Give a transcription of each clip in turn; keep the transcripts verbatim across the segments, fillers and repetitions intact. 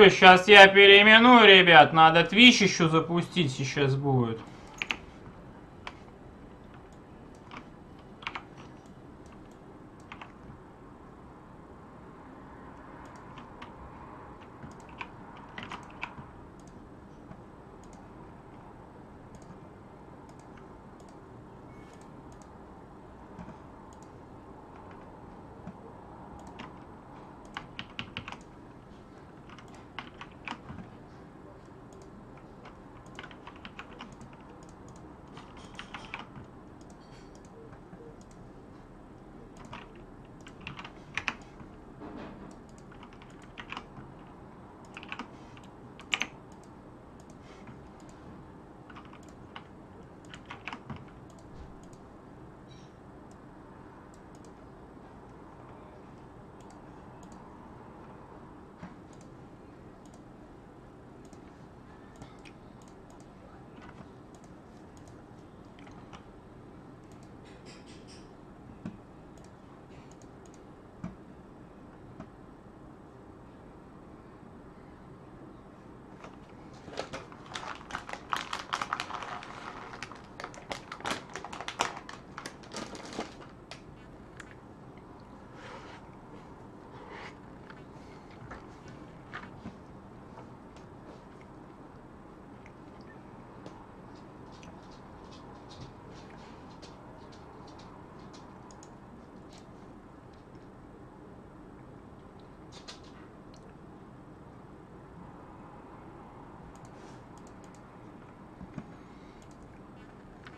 Все, сейчас я переименую, ребят. Надо Twitch еще запустить, сейчас будет.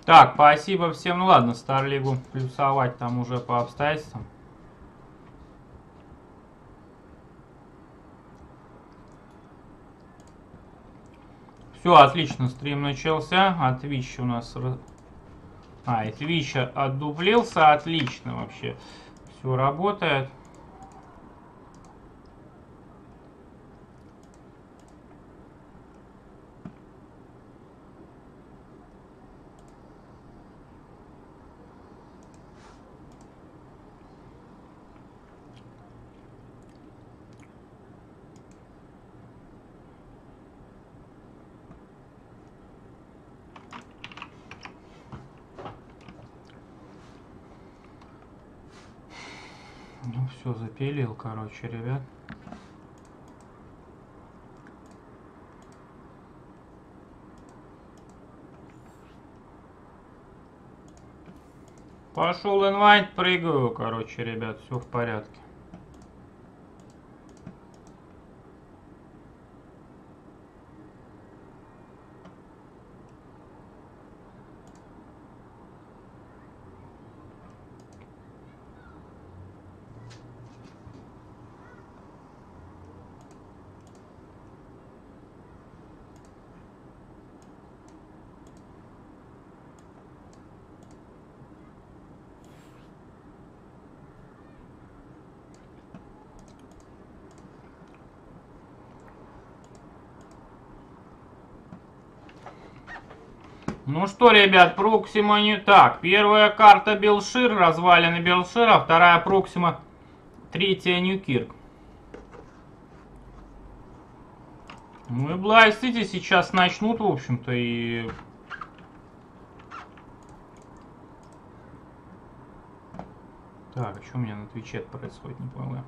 Так, спасибо всем. Ну ладно, Старлигу плюсовать там уже по обстоятельствам. Все, отлично, стрим начался. От Twitch у нас... А, и Twitch отдублился. Отлично вообще. Все работает. Все запилил, короче, ребят. Пошел инвайт, прыгаю, короче, ребят, все в порядке. Ну что, ребят, Проксима не так. Первая карта Белшир, развалины Белшира, вторая Проксима, третья Ньюкирк. Ну и Блайз Сити сейчас начнут, в общем-то, и... Так, что у меня на Твиче происходит, не понимаю.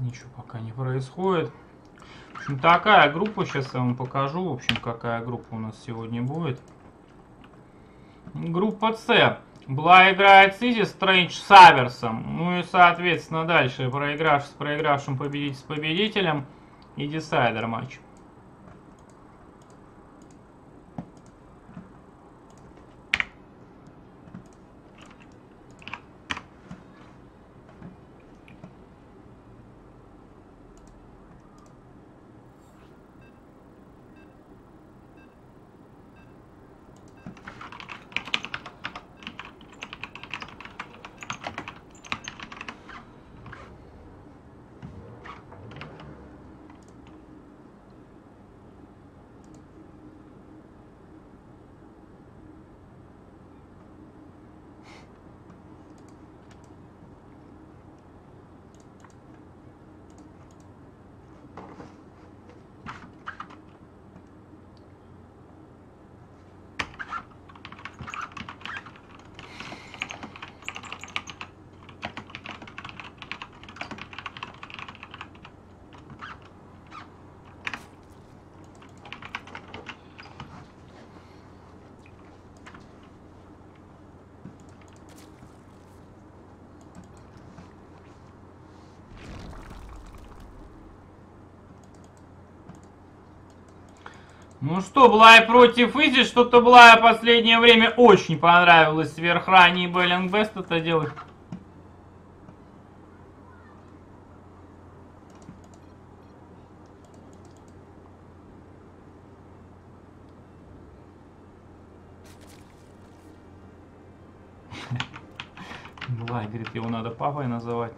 Ничего пока не происходит. В общем, такая группа. Сейчас я вам покажу, в общем, какая группа у нас сегодня будет. Группа С. Бла играет Сити, Стрэндж с Аверсом. Ну и, соответственно, дальше проигравший с проигравшим, победитель с победителем и десайдер матч. Ну что, Блай против Изи, что-то Блай в последнее время очень понравилось сверхранний Беллингбест это делает. Блай говорит, его надо папой называть.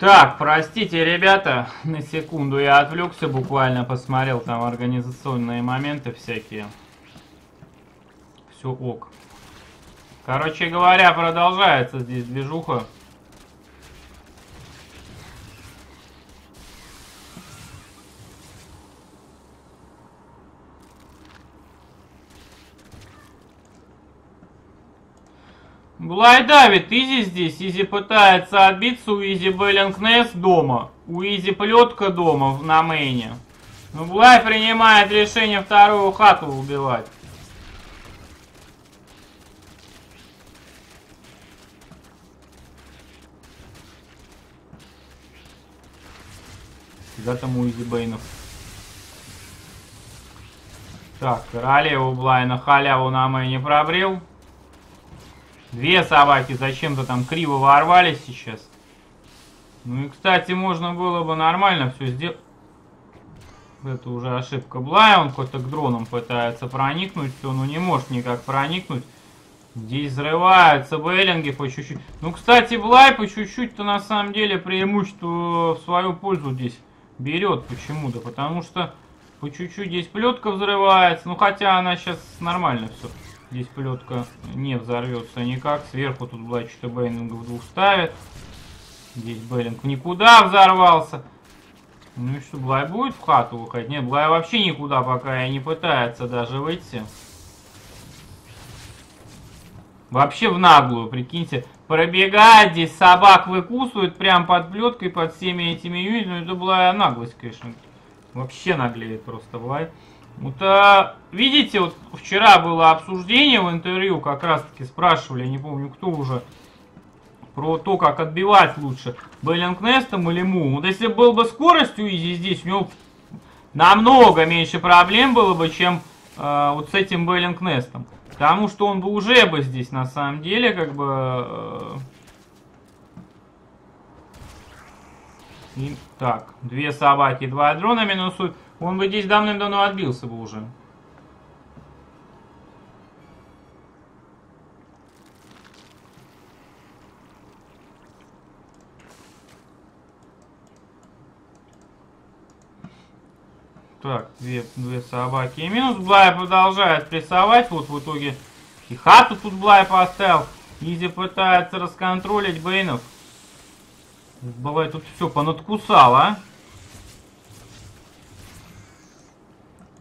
Так, простите, ребята, на секунду я отвлекся, буквально посмотрел там организационные моменты всякие. Все ок. Короче говоря, продолжается здесь движуха. Блай давит, Изи здесь, Изи пытается отбиться, у Изи Беллингнес дома, у Изи плетка дома на мейне. Но Блай принимает решение вторую хату убивать. Всегда там у Изи Бейнов. Так, королеву Блай на халяву на мейне пробрел. Две собаки зачем-то там криво ворвались сейчас. Ну и, кстати, можно было бы нормально все сделать. Это уже ошибка Блая. Он как-то к дронам пытается проникнуть. Все, ну не может никак проникнуть. Здесь взрываются Беллинги по чуть-чуть. Ну, кстати, Блай по чуть-чуть-то на самом деле преимущество в свою пользу здесь берет почему-то. Потому что по чуть-чуть здесь плетка взрывается. Ну, хотя она сейчас нормально все. Здесь плетка не взорвется никак. Сверху тут Блай что-то Бейлингов двух ставит. Здесь Бейлинг никуда взорвался. Ну и что, Блай будет в хату выходить? Нет, Блай вообще никуда пока и не пытается даже выйти. Вообще в наглую, прикиньте. Пробегает здесь, собак выкусывает прям под плеткой, под всеми этими юзами. Ну это Блай наглость, конечно. Вообще наглеет просто Блай. Вот, а, видите, вот вчера было обсуждение в интервью, как раз-таки спрашивали, я не помню, кто уже, про то, как отбивать лучше, Беллингнестом или Мумом. Вот если был бы скорость у Изи здесь, у него намного меньше проблем было бы, чем э, вот с этим Беллингнестом. Потому что он бы уже бы здесь, на самом деле, как бы... Э, и, так, две собаки, два дрона минусуют. Он бы здесь давным-давно отбился бы уже. Так, две, две собаки и минус. Блай продолжает прессовать. Вот в итоге и хату тут Блай поставил. Изи пытается расконтролить Бейнов. Блай тут все понадкусал, а?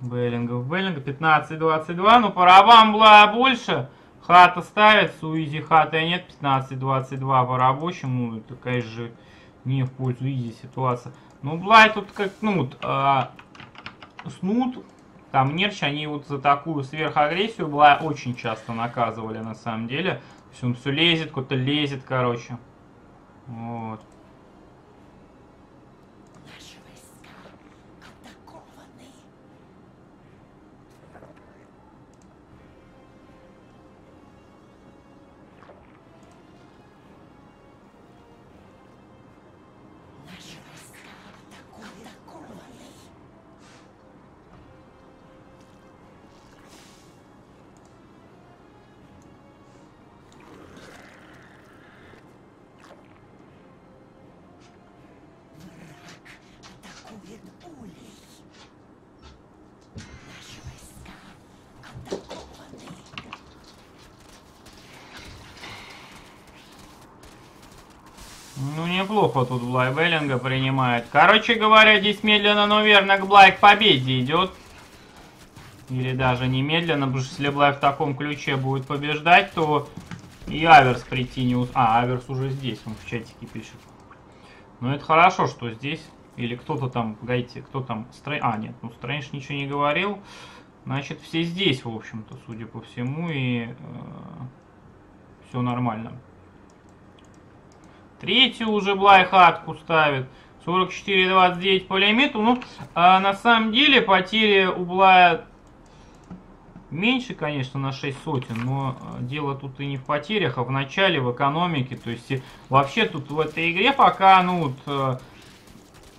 Беллингов, Беллинга, пятнадцать двадцать два, но по рабам Блая больше, хата ставится, у Изи хата нет, пятнадцать двадцать два по рабочему, ну это, конечно же, не в пользу Изи ситуация. Но Блай тут как, ну, а, снут, Там Нерч, они вот за такую сверхагрессию была очень часто наказывали, на самом деле. То есть он все лезет, кто-то лезет, короче. Вот. Наши войска атакованы. Наши войска атакованы. атакованы. Ну, неплохо тут Блайбеллинга принимает. Короче говоря, здесь медленно, но верно к Блай к победе идет. Или даже немедленно, потому что если Блай в таком ключе будет побеждать, то и Аверс прийти не успеет. А, Аверс уже здесь, он в чатике пишет. Но это хорошо, что здесь. Или кто-то там, погодите, кто там... Стр... А, нет, ну Стрэндж ничего не говорил. Значит, все здесь, в общем-то, судя по всему, и э, все нормально. Третью уже Блай хатку ставит. сорок четыре двадцать девять по лимиту. Ну, а на самом деле потери у Блая меньше, конечно, на шесть сотен. Но дело тут и не в потерях, а в начале, в экономике. То есть вообще тут в этой игре пока, ну, вот,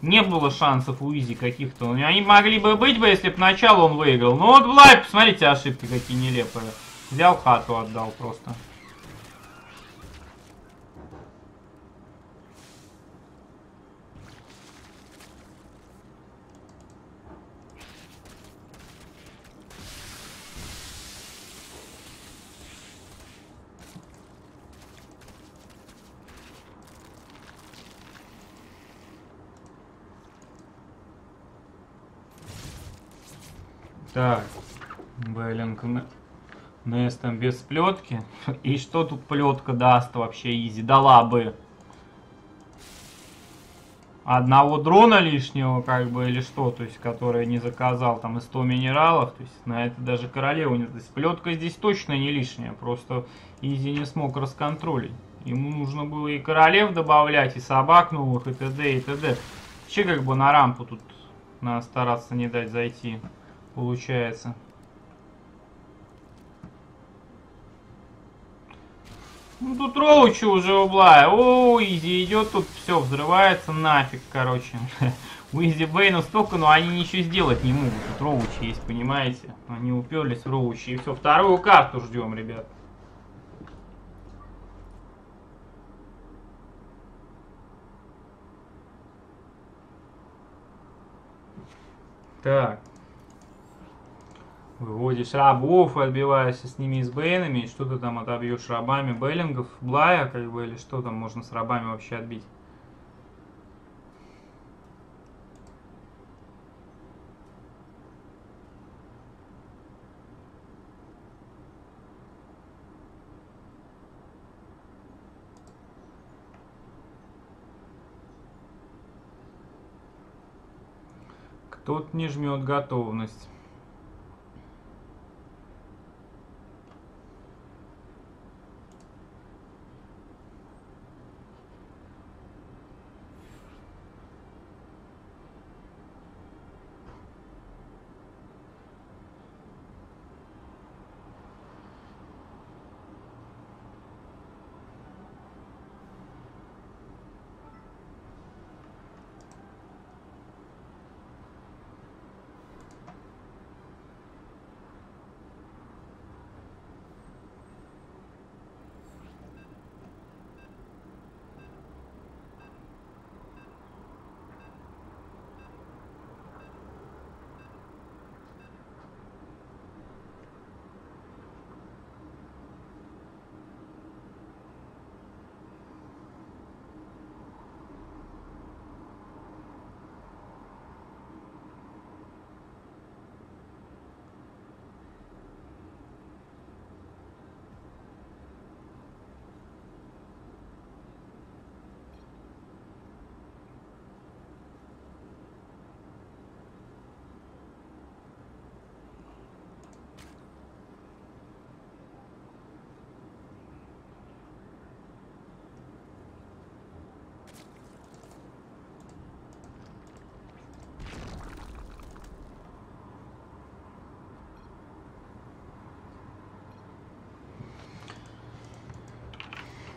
не было шансов у Изи каких-то. Они могли бы быть бы, если бы начало он выиграл. Но вот Блай, посмотрите, ошибки какие нелепые. Взял хату, отдал просто. Так, Беллинг Нес там без плетки. И что тут плетка даст вообще Изи? Дала бы одного дрона лишнего, как бы, или что, то есть, который не заказал, там, и сто минералов, то есть, на это даже королеву нет. То есть, плетка здесь точно не лишняя, просто Изи не смог расконтролить. Ему нужно было и королев добавлять, и собак новых, и т.д., и т.д. Вообще, как бы, на рампу тут надо стараться не дать зайти. Получается. Ну тут роучи уже у Блая. О, Изи идет, тут все взрывается нафиг, короче. У Изи Бэйна столько, но они ничего сделать не могут. Тут роучи есть, понимаете? Они уперлись в роучи. И все, вторую карту ждем, ребят. Так. Выводишь рабов и отбиваешься с ними, с Бэйнами, и что ты там отобьешь рабами Беллингов, Блая, как бы, или что там можно с рабами вообще отбить? Кто-то не жмет готовность.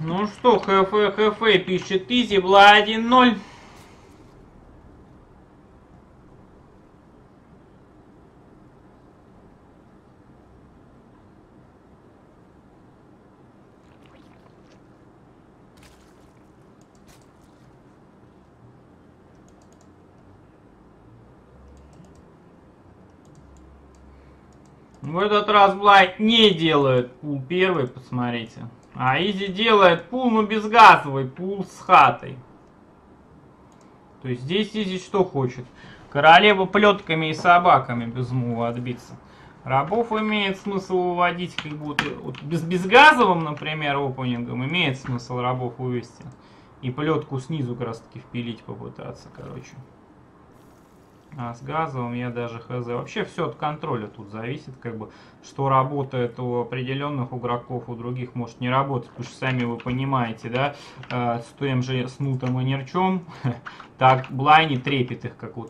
Ну что, ХФ пишет изи, бла один ноль. В этот раз Блайт не делает пул первый, посмотрите. А изи делает пул, но без газовый, пул с хатой. То есть здесь изи что хочет? Королева плетками и собаками без мува отбиться. Рабов имеет смысл выводить, как будто вот без, без газовым, например, опенингом имеет смысл рабов вывести. И плетку снизу как раз таки впилить попытаться, короче. А с газовым я даже хз. Вообще все от контроля тут зависит, как бы, что работает у определенных игроков, у других может не работать, потому что сами вы понимаете, да, э, с тем же Снутом и Нерчом, так блайни трепет их, как у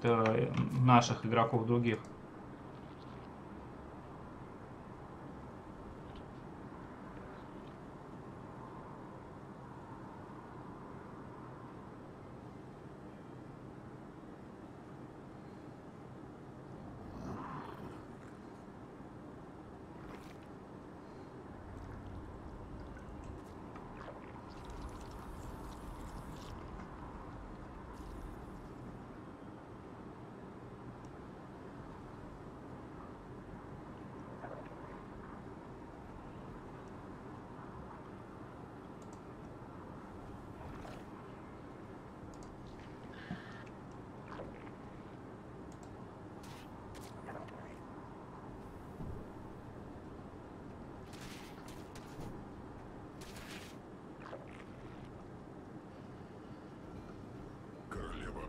наших игроков других.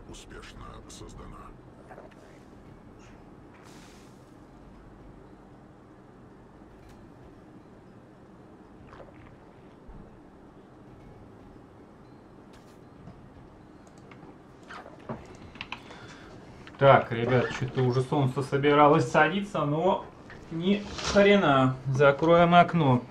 Успешно создана. Так, ребят, что-то уже солнце собиралось садиться, но ни хрена. Закроем окно.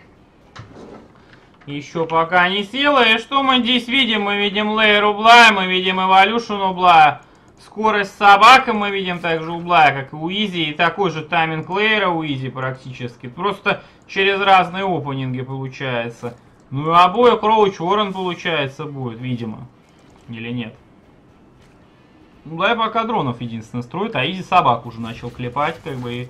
Еще пока не села. И что мы здесь видим? Мы видим лейер у Блая, мы видим эволюшн у Блая. Скорость собака мы видим также у Блая, как и у изи. И такой же тайминг лейера у изи практически. Просто через разные опенинги получается. Ну и у обоих Роуч Уоррен получается будет, видимо. Или нет? Блай пока дронов единственное строит, а изи собак уже начал клепать, как бы. И...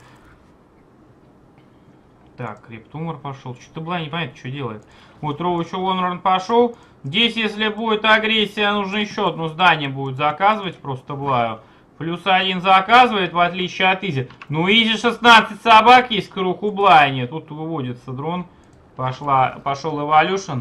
Так, Криптумор пошел. Что-то Блай не понятно, что делает. Вот Роуч Уоррен пошел. Здесь, если будет агрессия, нужно еще одно здание будет заказывать просто Блаю. Плюс один заказывает, в отличие от изи. Ну, изи шестнадцать собак есть, круг у Блая нет. Тут выводится дрон. Пошла, пошел эволюшн.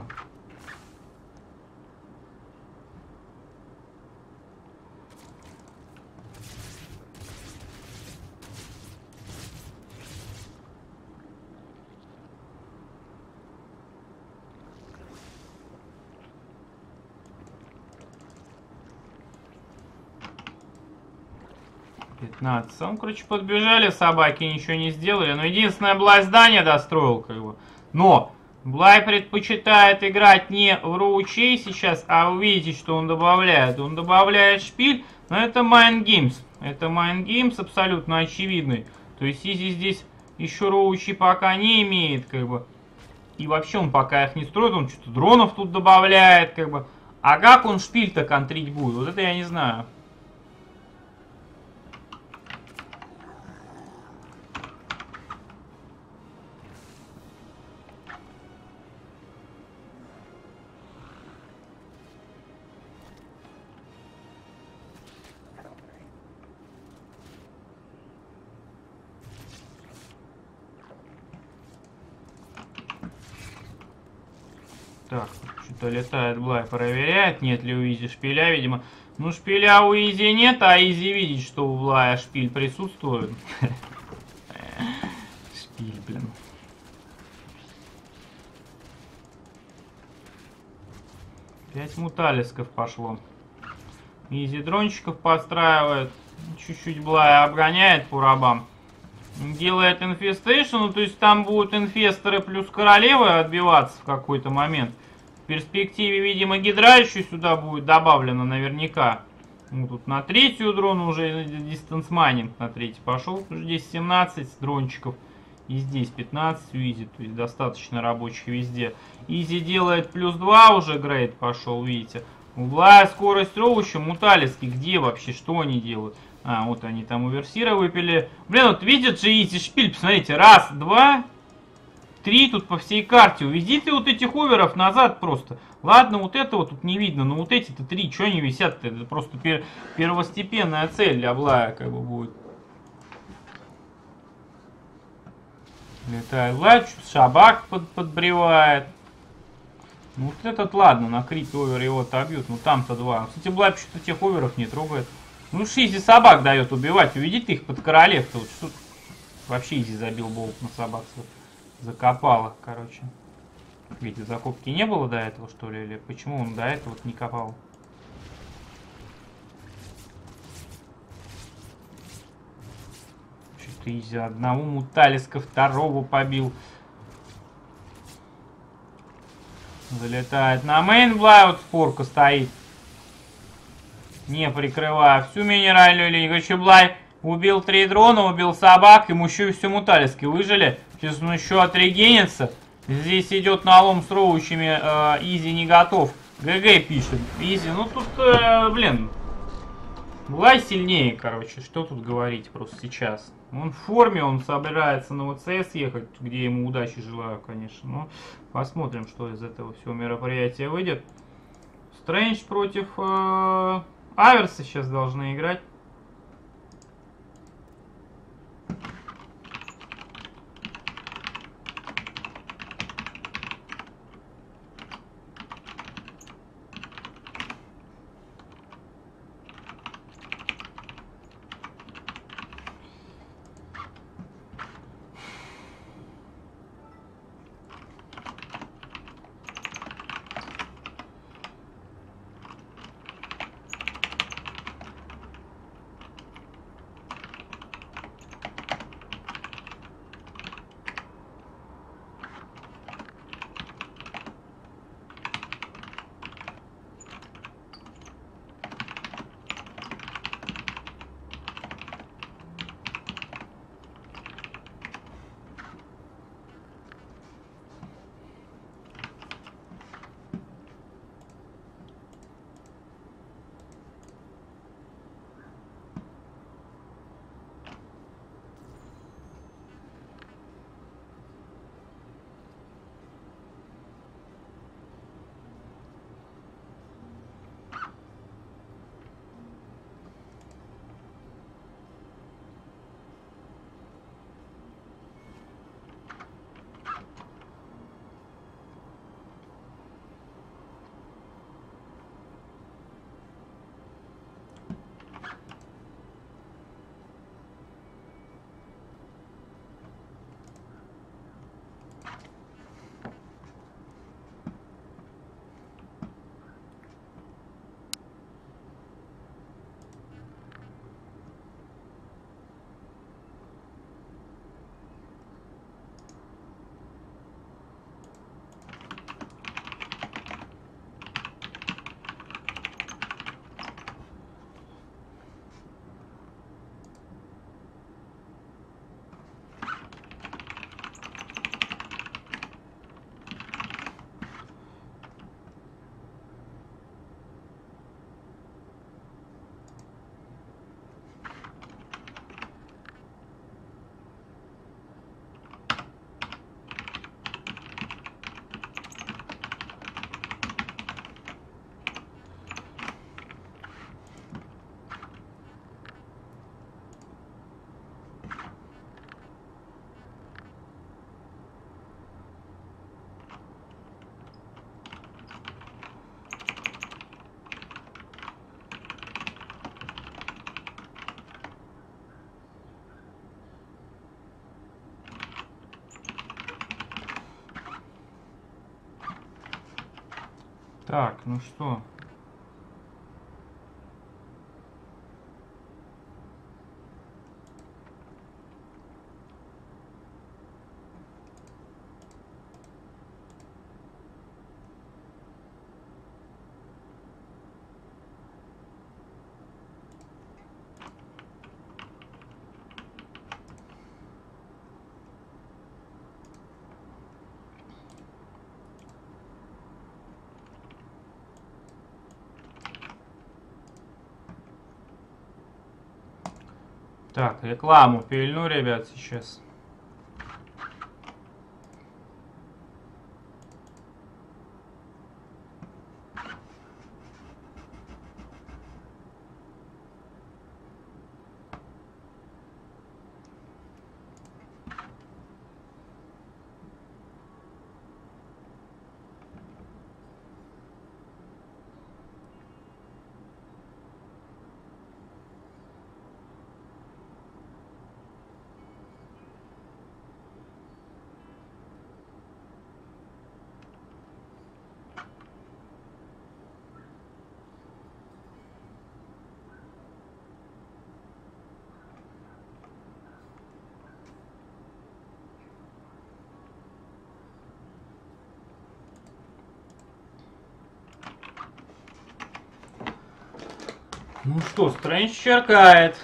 пятнадцать. Он, короче, подбежали, собаки ничего не сделали. Но единственное, Блай здание достроил, как бы. Но Блай предпочитает играть не в роучей сейчас, а вы видите, что он добавляет. Он добавляет шпиль, но это майнгеймс. Это майнгеймс абсолютно очевидный. То есть, изи здесь еще роучи пока не имеет, как бы. И вообще он пока их не строит, он что-то дронов тут добавляет, как бы. А как он шпиль-то контрить будет? Вот это я не знаю. Так, что-то летает Блай, проверяет, нет ли у изи шпиля, видимо. Ну, шпиля у изи нет, а изи видит, что у Блая шпиль присутствует. Шпиль, блин. Пять муталисков пошло. Изи дрончиков подстраивает. Чуть-чуть Блая обгоняет по рабам. Делает инфестейшн, ну, то есть там будут инфесторы плюс королевы отбиваться в какой-то момент. В перспективе, видимо, гидра еще сюда будет добавлена наверняка. Ну, тут на третью дрон уже дистанс-майнинг на третий пошел. Здесь семнадцать дрончиков. И здесь пятнадцать у Изи. То есть достаточно рабочих везде. Изи делает плюс два уже грейд пошел, видите. Угловая скорость роу еще. Муталиски где вообще? Что они делают? А, вот они там у Версира выпили. Блин, вот видят же Изи шпиль. Посмотрите, раз, два... Три тут по всей карте. Уведите вот этих оверов назад просто. Ладно, вот этого тут не видно, но вот эти-то три, что они висят-то? Это просто пер первостепенная цель для Блая как бы будет. Летает Лайч, Шабак под подбревает. Ну вот этот, ладно, на крит овер его отобьют, но там-то два. Кстати, Блай почему-то тех оверов не трогает. Ну Шизи собак дает убивать, уведите их под королев-то. Вот что... Вообще Изи забил болт на собак. Закопала, короче. Видите, закупки не было до этого, что ли? Или почему он до этого не копал? Что-то из-за одного муталиска, второго побил. Залетает на мейн Блай, вот спорка стоит. Не прикрывая всю минеральную линию. Короче, Блай убил три дрона, убил собак, ему еще и все муталиски выжили. Сейчас он еще отрегенится. Здесь идет налом с роучами. Э, Изи не готов. ГГ пишет. Изи. Ну тут, э, блин. Блай сильнее, короче. Что тут говорить просто сейчас. Он в форме, он собирается на ВЦС ехать, где ему удачи желаю, конечно. Но посмотрим, что из этого всего мероприятия выйдет. Стрэндж против э, Аверса сейчас должны играть. Так, ну что? Так, рекламу пильну, ребят, сейчас. Ну что, Стрэндж черкает.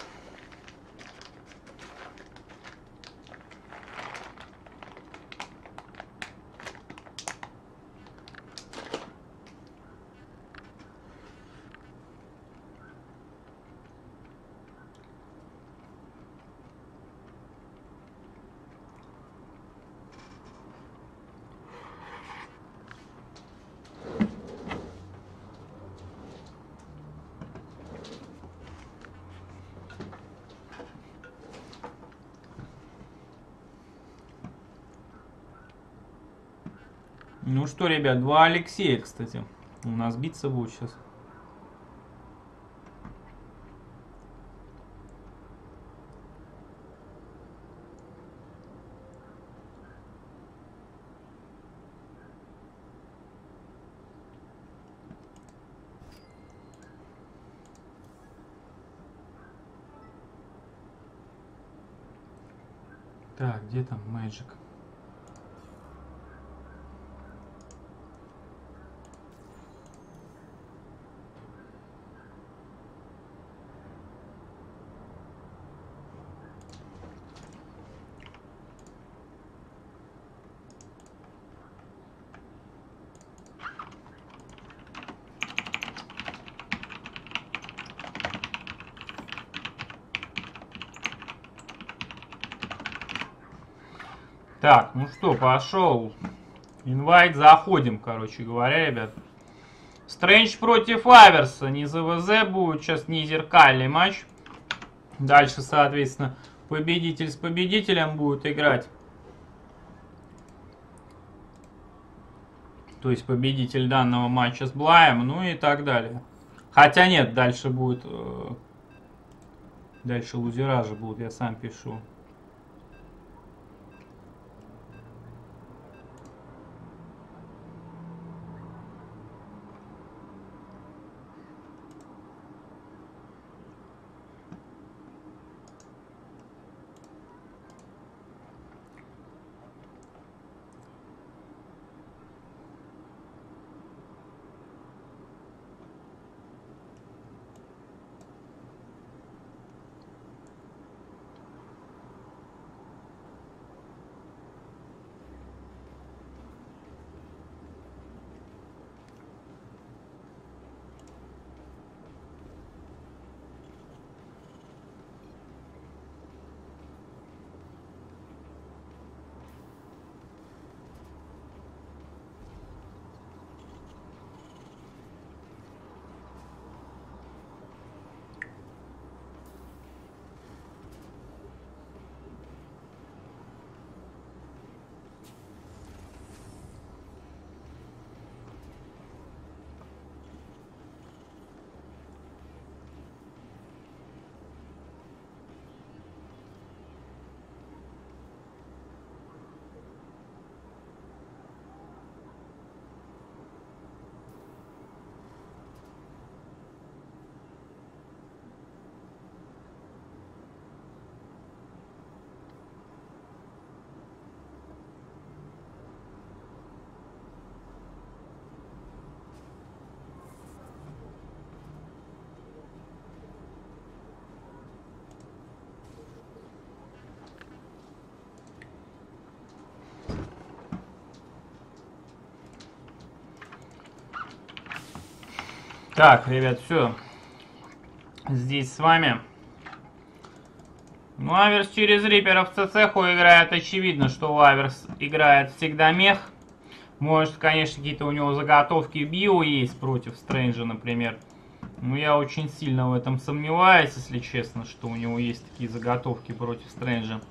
Ну что, ребят, два Алексея, кстати. У нас биться будет сейчас. Так, где там Мэджик? Так, ну что, пошел. Инвайт, заходим, короче говоря, ребят. Стрэндж против Аверса. Не ЗВЗ будет, сейчас не зеркальный матч. Дальше, соответственно, победитель с победителем будет играть. То есть победитель данного матча с Блаем, ну и так далее. Хотя нет, дальше будет... Дальше лузера же будут, я сам пишу. Так, ребят, все. Здесь с вами Ну, Аверс через Рипера в ЦЦХу играет. Очевидно, что у Аверс играет всегда мех. Может, конечно, какие-то у него заготовки био есть против Стрэнджа, например. Но я очень сильно в этом сомневаюсь, если честно, что у него есть такие заготовки против Стрэнджа.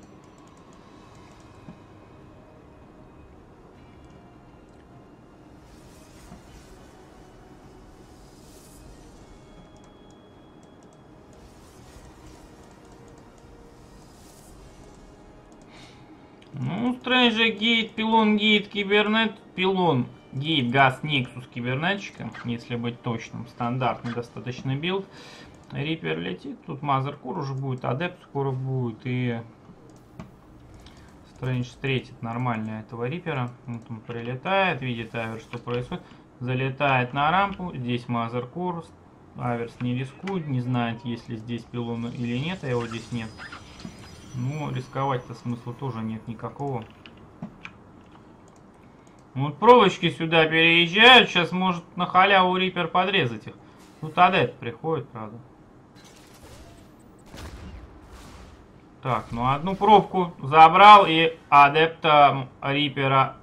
Ну, Стрэнджа гейт, пилон гейт, кибернет, пилон гейт, газ, Нексус кибернетчика, если быть точным, стандартный достаточно билд. Рипер летит, тут Мазеркур уже будет, Адепт скоро будет, и Стрэндж встретит нормально этого Рипера. Вот он прилетает, видит Аверс, что происходит, залетает на рампу, здесь Мазеркур, Аверс не рискует, не знает, есть ли здесь пилон или нет, а его здесь нет. Ну, рисковать-то смысла тоже нет никакого. Вот проволочки сюда переезжают. Сейчас может на халяву Рипер подрезать их. Тут Адепт приходит, правда. Так, ну одну пробку забрал. И Адепта Рипера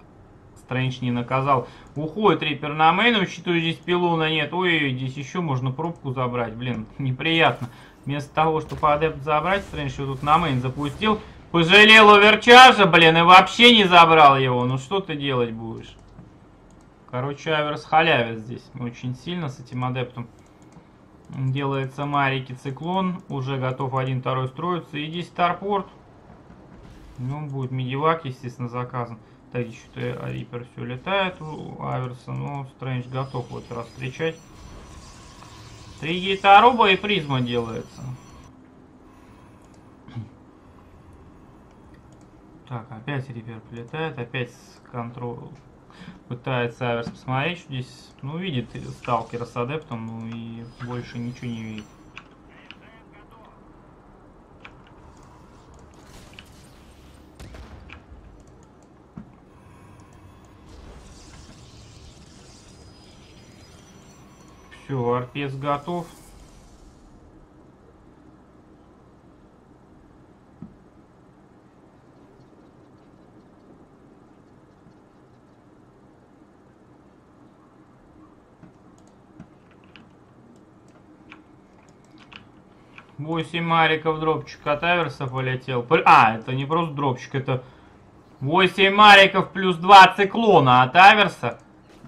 Стрэндж не наказал. Уходит Рипер на мейн. Учитывая, здесь пилона нет. Ой-ой-ой, здесь еще можно пробку забрать. Блин, неприятно. Вместо того, чтобы Адепт забрать, Стрэндж его тут на мейн запустил. Пожалел оверчаржа, блин, и вообще не забрал его. Ну что ты делать будешь? Короче, Аверс халявит здесь. Очень сильно с этим Адептом. Делается Марики циклон. Уже готов один, второй строится. И здесь Старпорт. Ну, будет медивак, естественно, заказан. Так, что-то Рипер все летает у Аверса. Но Стрэндж готов вот раз встречать. Три гейта Аруба и призма делается. Так, опять Рипер прилетает, опять контрол. Пытается Аверс посмотреть, что здесь. Ну, видит сталкера с адептом, ну и больше ничего не видит. Все, Арпец готов. восемь мариков дропчик от Аверса полетел. А, это не просто дропчик, это восемь мариков плюс два циклона от Аверса.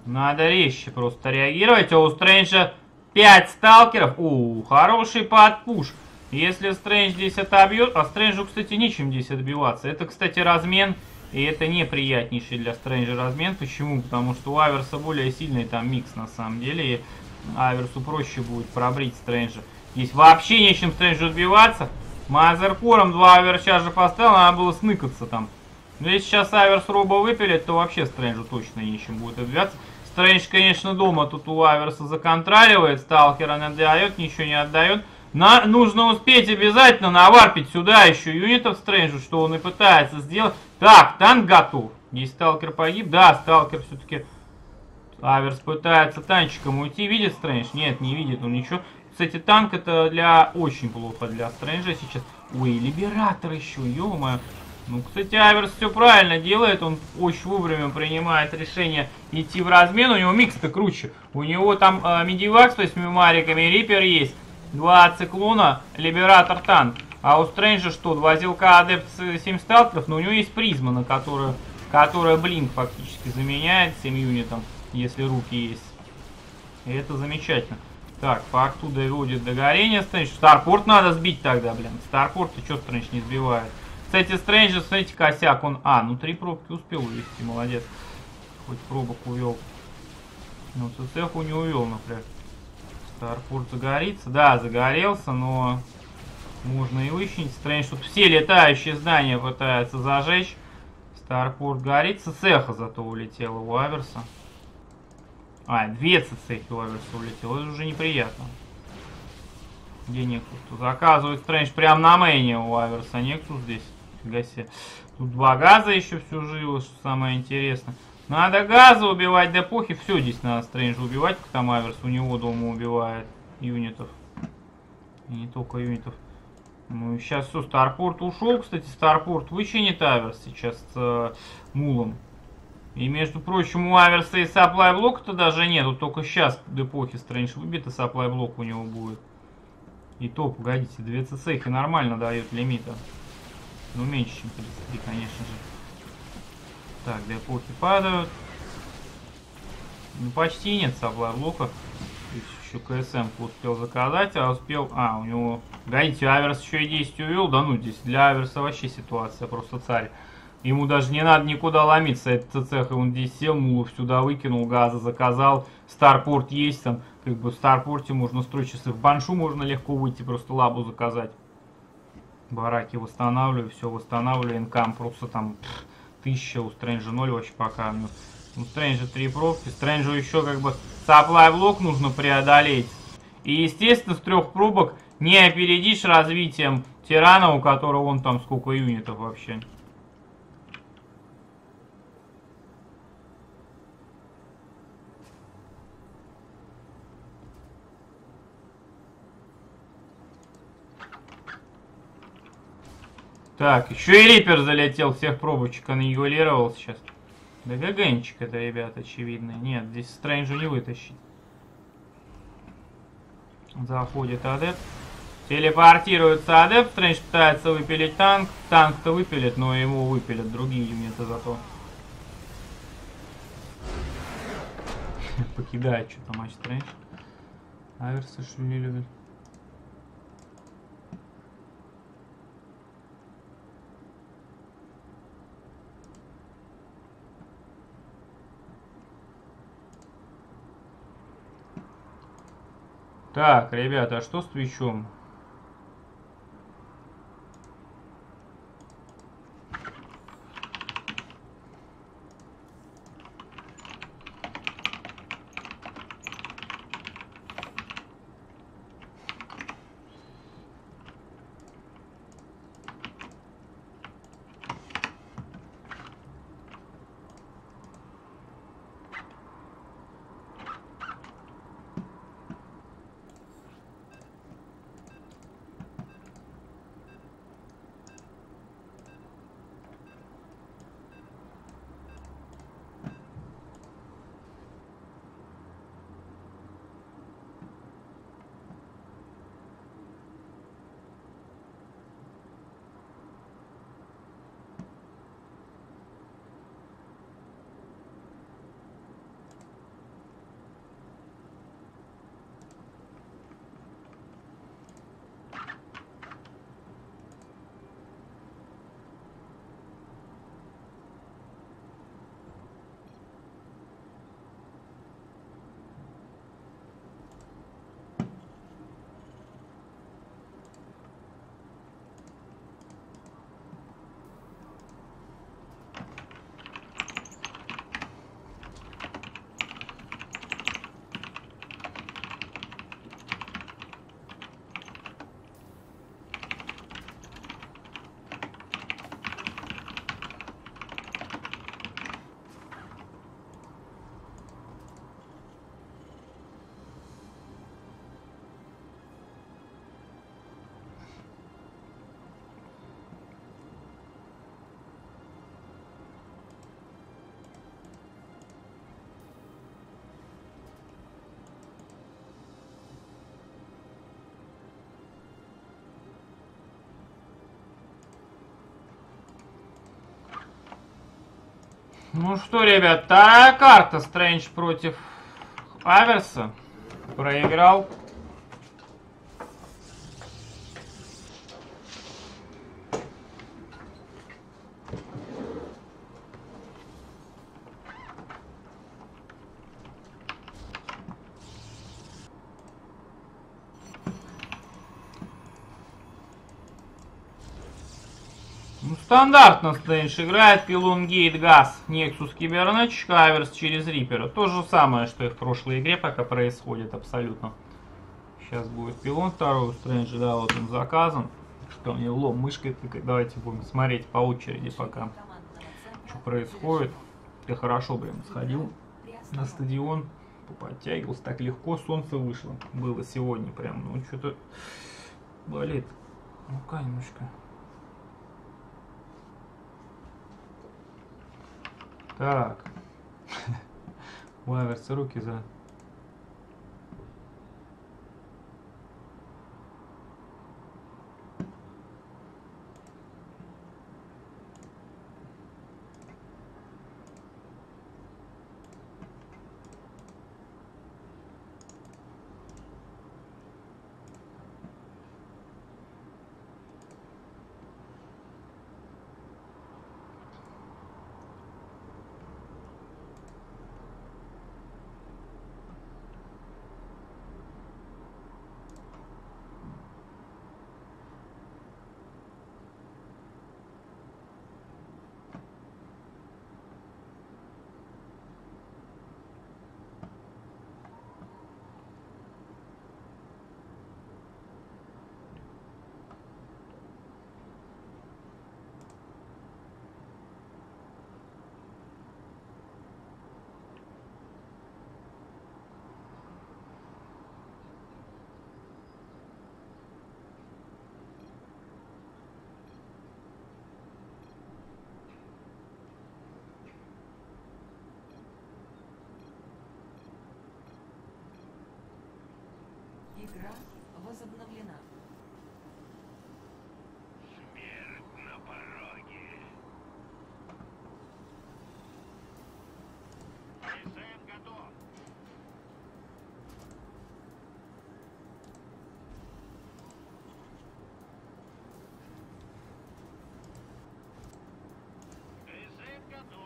Надо резче просто реагировать. А у Стрэнджа пять сталкеров. У, хороший подпуш. Если Стрэндж здесь отобьет... А Стрэнджу, кстати, нечем здесь отбиваться. Это, кстати, размен. И это неприятнейший для Стрэнджа размен. Почему? Потому что у Аверса более сильный там микс на самом деле. И Аверсу проще будет пробрить Стрэнджа. Здесь вообще нечем Стрэнджу отбиваться. Мазеркором два оверчаржа поставил, надо было сныкаться там. Но если сейчас Аверс Роба выпилит, то вообще Стрэнджу точно нечем будет отбиваться. Стрэндж, конечно, дома тут у Аверса законтраливает. Сталкера не отдает, ничего не отдает. На, нужно успеть обязательно наварпить сюда еще юнитов Стрэнджу, что он и пытается сделать. Так, танк готов. Здесь сталкер погиб. Да, сталкер все-таки... Аверс пытается танчиком уйти. Видит Стрэндж? Нет, не видит он ничего. Кстати, танк это для очень плохо для Стрэнджа сейчас. Ой, Либератор еще, ё-моё. Ну, кстати, Аверс все правильно делает. Он очень вовремя принимает решение идти в размен. У него микс-то круче. У него там э, медивак с восьми мариками, Рипер есть. Два циклона, Либератор, танк. А у Стрэнджа что? Два зелка, Адепт, семь сталкеров. Но у него есть призма, на которую, которая блинк фактически заменяет семь юнитом, если руки есть. И это замечательно. Так, по акту доводит до горения Стрэндж. Старпорт надо сбить тогда, блин. Старпорт, ты что Стрэндж не сбивает? Кстати, Стрэнджа, смотрите, косяк. Он, а, ну три пробки успел увести, молодец. Хоть пробок увел. Ну, ЦЦХу не увел, например. Старпорт загорится. Да, загорелся, но можно и выщенить. Стрэндж тут все летающие здания пытается зажечь. Старпорт горит. ЦЦХа зато улетела у Аверса. А, две ЦЦХи у Аверса улетело. Это уже неприятно. Где Нексус? Заказывает Стрэндж прямо на мейне у Аверса. Нексус здесь. Фига себе. Тут два газа еще все живо, что самое интересное. Надо газа убивать до похи. Все здесь надо Стрэнджа убивать, как там Аверс у него дома убивает юнитов. И не только юнитов. Ну, сейчас все, Старпорт ушел, кстати, Старпорт вычинит Аверс сейчас э, мулом. И, между прочим, у Аверса и Supply блока-то даже нету, только сейчас до эпохи Стрэндж выбит, и Supply блок у него будет. И то, погодите, две цесехи нормально дают лимита. Ну, меньше, чем тридцать три, конечно же. Так, до эпохи падают. Ну, почти нет Supply блока. Еще КСМ успел заказать, а успел... А, у него... Гадите, Аверс еще и десять увел. Да ну, здесь для Аверса вообще ситуация просто царь. Ему даже не надо никуда ломиться. Это цех, и он здесь сел, мулов сюда выкинул, газа заказал. Старпорт есть там. Как бы в Старпорте можно строить часы. В Баншу можно легко выйти, просто лабу заказать. Бараки восстанавливаю, все восстанавливаю. Инкам просто там пфф, тысяча, у Стрэнджа ноль вообще пока. У Стрэнджа три пробки. Стрэнджу еще как бы supply блок нужно преодолеть. И естественно с трех пробок не опередишь развитием Тирана, у которого он там сколько юнитов вообще. Так, еще и Рипер залетел, всех пробочек аннигилировал сейчас. Да гаганчик это, ребят, очевидно. Нет, здесь Стрэнджу не вытащить. Заходит адепт. Телепортируется адепт. Стрэндж пытается выпилить танк. Танк-то выпилит, но его выпилят другие юниты зато. Покидает что-то матч Стрэндж. Аверсы что не любят. Так, ребята, а что с твичом? Ну что, ребят, вторая карта. Стрэндж против Аверса. Проиграл. Стандартно Стрэндж играет, Elongate газ, Nexus Кибернетчик, Аверс через Рипера. То же самое, что и в прошлой игре пока происходит абсолютно. Сейчас будет пилон второй у Стрэнджа, да, вот он заказан. Что мне лом мышкой тыкать. Давайте будем смотреть по очереди пока, что происходит. Я хорошо, блин, сходил на стадион, подтягивался так легко, солнце вышло. Было сегодня прям, ну что-то болит. Ну, камешка. Так. Лаверцы руки за... Игра возобновлена. Смерть на пороге. Дизайн готов. Дизайн готов.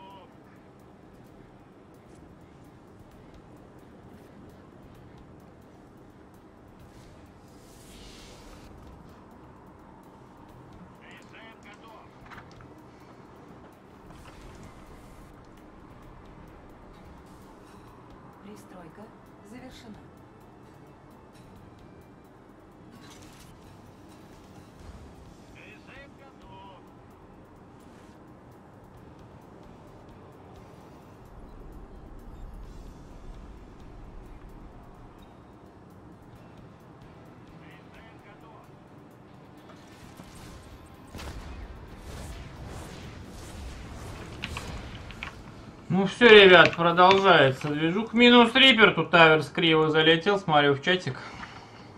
Стройка завершена. Ну все, ребят, продолжается движух. Минус Рипер, тут Таверс криво залетел, смотрю в чатик.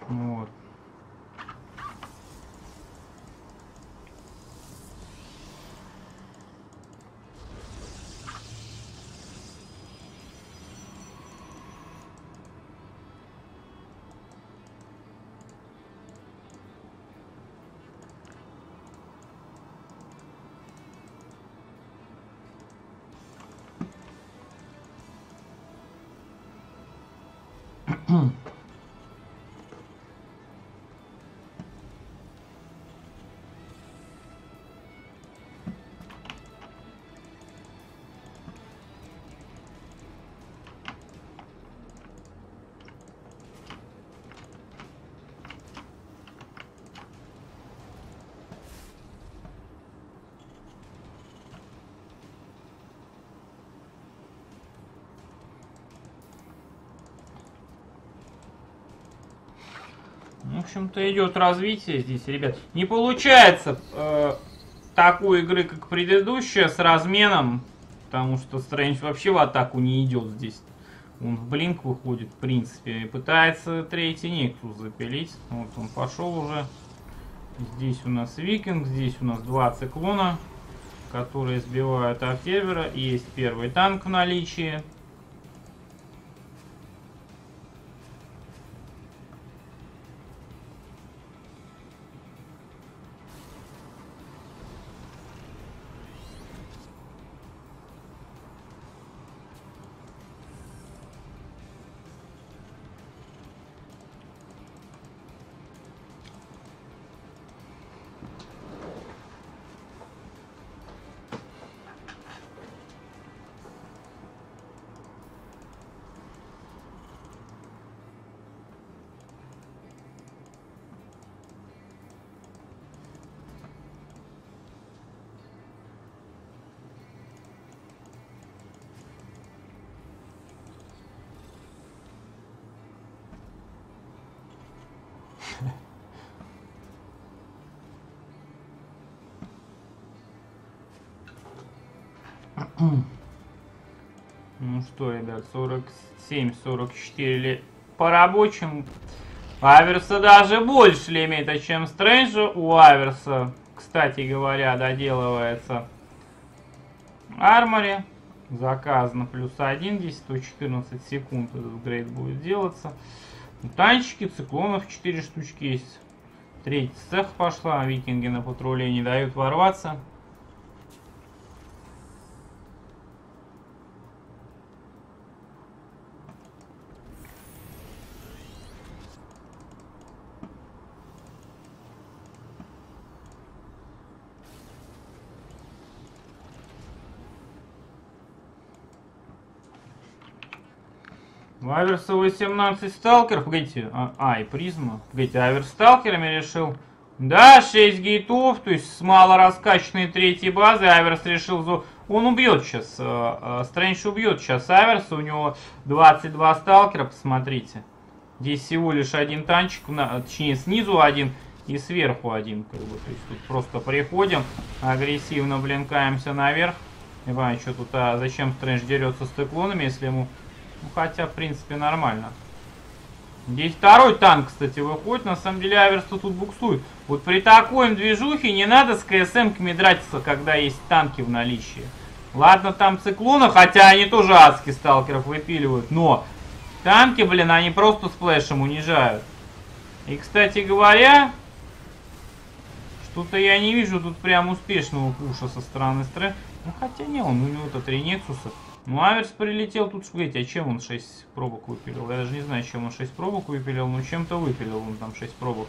Вот. В общем-то, идет развитие здесь, ребят. Не получается э, такой игры, как предыдущая, с разменом. Потому что Стрэндж вообще в атаку не идет здесь. Он в блинк выходит, в принципе. И пытается третий Нексус запилить. Вот он пошел уже. Здесь у нас Викинг, здесь у нас два циклона, которые сбивают Артевера. Есть первый танк в наличии. Ну что, ребят, сорок семь сорок четыре по рабочим. Аверса даже больше лимита, чем Стрэнджа. У Аверса, кстати говоря, доделывается армори. Заказано плюс один, здесь сто четырнадцать секунд этот грейд будет делаться. Танчики, циклонов четыре штучки есть. Треть цех пошла, викинги на патруле не дают ворваться. Аверса восемнадцать сталкеров, погодите, а, а и призма, погодите, Аверс сталкерами решил, да, шесть гейтов, то есть с малораскаченной третьей базы Аверс решил, он убьет сейчас, Стрэндж убьет сейчас Аверса, у него двадцать два сталкера, посмотрите, здесь всего лишь один танчик, точнее снизу один и сверху один, как бы, то есть тут просто приходим, агрессивно блинкаемся наверх, не понимаю, что тут, а зачем Стрэндж дерется с циклонами, если ему... Ну, хотя, в принципе, нормально. Здесь второй танк, кстати, выходит. На самом деле, Аверс тут буксует. Вот при такой движухе не надо с КСМ-ками драться, когда есть танки в наличии. Ладно, там циклоны, хотя они тоже адски сталкеров выпиливают. Но танки, блин, они просто сплэшем унижают. И, кстати говоря, что-то я не вижу тут прям успешного пуша со стороны Стрэнджа. Ну, хотя не, он у него-то три Нексуса. Ну, Аверс прилетел тут, смотрите, а чем он шесть пробок выпилил? Я даже не знаю, чем он шесть пробок выпилил, но чем-то выпилил он там шесть пробок.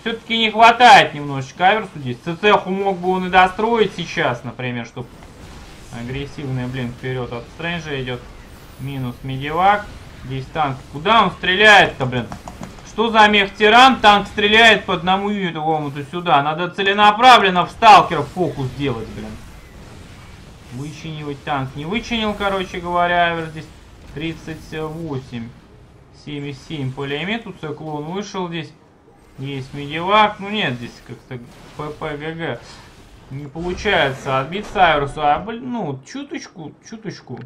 Все-таки не хватает немножечко Аверсу здесь. ЦЦху мог бы он и достроить сейчас, например, чтобы агрессивный, блин, вперед от Стрэнджа идет. Минус медивак. Здесь танк. Куда он стреляет-то, блин? Что за мех-тиран? Танк стреляет по одному и другому-то сюда. Надо целенаправленно в сталкеров фокус делать, блин. Вычинивать танк не вычинил, короче говоря, Аверс здесь тридцать восемь семьдесят семь по лимиту, циклон вышел здесь, есть медивак, ну нет, здесь как-то ППГГ не получается отбиться Аверсу, а блин, ну чуточку, чуточку,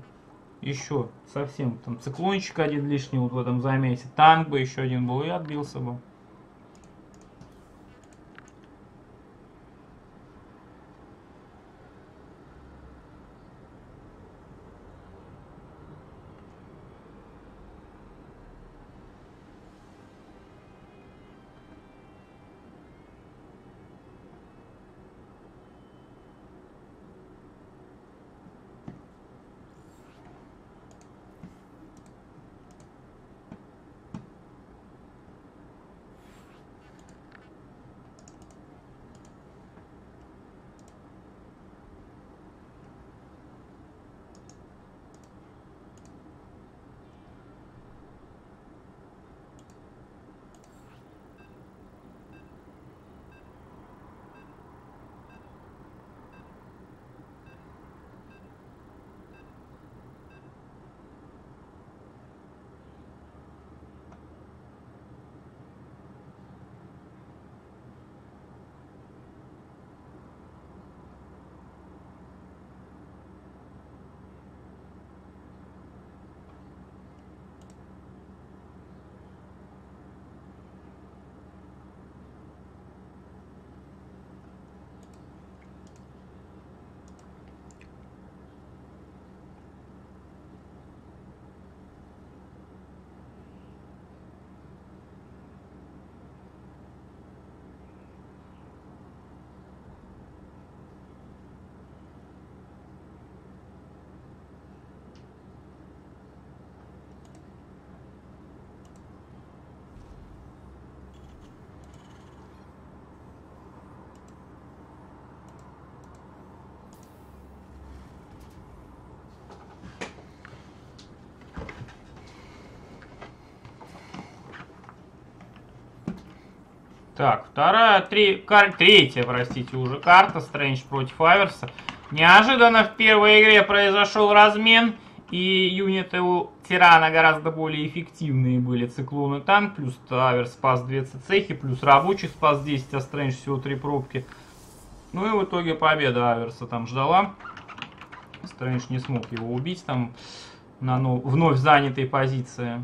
еще совсем, там циклончик один лишний вот в этом замесе, танк бы еще один был и отбился бы. Так, вторая, три, кар, третья, простите, уже карта Стрэндж против Аверса. Неожиданно в первой игре произошел размен, и юниты у Тирана гораздо более эффективные были. Циклон и танк, плюс Аверс спас две цехи, плюс рабочий спас десять, а Стрэндж всего три пробки. Ну и в итоге победа Аверса там ждала. Стрейндж не смог его убить там на вновь занятой позиции.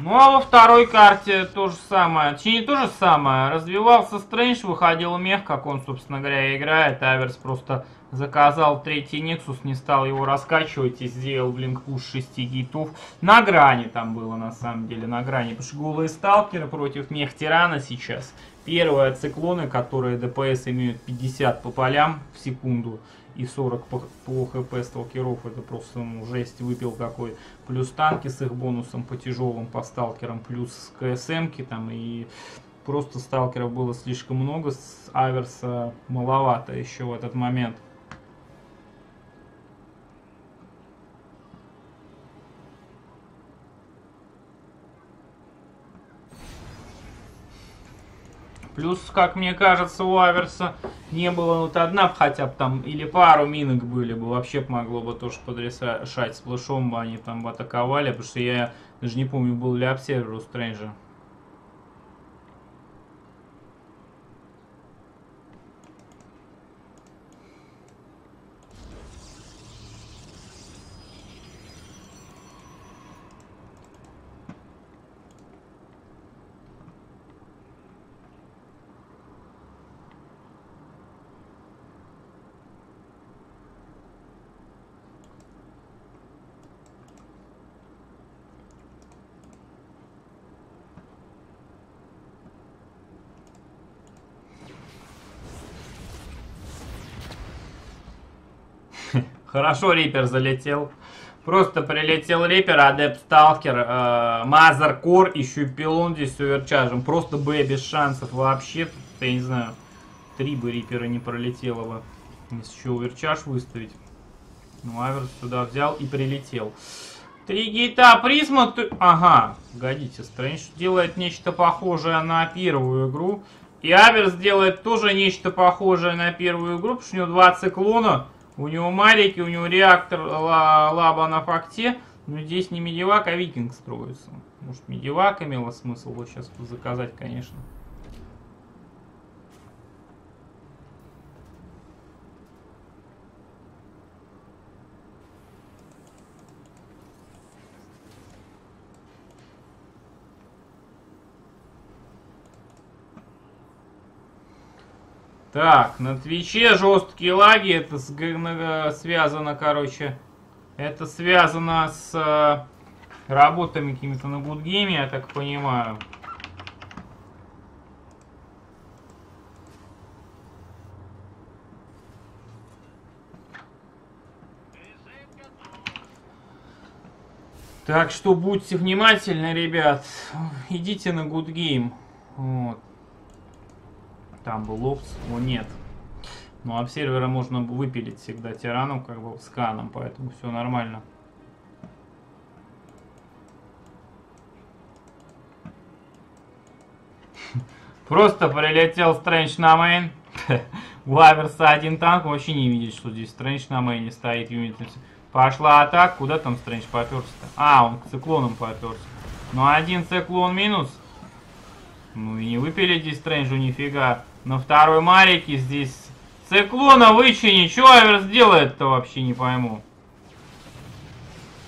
Ну а во второй карте то же самое, точнее то же самое, развивался Стрэндж, выходил мех, как он, собственно говоря, играет. Аверс просто заказал третий Нексус, не стал его раскачивать и сделал блинк-пуш шести гейтов. На грани там было, на самом деле, на грани. Потому что голые сталкеры против мех-тирана сейчас. Первые циклоны, которые ДПС имеют пятьдесят по полям в секунду и сорок по, по хп сталкеров, это просто ну, жесть, выпил какой. Плюс танки с их бонусом по тяжелым, по сталкерам, плюс КСМки там, и просто сталкеров было слишком много, с Аверса маловато еще в этот момент. Плюс, как мне кажется, у Аверса не было вот одна, хотя бы там, или пару минок были бы, вообще могло бы тоже подрешать сплэшом, бы они там атаковали, потому что я даже не помню, был ли обсервер у Стрэнджа. Хорошо, Рипер залетел. Просто прилетел Рипер, Адепт Сталкер, Мазер Кор, еще и пилон здесь с оверчаржем. Просто Б без шансов вообще. Я не знаю, три бы Рипера не пролетело бы. Если еще оверчарж выставить. Ну, Аверс сюда взял и прилетел. Три гейта, призма. Ага, погодите, Стрэндж делает нечто похожее на первую игру. И Аверс делает тоже нечто похожее на первую игру, потому что у него два циклона. У него марики, у него реактор лаба на факте, но здесь не медивак, а викинг строится. Может, медивак имело смысл вот сейчас заказать, конечно. Так, на Твиче жесткие лаги, это связано, короче, это связано с работами какими-то на Гудгейме, я так понимаю. Так что будьте внимательны, ребят, идите на Гудгейм, вот. Там был опс, о нет. Но обсервера можно выпилить всегда тираном, как бы сканом, поэтому все нормально. Просто прилетел Стрэндж на мейн. У Аверса один танк, вообще не видит, что здесь Стрэндж на мейне стоит. Пошла атака, куда там Стрэндж поперся-то? А, он к циклонам поперся. Но один циклон минус. Ну и не выпили здесь Стрэнджу нифига. На второй марике здесь циклона вычини. Чё Аверс делает-то, вообще не пойму.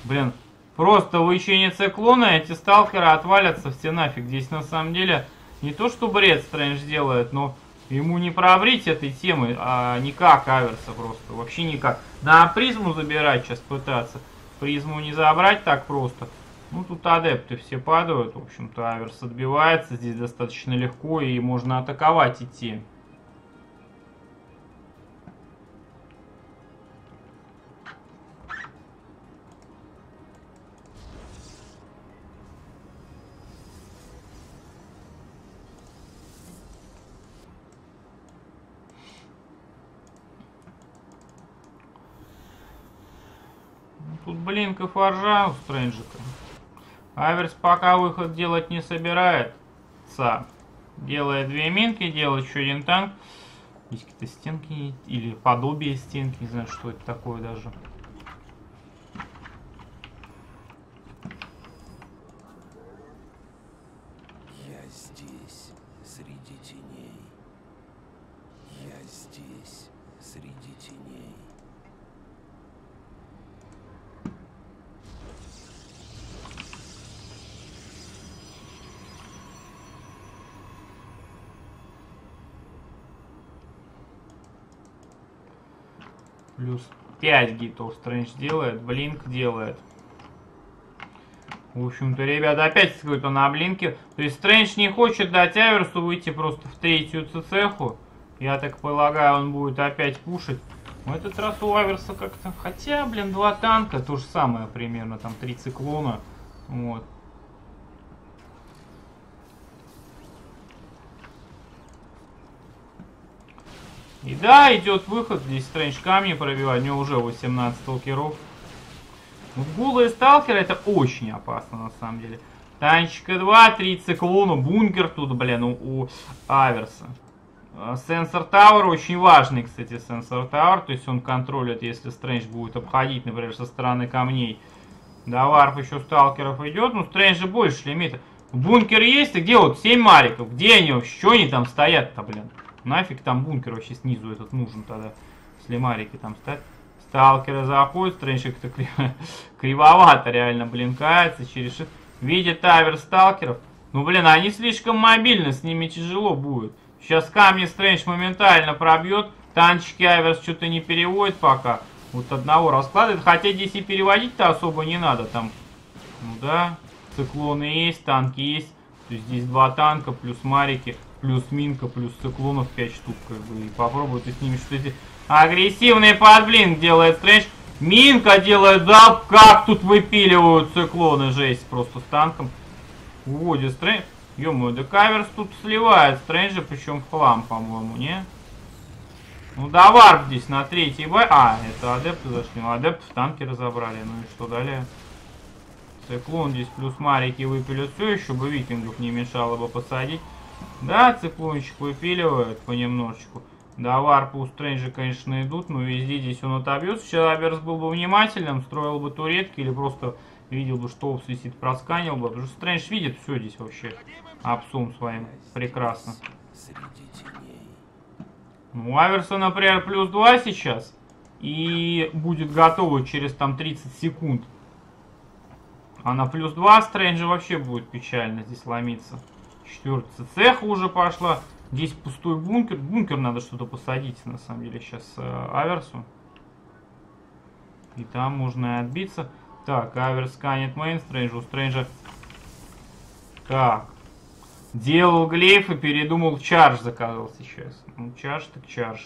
Блин, просто вычини циклона, эти сталкеры отвалятся все нафиг. Здесь на самом деле не то, что бред Стрэндж делает, но ему не пробрить этой темы, а никак Аверса просто. Вообще никак. На призму забирать сейчас пытаться. Призму не забрать так просто. Ну, тут адепты все падают, в общем-то, Аверс отбивается, здесь достаточно легко и можно атаковать идти. Тут, блин, кофаржа у Стрэнджика. Аверс пока выход делать не собирается. Делает две минки, делает еще один танк. Есть какие-то стенки или подобие стенки, не знаю, что это такое даже. Я здесь, среди теней. Я здесь, среди теней. Плюс пять гитов Стрэндж делает, блинк делает. В общем-то, ребята, опять какой-то на блинке. То есть Стрэндж не хочет дать Аверсу выйти просто в третью цеху. Я так полагаю, он будет опять пушить. В этот раз у Аверса как-то... Хотя, блин, два танка, то же самое примерно, там три циклона. Вот. И да, идет выход, здесь Стрэндж камни пробивает, у него уже восемнадцать сталкеров. Ну, гулы и сталкеры это очень опасно на самом деле. Танчика два, три циклона, бункер тут, блин, у, у Аверса. Сенсор Тауэр очень важный, кстати, Сенсор Тауэр, то есть он контролит, если Стрэндж будет обходить, например, со стороны камней. Да, варп еще сталкеров идет, но Стрэндж же больше лимита. Бункер есть, и где вот семь мариков, где они вообще, что они там стоят-то, блин? Нафиг там бункер вообще снизу этот нужен тогда, если марики там стоят. Сталкеры заходят, Стрэндж как-то криво, кривовато реально блинкается, через шифт. Видит Аверс сталкеров. Ну, блин, они слишком мобильны, с ними тяжело будет. Сейчас камни Стрэндж моментально пробьет. Танчики Аверс что-то не переводит пока. Вот одного раскладывает, хотя здесь и переводить-то особо не надо там. Ну да, циклоны есть, танки есть. То есть здесь два танка плюс марики. Плюс минка, плюс циклонов пять штук, как бы, и попробую ты с ними что-то сделать. Агрессивный подблинк делает Стрэндж. Минка делает, да, как тут выпиливают циклоны, жесть, просто с танком. Уводит Стрэндж. Ё-моё, да Каверс тут сливает Стрэнджа, причем в хлам, по-моему, не? Ну да, варп здесь на третий бай. А, это адепты зашли, ну адептов танки разобрали, ну и что далее? Циклон здесь плюс марики выпилят все еще, бы викингов не мешало бы посадить. Да, циклончик выпиливает понемножечку. Да, варпы у Стрэнджа, конечно, идут, но везде здесь он отобьется. Сейчас Аверс был бы внимательным, строил бы туретки или просто видел бы, что опс висит, просканил бы. Потому что Стрэндж видит все здесь вообще опсом своим прекрасно. Ну, у Аверса, например, плюс два сейчас. И будет готово через там тридцать секунд. А на плюс два Стрэнджа вообще будет печально здесь ломиться. Четвертая цеха уже пошла. Здесь пустой бункер. Бункер надо что-то посадить, на самом деле, сейчас э, Аверсу. И там можно и отбиться. Так, Аверс сканит мейн Стрэнджа. У Стрэнджа... Так. Делал глейф и передумал. Чардж заказал сейчас. Ну, чардж так чардж.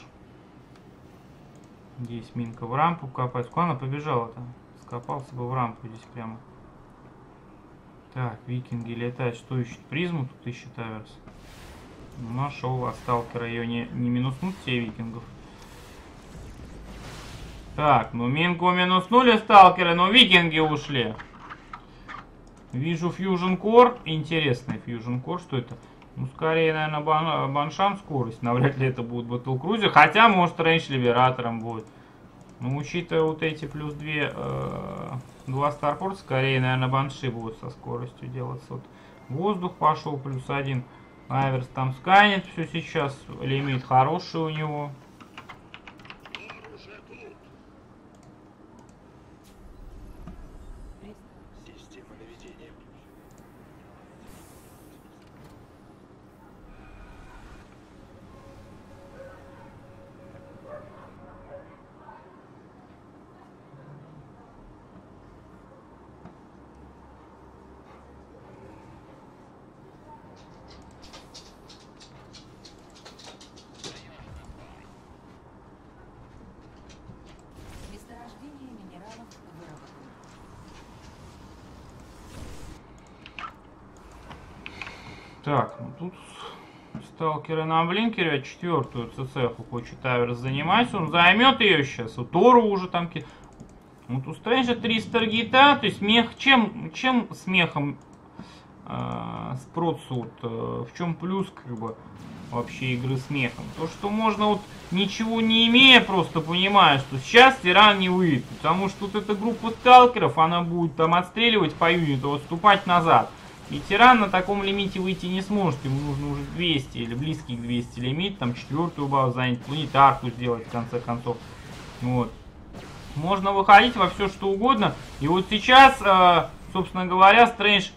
Здесь минка в рампу копать. Куда она побежала-то? Скопался бы в рампу здесь прямо. Так, викинги летают. Что ищет? Призму тут ищет Аверс. Нашел, а сталкера ее не, не минуснут все викингов. Так, ну минку минуснули сталкеры, но викинги ушли. Вижу Fusion Core. Интересный Fusion Core. Что это? Ну, скорее, наверное, бан, баншан скорость. Навряд ли это будет Battle Cruiser. Хотя, может, Range Liberator'ом будет. Ну, учитывая вот эти плюс две... Э Два Старпорта, скорее, наверное, банши будут со скоростью делаться. Вот воздух пошел, плюс один. Аверс там сканет все сейчас. Лимит хороший у него. Так, ну тут сталкеры на блинкере, четвертую цеху хочет Аверс занимать, он займет ее сейчас, у Тору уже там... Вот у Стрэнджа три старгейта, то есть мех, чем, чем с мехом э, с Процу, вот, в чем плюс как бы вообще игры с мехом? То, что можно вот ничего не имея, просто понимая, что сейчас тиран не выйдет, потому что вот эта группа сталкеров, она будет там отстреливать по юниту, отступать назад. И тиран на таком лимите выйти не сможет, ему нужно уже двести или близких двести лимит, там четвертую базу занять, планетарку сделать в конце концов, вот. Можно выходить во все что угодно. И вот сейчас, собственно говоря, Стрэндж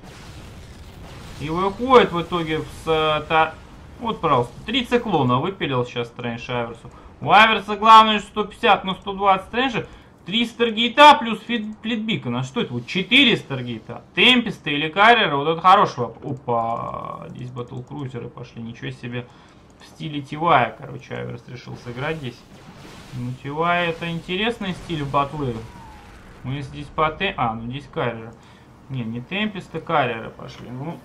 и выходит в итоге с... Вот, пожалуйста, три циклона выпилил сейчас Стрэндж Айверсу. У Айверса главное сто пятьдесят, но сто двадцать Стрэнджа. три старгейта плюс флитбикона. Что это? Вот четыре старгейта. Темпеста или карьера. Вот это хороший вопрос. Опа, здесь батл-крузеры пошли. Ничего себе. В стиле Тивая, короче, Айверс решил сыграть здесь. Ну, Тивай это интересный стиль в батлы. Мы здесь по тем... А, ну здесь карьера. Не, не темпеста, карьера пошли. Ну,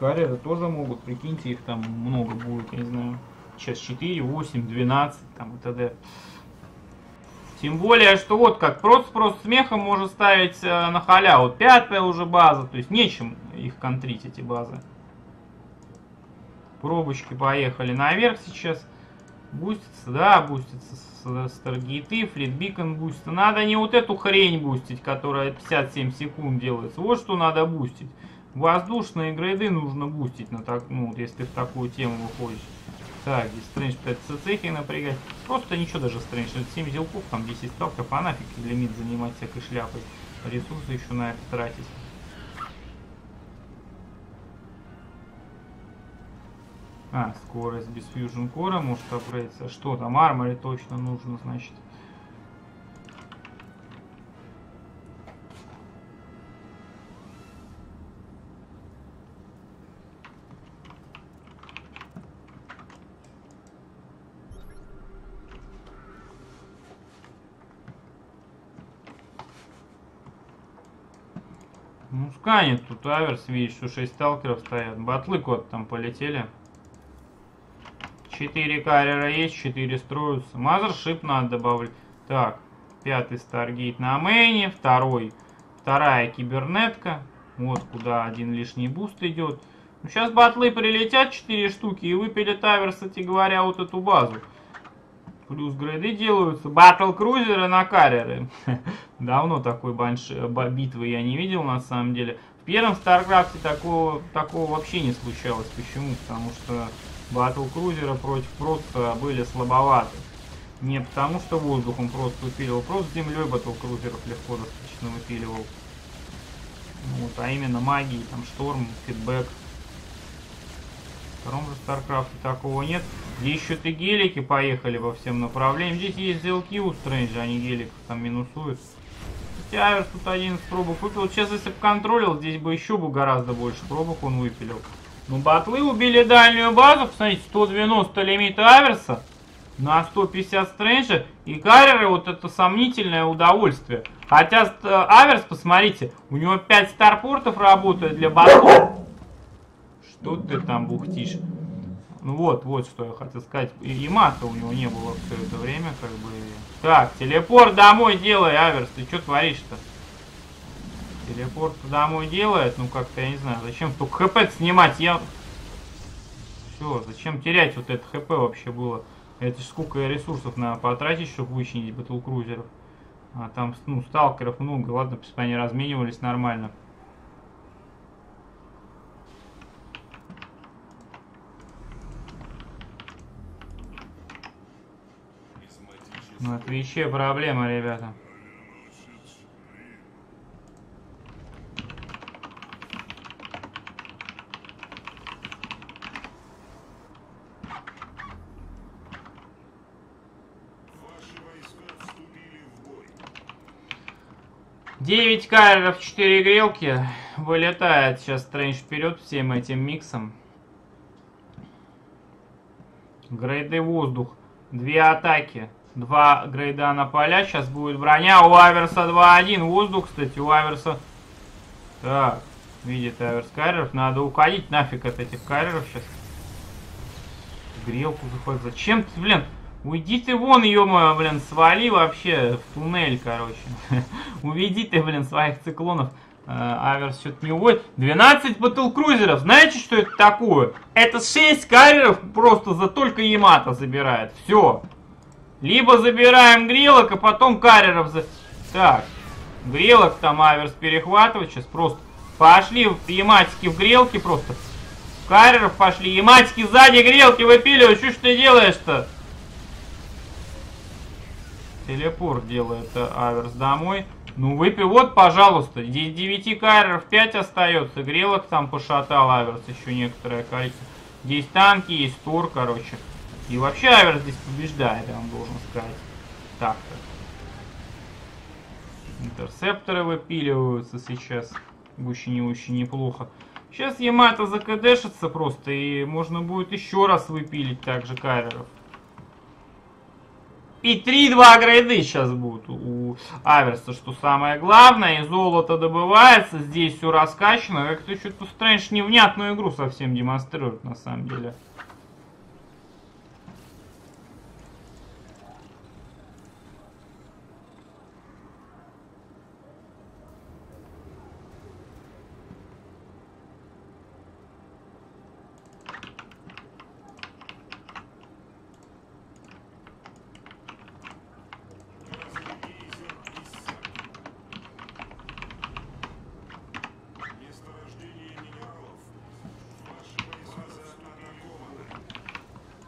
карьеры тоже могут, прикиньте, их там много будет, я не знаю. Сейчас четыре, восемь, двенадцать, там и т.д. Тем более, что вот как проц проц с мехом можно ставить э, на халяву. Пятая уже база, то есть нечем их контрить, эти базы. Пробочки поехали наверх сейчас. Бустится, да, бустится старгейты, флитбикон бустится. Надо не вот эту хрень бустить, которая пятьдесят семь секунд делается. Вот что надо бустить. Воздушные грейды нужно бустить, на так, ну, если ты в такую тему выходишь. Так, здесь Стрэндж пятьдесят цехи напрягать. Просто ничего даже Стрэндж. семь зелков, там десять ставков, а нафиг лимит занимать всякой шляпой. Ресурсы еще на это тратить. А, скорость без фьюжн кора может апгрейдиться. Что там, арморе точно нужно, значит. Ну, сканет тут Аверс, видишь, что шесть сталкеров стоят. Батлы кот там полетели. четыре карьера есть, четыре строятся. Мазершип надо добавлять. Так, пятый старгейт на мейне, второй, вторая кибернетка. Вот куда один лишний буст идет. Ну, сейчас батлы прилетят, четыре штуки, и выпилят Аверс, кстати говоря, вот эту базу. Плюс грейды делаются. Батл-крузеры на карьеры. Давно такой битвы я не видел, на самом деле. В первом Старкрафте такого, такого вообще не случалось. Почему? Потому что... Батл-крузеры против просто были слабоваты. Не потому, что воздухом просто выпиливал, просто землей батл-крузеров легко достаточно выпиливал. Вот, а именно магии, там, шторм, фидбэк. В втором же Старкрафте такого нет. Здесь еще-то гелики поехали во всем направлениям. Здесь есть зелки у Стрэнджа, они геликов там минусуют. Хотя Аверс тут один из пробок выпил. Сейчас, если бы контролил, здесь бы еще бы гораздо больше пробок он выпилил. Ну, батлы убили дальнюю базу, посмотрите, сто девяносто лимита Аверса на сто пятьдесят Стрэнджа. И карьеры, вот это сомнительное удовольствие. Хотя Аверс, посмотрите, у него пять старпортов работает для батлов. Что ты там бухтишь? Ну вот, вот что я хотел сказать. И мата у него не было все это время, как бы. Так, телепорт домой делай, Аверс, ты что творишь-то? Телепорт домой делает, ну как-то я не знаю, зачем только хп снимать, я... Все, зачем терять вот это хп вообще было? Это ж сколько ресурсов надо потратить, чтобы вычинить батлкрузеров. А там, ну, сталкеров много, ладно, пусть они разменивались нормально. На Твиче проблема, ребята. девять карьеров, четыре грелки. Вылетает сейчас Стрэндж вперед всем этим миксом. Грейды воздух. две атаки. два грейда на поля. Сейчас будет броня. У Аверса два один. Воздух, кстати, у Аверса. Так, видит Аверс карьеров. Надо уходить нафиг от этих карьеров сейчас. Грелку захватить. Зачем ты, блин? Уйди ты вон, ё-моё, блин, свали вообще в туннель, короче. Уведи ты, блин, своих циклонов. Аверс что-то не уводит. двенадцать батлкрузеров. Знаете, что это такое? Это шесть карьеров просто за только Ямато забирает. Все. Либо забираем грелок, а потом карьеров за... Так. Грелок там Аверс перехватывает. Сейчас просто пошли яматики в грелки просто. Карьеров пошли. Яматики сзади грелки выпиливают. Что ж ты делаешь-то? Телепорт делает Аверс домой. Ну, выпил, вот, пожалуйста, здесь девять карьеров, пять остается. Грелок там пошатал Аверс еще некоторое количество. Здесь танки, есть Тор, короче. И вообще Аверс здесь побеждает, я вам должен сказать. Так-то. Интерсепторы выпиливаются сейчас. Очень-очень неплохо. Сейчас Ямато закадешится просто, и можно будет еще раз выпилить также карьеров. И три-два грейды сейчас будут у Аверса, что самое главное. И золото добывается, здесь все раскачано. Как-то что-то Стрэндж невнятную игру совсем демонстрирует, на самом деле.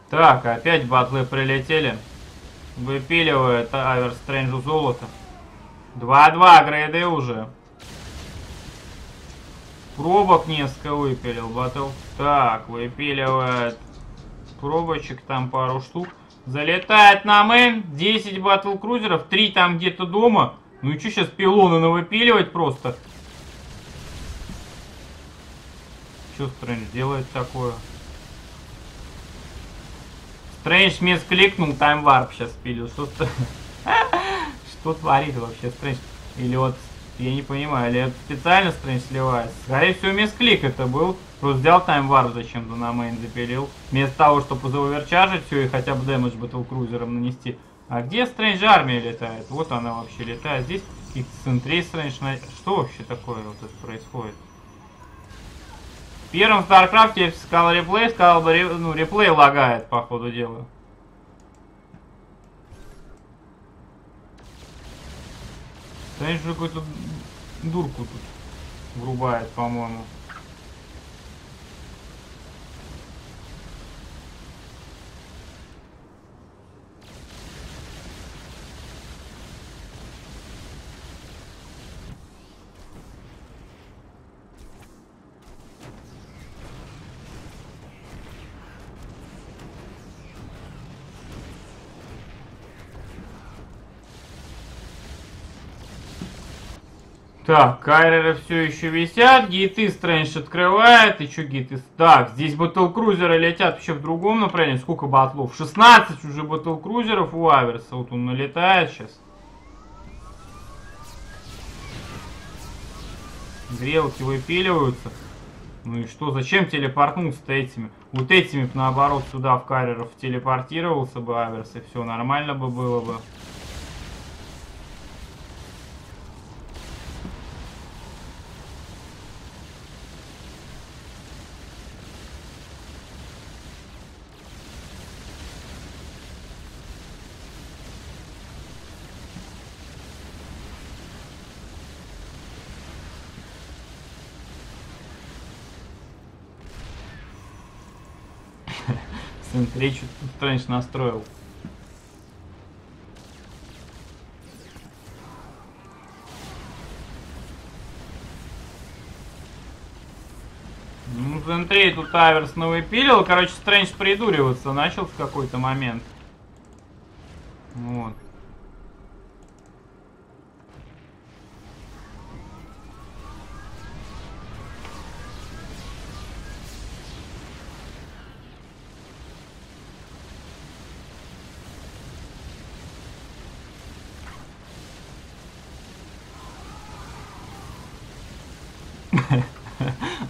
Так, опять батлы прилетели. Выпиливает Аверс Стрэнджу золото. два-два грейды уже. Пробок несколько выпилил батл. Так, выпиливает пробочек там пару штук. Залетает на мейн. десять батл крузеров. три там где-то дома. Ну и что сейчас пилоны навыпиливать просто? Что Стрэндж делает такое? Стрэндж мисс кликнул, таймварп сейчас пилил. Что-то... Что творит вообще Стрэндж? Или вот, я не понимаю, или это специально Стрэндж сливается? Скорее всего, мисс клик это был. Просто взял таймварп зачем-то на мейн запилил. Вместо того, чтобы заоверчажить все и хотя бы дэмэдж батлкрузером нанести. А где Стрэндж армия летает? Вот она вообще летает. Здесь каких-то центрей Стрэндж... Что вообще такое вот это происходит? В первом StarCraft я сказал реплей, сказал бы, ну, реплей лагает, по ходу дела. Стрэндж же какую-то дурку тут врубает, по-моему. Так, карьеры все еще висят, гейты Стрэндж открывает, и что гейты... Так, здесь батлкрузеры летят вообще в другом направлении, сколько батлов? шестнадцать уже батлкрузеров у Аверса, вот он налетает сейчас. Грелки выпиливаются. Ну и что, зачем телепортнулся-то этими? Вот этими бы наоборот сюда в карьеров телепортировался бы Аверс, и все нормально бы было бы. Речь Стрэндж настроил. Ну, в энтрей тут Аверс навыпилил. Короче, Стрэндж придуриваться начал в какой-то момент. Вот.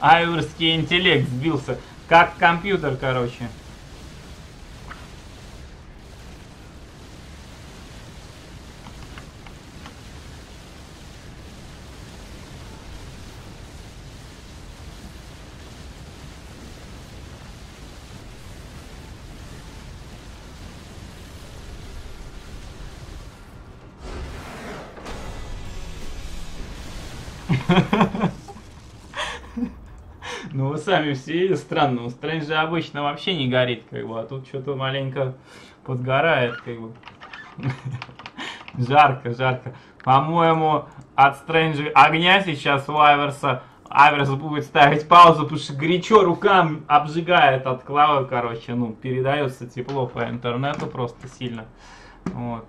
Аверский интеллект сбился, как компьютер, короче. Ну, вы сами все видели, странно. У Стрэнджа же обычно вообще не горит, как бы, а тут что-то маленько подгорает, как бы. Жарко, жарко. По-моему, от Стрэнджа огня сейчас у Айверса. Айверс будет ставить паузу, потому что горячо рукам обжигает от клавы, короче. Ну, передается тепло по интернету просто сильно. Вот.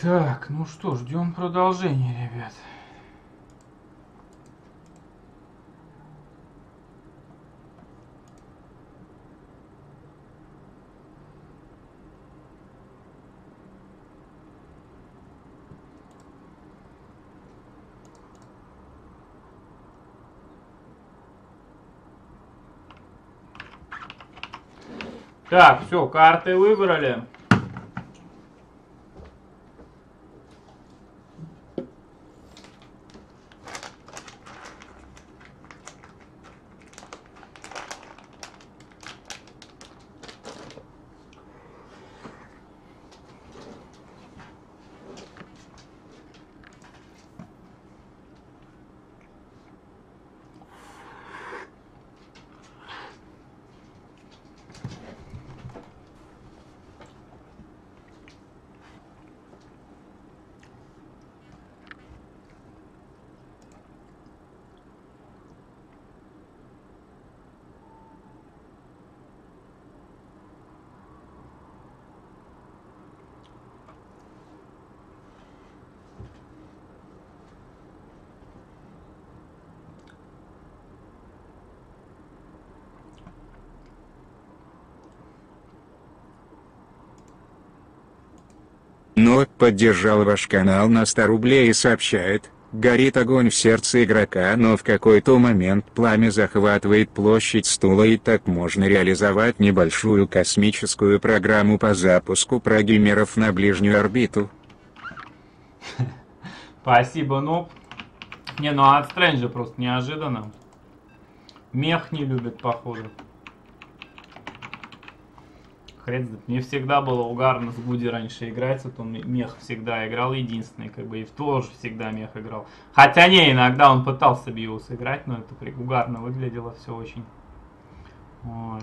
Так, ну что, ждем продолжения, ребят. Так, все, карты выбрали. Поддержал ваш канал на сто рублей и сообщает: горит огонь в сердце игрока, но в какой-то момент пламя захватывает площадь стула, и так можно реализовать небольшую космическую программу по запуску прогеймеров на ближнюю орбиту. Спасибо, Ноб. Не, ну от Стрэнджа просто неожиданно. Мех не любит, походу. Мне всегда было угарно с Гуди раньше играть, вот он мех всегда играл, единственный, как бы, и тоже всегда мех играл. Хотя не, иногда он пытался био сыграть, но это угарно выглядело все очень. Ой.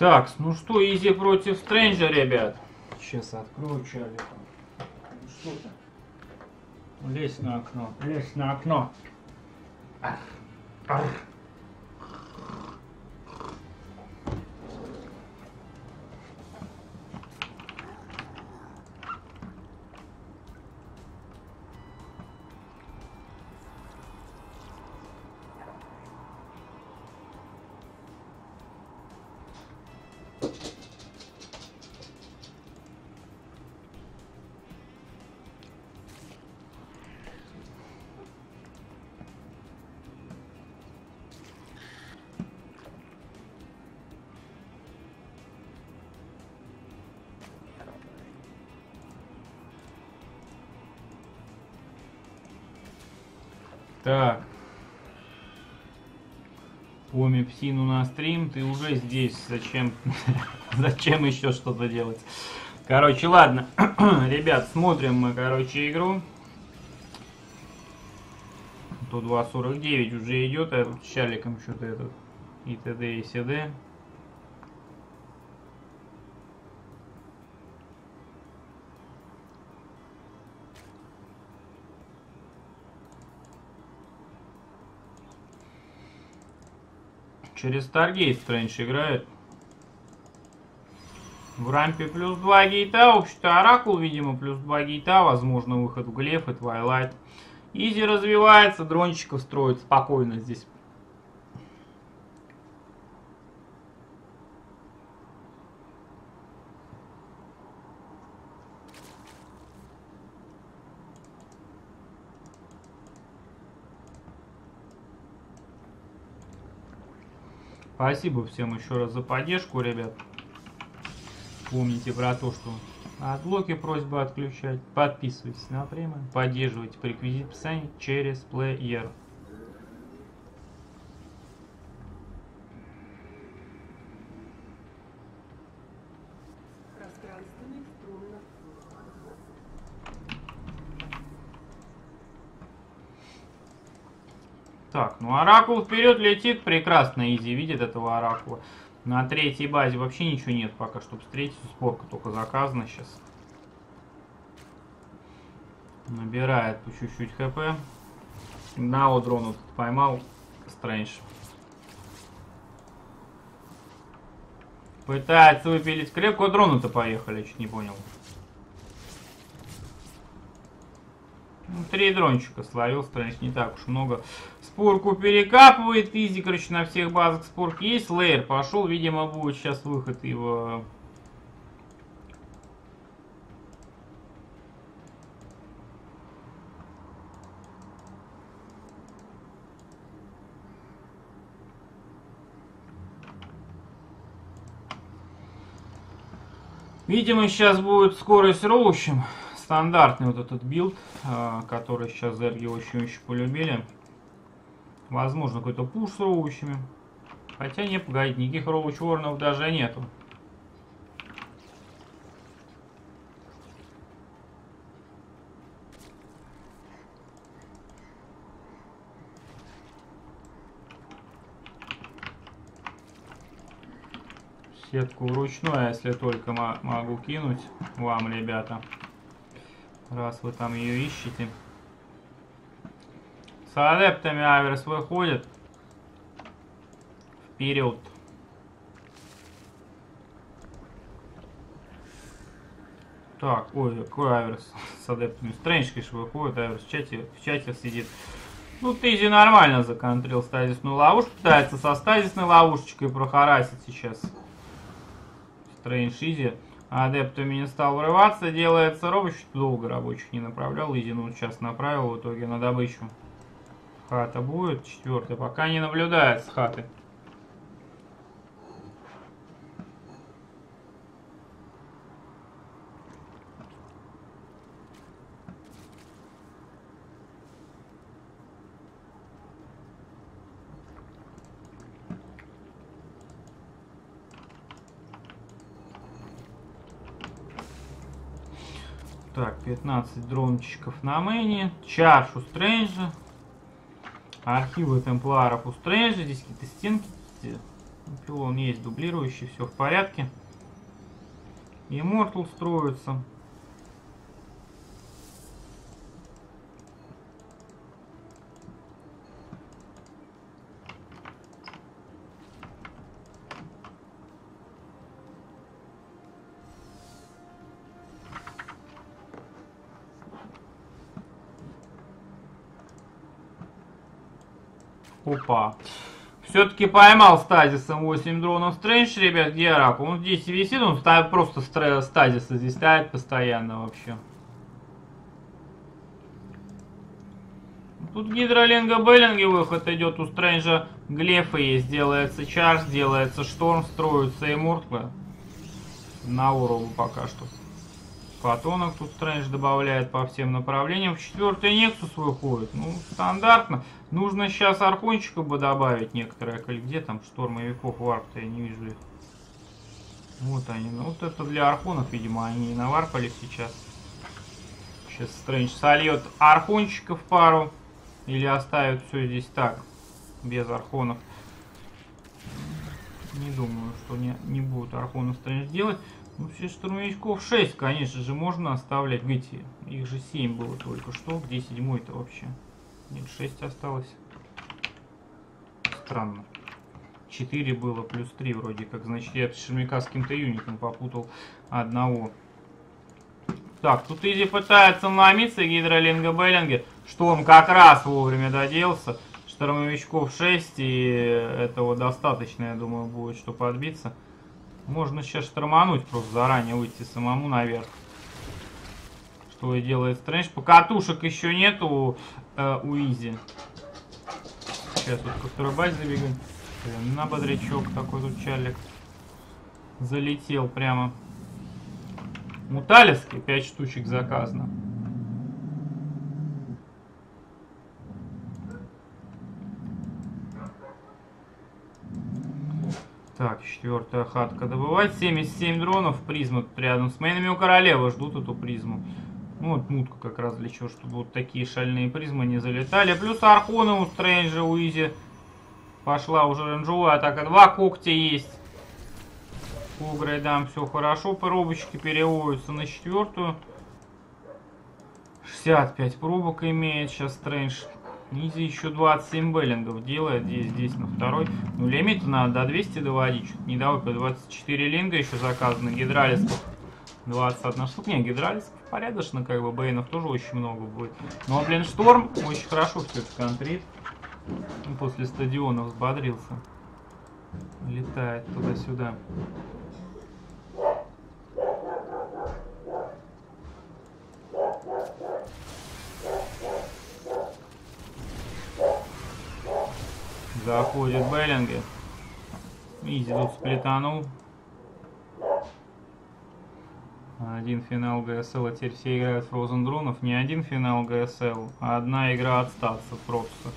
Так, ну что, Изи против Стрэнджа, ребят. Сейчас открою чалик. Что там? Лезь на окно, лезь на окно. Ах, ах. Так, Оми, псину на стрим, ты уже здесь, зачем, зачем еще что-то делать? Короче, ладно, ребят, смотрим мы, короче, игру. Тут два сорок девять уже идет, а с чаликом что-то этот, и т.д. и с.д. Через Stargate Стрэндж играет. В рампе плюс два гейта. Общий-то Оракул, видимо, плюс два гейта. Возможно, выход в Глеф и Твайлайт. Изи развивается, дрончиков строит спокойно здесь. Спасибо всем еще раз за поддержку, ребят. Помните про то, что отлоки просьба отключать. Подписывайтесь на премию. Поддерживайте по реквизиту в описании через плеер. Так, ну Оракул вперед летит, прекрасно, Изи видит этого Оракула. На третьей базе вообще ничего нет пока, чтобы встретить, сборка только заказана сейчас. Набирает по чуть-чуть хп. Нао дрон поймал Стрэндж. Пытается выпилить крепко, дрона-то поехали, я чуть не понял. Три дрончика словил, Стрэндж не так уж много. Спорку перекапывает, Изи, короче, на всех базах спорк есть. Лейер пошел, видимо, будет сейчас выход его. Видимо, сейчас будет скорость роущем. Стандартный вот этот билд, который сейчас зерги очень-очень полюбили. Возможно, какой-то пуш с роучами. Хотя не, погоди, никаких роуч-ворнов даже нету. Сетку вручную, если только могу кинуть вам, ребята. Раз вы там ее ищете. С адептами Аверс выходит. Вперед. Так, ой, какой Аверс с адептами? Стрэндж, конечно, выходит, Аверс в чате, в чате сидит. Ну, Тизи нормально законтрил стазисную ловушку. Пытается со стазисной ловушечкой прохарасить сейчас. Стрэндж Изи. Адептами не стал врываться, делается рабочий, долго рабочих не направлял, Изи ну сейчас направил в итоге на добычу. Хата будет, четвертый, пока не наблюдает с хаты. Так, пятнадцать дрончиков на мэне, чарж у Стрэнджа, архивы темпларов у Стрэнджа, здесь какие-то стенки, Пилон есть дублирующий, все в порядке. Иммортал строится. Опа. Все-таки поймал стазисом восемь дронов Стрэндж, ребят, где Рак? Он здесь висит, он ставит просто стазисы, здесь ставит постоянно вообще. Тут гидроленго-беллинги выход идет у Стрэнджа, глефы есть, делается Чарс, делается Шторм, строятся и Мортлы. На уровне пока что. Фотонок тут Стрэндж добавляет по всем направлениям. В четвертый Нексус выходит. Ну, стандартно. Нужно сейчас Архончика бы добавить некоторое. Где там штормовиков варп-то я не вижу их. Вот они. Ну, вот это для Архонов, видимо, они и наварпали сейчас. Сейчас Стрэндж сольет Архончика в пару. Или оставит все здесь так. Без Архонов. Не думаю, что не, не будут Архонов Стрэндж делать. Вообще штурмовичков шесть, конечно же, можно оставлять. Видите, их же семь было только что. Где седьмой-то вообще? Нет, шесть осталось. Странно. четыре было, плюс три вроде как. Значит, я Шермяка с каким-то юником попутал одного. Так, тут Изи пытается ломиться, гидроленго-беллинги. Шторм как раз вовремя доделся. Штурмовичков шесть, и этого достаточно, я думаю, будет, чтобы отбиться. Можно сейчас штормануть, просто заранее выйти самому наверх. Что и делает Стрэндж. Покатушек еще нету э, у Изи. Сейчас вот ко второй базе забегаем. На бодрячок такой тут чалик. Залетел прямо. Муталиски пять штучек заказано. Так, четвертая хатка добывать. семьдесят семь дронов, призма тут рядом с мейнами у королевы. Ждут эту призму. Ну, вот мутку как раз для чего, чтобы вот такие шальные призмы не залетали. Плюс Архоны у Стрэнджа, у Изи. Пошла уже рейнджевая атака. Два когтя есть. По грейдам все хорошо. Пробочки переводятся на четвертую. шестьдесят пять пробок имеет сейчас Стрэндж. Изи еще двадцать семь беллингов делает, здесь, здесь на второй. Ну, лимит надо до двухсот доводить, что-то не доводит. двадцать четыре линга еще заказано, гидралисков двадцать одна штука. Не, гидралисков порядочно, как бы, бейнов тоже очень много будет. Но, блин, Шторм очень хорошо все это контрит. После стадиона взбодрился. Летает туда-сюда. Заходят беллинги. Изи тут сплетанул. Один финал ГСЛ, а теперь все играют в Frozen Drone'ов. Не один финал ГСЛ, а одна игра от Статса просто.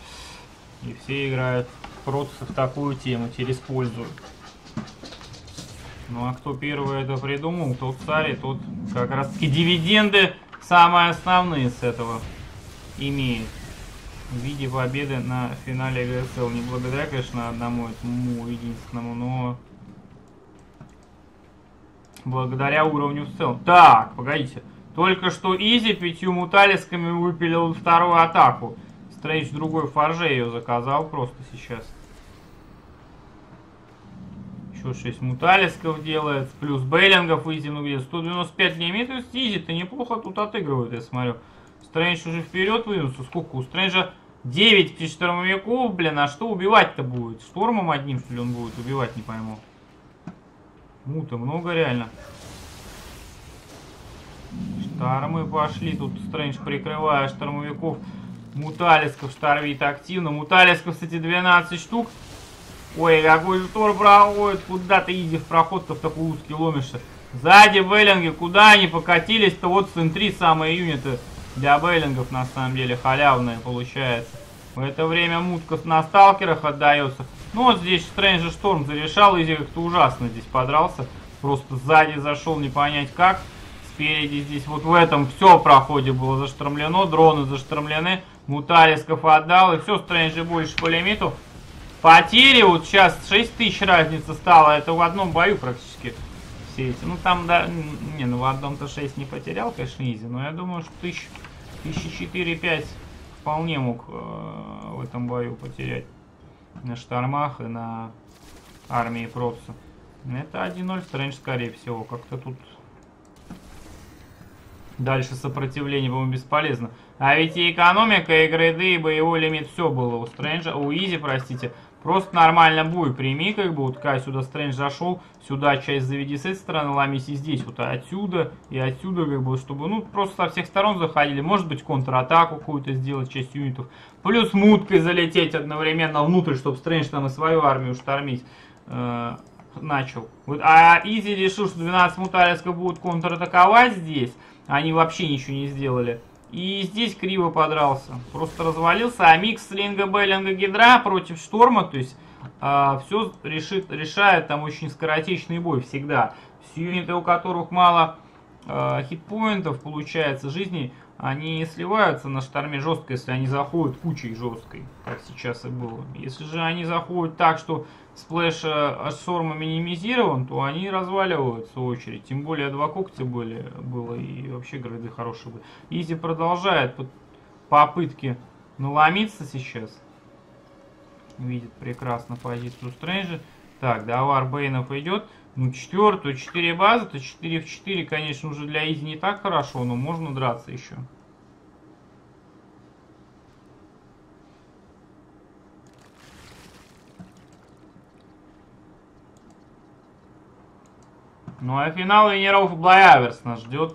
И все играют просто в такую тему, теперь используют. Ну а кто первый это придумал, тот царь, и тот как раз таки дивиденды самые основные с этого имеет. В виде победы на финале ГСЛ. Не благодаря, конечно, одному этому единственному, но благодаря уровню в целом. Так, погодите. Только что Изи пятью муталисками выпилил вторую атаку. Стрэндж другой фарже ее заказал просто сейчас. Еще шесть муталисков делает. Плюс бейлингов Изи, ну где сто девяносто пять лимит. То есть Изи-то неплохо тут отыгрывает, я смотрю. Стрэндж уже вперед выдвинулся. Сколько у Стрэнджа? девять птичь-штормовиков, блин, а что убивать-то будет? Штормом одним, что ли, он будет убивать, не пойму. Мута много реально. Штормы пошли, тут Стрэндж прикрывая штормовиков. Муталисков штормит активно. Муталисков, кстати, двенадцать штук. Ой, какой же штор проходит. Куда ты, Изи, в проход-то в такой узкий ломишься? Сзади беллинги, куда они покатились-то? Вот с эн три самые юниты. Для бейлингов, на самом деле, халявные получается. В это время мутка на сталкерах отдается. Ну вот здесь Стрэнджа Шторм зарешал. Изи как-то ужасно здесь подрался. Просто сзади зашел, не понять как. Спереди здесь вот в этом все проходе было заштормлено. Дроны заштормлены. Муталисков отдал. И все, Стрэнджа больше по лимиту. Потери вот сейчас шесть тысяч разница стала. Это в одном бою практически все эти. Ну там, да, не, ну в одном-то шесть не потерял, конечно, изи. Но я думаю, что тысяча четыре-пять вполне мог э, в этом бою потерять. На штормах и на армии Пропса. Это один ноль Стрэндж, скорее всего. Как-то тут дальше сопротивление, по-моему, бесполезно. А ведь и экономика, и грейды, и боевой лимит, все было у Стрэнджа, у Изи, простите. Просто нормально бой прими, как бы, вот Кай сюда Стрэндж зашел, сюда часть заведи с этой стороны, ломись и здесь, вот отсюда и отсюда, как бы, чтобы, ну, просто со всех сторон заходили. Может быть, контратаку какую-то сделать, часть юнитов. Плюс муткой залететь одновременно внутрь, чтобы Стрэндж там и свою армию штормить э, начал. Вот, а Изи решил, что двенадцать муталинских будут контратаковать здесь. Они вообще ничего не сделали. И здесь криво подрался. Просто развалился. А микс Линга, Беллинга, Гидра против Шторма. То есть э, все решит, решает там очень скоротечный бой всегда. С юниты, у которых мало э, хитпоинтов, получается, жизни, они сливаются на шторме жестко, если они заходят кучей жесткой, как сейчас и было. Если же они заходят так, что сплэш от Шторма минимизирован, то они разваливаются в очередь. Тем более два когтя были, было и вообще грейды хорошие были. Изи продолжает попытки наломиться сейчас. Видит прекрасно позицию Стрэнджа. Так, давар Бейнов идет. Ну, четвертую, четыре базы, то четыре в четыре, конечно, уже для Изи не так хорошо, но можно драться еще. Ну, а финал Венеров и Блайаверс нас ждет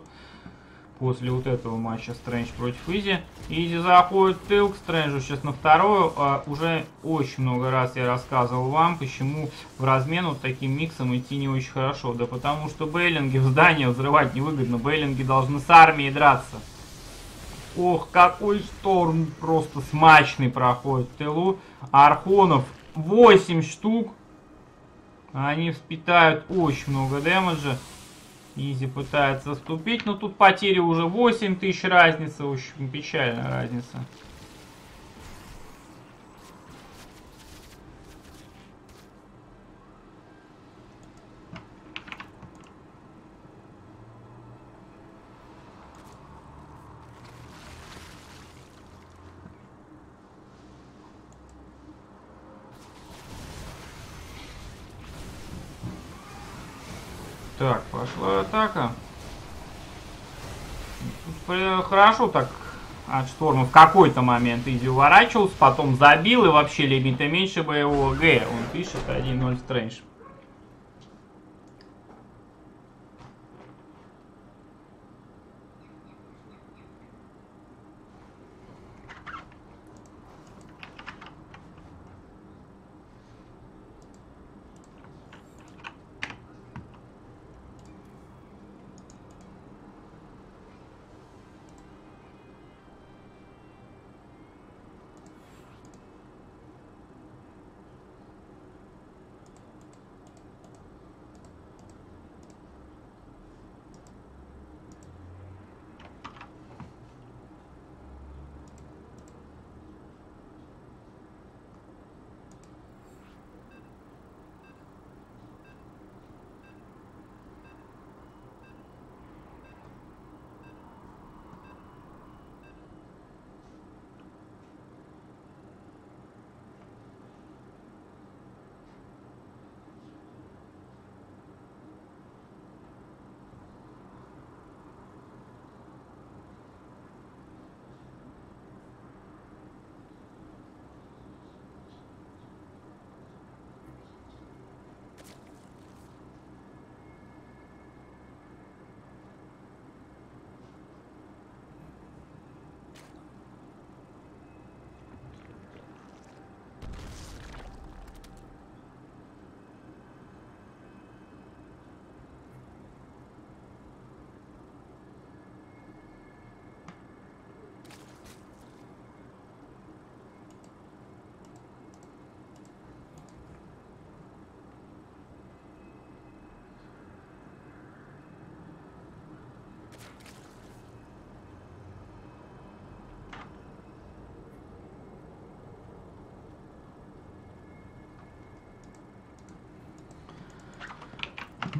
после вот этого матча Стрэндж против Изи. Изи заходит в тыл к Стрэнджу сейчас на вторую. А, уже очень много раз я рассказывал вам, почему в размен вот таким миксом идти не очень хорошо. Да потому что Беллинги в здание взрывать невыгодно. Беллинги должны с армией драться. Ох, какой шторм просто смачный проходит в тылу. Архонов восемь штук. Они впитают очень много дэмэджа. Изи пытается отступить, но тут потери уже восемь тысяч разница, очень печальная разница. Так, пошла атака. Тут хорошо так от Шторма в какой-то момент Изи уворачивался, потом забил, и вообще лимита меньше боевого Г. Он пишет один ноль Стрэндж.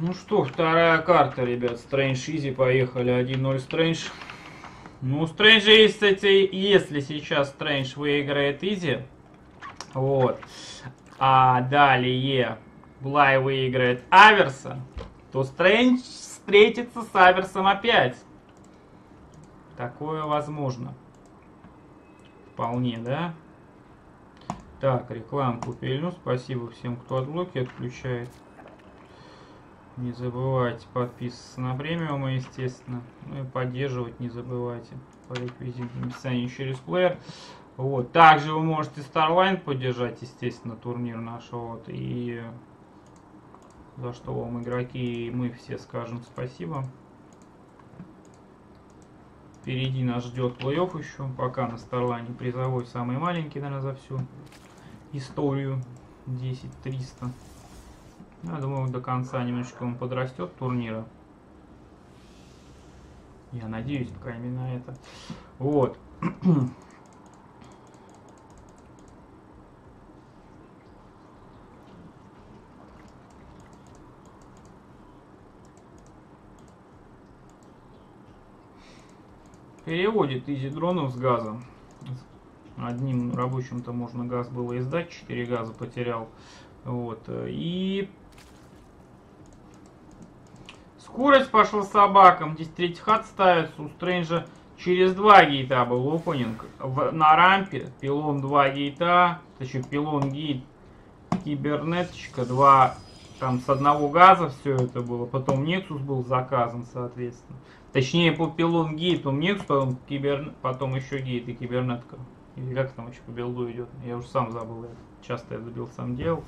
Ну что, вторая карта, ребят, Strange Easy, поехали, один ноль Strange. Ну, Strange, если, если сейчас Strange выиграет Easy, вот, а далее Блай выиграет Аверса, то Strange встретится с Аверсом опять. Такое возможно. Вполне, да? Так, рекламку перену. Спасибо всем, кто от блоки отключает. Не забывайте подписываться на премиум, естественно. Ну и поддерживать не забывайте. По реквизиту в описании через плеер. Вот. Также вы можете Starline поддержать, естественно, турнир наш. Вот. И за что вам, игроки, и мы все скажем спасибо. Впереди нас ждет плей-офф еще. Пока на Starline призовой самый маленький, наверное, за всю историю. десять триста. Я думаю, до конца немножечко он подрастет турнира. Я надеюсь, пока именно на это. Вот. Переводит Изи дронов с газом. Одним рабочим-то можно газ было издать. четыре газа потерял. Вот. И... скорость пошла собакам. Здесь третий хат ставится. У Стрэнджа через два гейта был опенинг. В, на рампе пилон два гейта. Точнее, пилон гейт. Кибернеточка два. Там с одного газа все это было. Потом Nexus был заказан, соответственно. Точнее, по пилон гейту Nexus, потом, кибер... потом еще гейт и кибернетка. Или как там еще по билду идет. Я уже сам забыл. Я часто я забил, сам делал.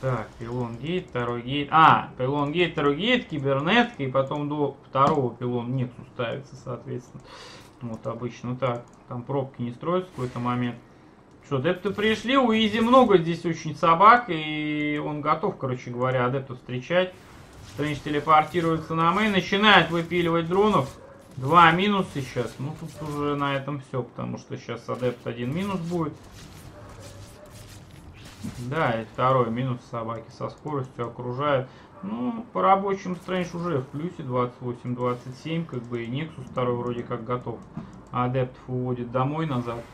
Так, пилон гейт, второй гейт. А, пилон гейт, второй гейт, кибернетка. И потом до второго пилон Nexus ставится, соответственно. Вот обычно так. Там пробки не строятся в какой-то момент. Что, адепты пришли, у Изи много здесь очень собак, и он готов, короче говоря, адептов встречать. Стрэндж телепортируется на мейн, начинает выпиливать дронов. Два минус сейчас, ну тут уже на этом все, потому что сейчас адепт один минус будет. Да, и второй минус, собаки со скоростью окружают. Ну, по рабочим Стрэндж уже в плюсе, двадцать восемь двадцать семь, как бы и Nexus второй вроде как готов. А адептов уводит домой назад.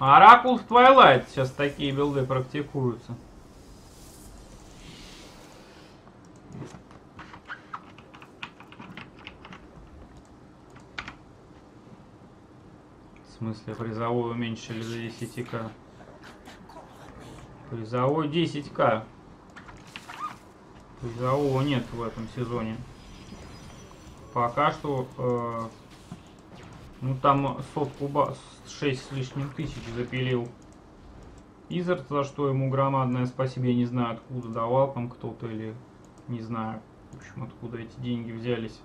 Оракул в Твайлайт. Сейчас такие билды практикуются. В смысле, призовой уменьшили за десять тысяч. Призовой десять тысяч. Призового нет в этом сезоне. Пока что... Э Ну там сотку баз, шесть с лишним тысяч запилил Изерт, за что ему громадное спасибо. Я не знаю, откуда давал там кто-то, или не знаю, в общем, откуда эти деньги взялись.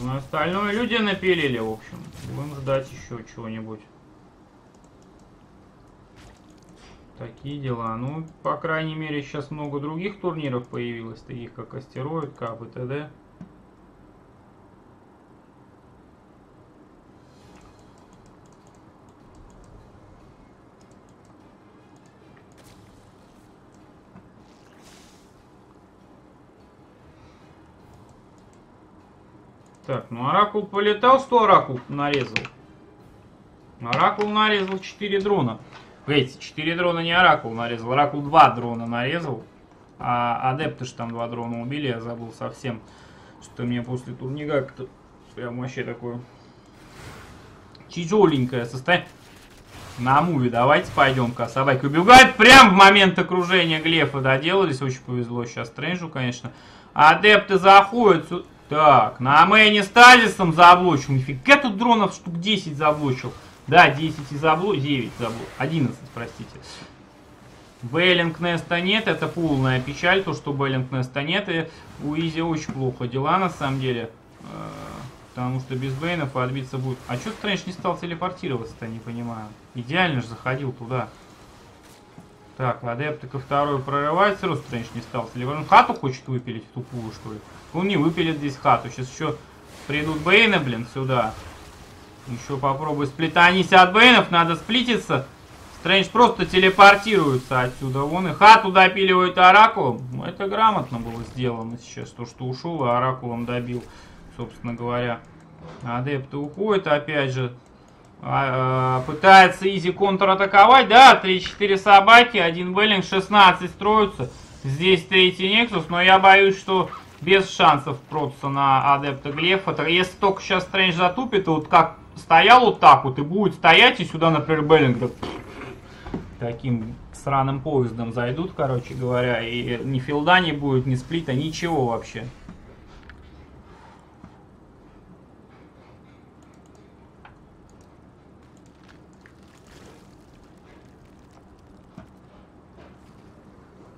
Ну остальное люди напилили, в общем. Будем ждать еще чего-нибудь. Такие дела. Ну, по крайней мере, сейчас много других турниров появилось, таких как Астероид, Кап и т.д. Так, ну Оракул полетал, сто Оракул нарезал. Оракул нарезал четыре дрона. Видите, четыре дрона не Оракул нарезал, Оракул два дрона нарезал. А адепты же там два дрона убили, я забыл совсем. Что мне после турнира как-то прям вообще такое тяжеленькое состояние. На муви давайте пойдем-ка. Собаки убегают прям в момент окружения Глефа. Доделались, очень повезло сейчас Стрэнджу, конечно. Адепты заходят сюда. Так, на мэйне стазисом заблочил. Нифига тут дронов штук десять заблочил. Да, десять и заблочил. девять заблочил. одиннадцать, простите. Бейлинг Неста нет. Это полная печаль, то, что Бейлинг Неста нет. И у Изи очень плохо дела, на самом деле. Потому что без Бэйнов отбиться будет. А чё Стрэндж не стал телепортироваться-то, не понимаю. Идеально же заходил туда. Так, адепты ко второй прорывается, Рус Стрэндж не стал телепортироваться. Хату хочет выпилить в тупую, что ли? Он не выпилит здесь хату. Сейчас еще придут Бэйны, блин, сюда. Еще попробуй сплетанись от Бэйнов, надо сплититься. Стрэндж просто телепортируется отсюда. Вон и хату допиливает Оракулом. Ну, это грамотно было сделано сейчас. То, что ушел, и Оракулом добил. Собственно говоря, адепты уходят, опять же, пытается Изи контратаковать, да, три-четыре собаки, один Беллинг, шестнадцать строится, здесь третий Нексус, но я боюсь, что без шансов просто на адепта Глефа, если только сейчас Стрэндж затупит, и вот как стоял вот так вот, и будет стоять, и сюда, например, Беллинг, да, таким сраным поездом зайдут, короче говоря, и ни филда не будет, ни сплита, ничего вообще.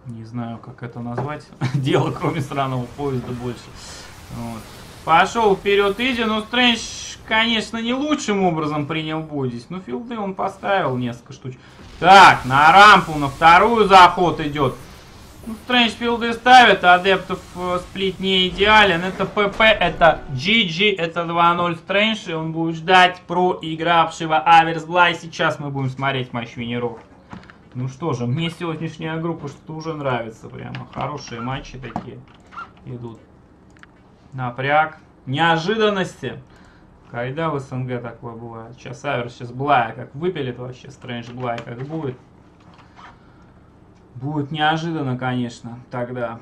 Не знаю, как это назвать. Дело, кроме сраного поезда, больше. Вот. Пошел вперед Изи. Ну, Стрэндж, конечно, не лучшим образом принял бой здесь. Но филды он поставил несколько штук. Так, на рампу, на вторую заход идет. Ну, Стрэндж филды ставит. Адептов сплит не идеален. Это ПП, это джи джи, это два ноль Стрэндж. И он будет ждать проигравшего Аверсглай. И сейчас мы будем смотреть матч Венеров. Ну что же, мне сегодняшняя группа что-то уже нравится прямо. Хорошие матчи такие идут. Напряг. Неожиданности. Когда в СНГ такое бывает. Сейчас Аверс сейчас Блая как выпилит вообще. Стрэндж Блая как будет. Будет неожиданно, конечно, тогда.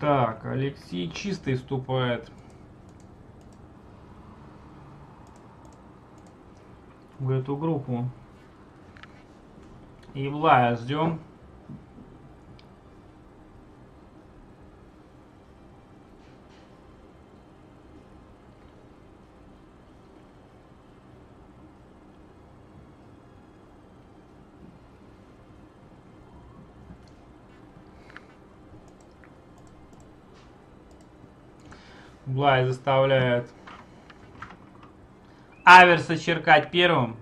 Так, Алексей чистый вступает. В эту группу. И Блая ждем. Блай заставляет Аверса черкать первым.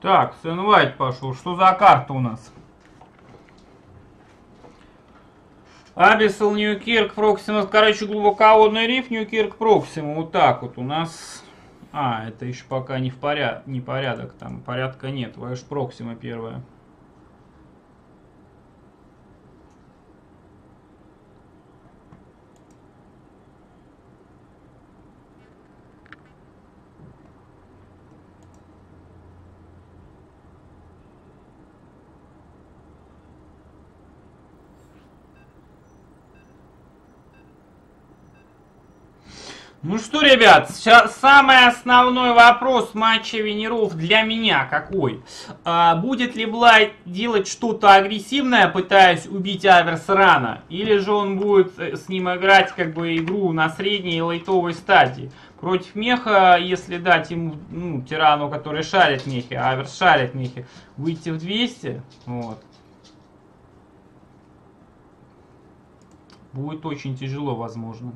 Так, сенвайт пошел. Что за карта у нас? Абиссал, Ньюкирк, Проксима. Короче, глубоководный риф, Ньюкирк, Проксима. Вот так вот у нас... А, это еще пока не в порядок. Не порядок там. Порядка нет. Ваша Проксима первая. Ну что, ребят, сейчас самый основной вопрос матча Венеров для меня какой? А, будет ли Блайт делать что-то агрессивное, пытаясь убить Аверс рано? Или же он будет с ним играть как бы игру на средней и лайтовой стадии? Против меха, если дать ему, ну, тирану, который шарит мехи, Аверс шарит мехи, выйти в двести, вот. Будет очень тяжело, возможно.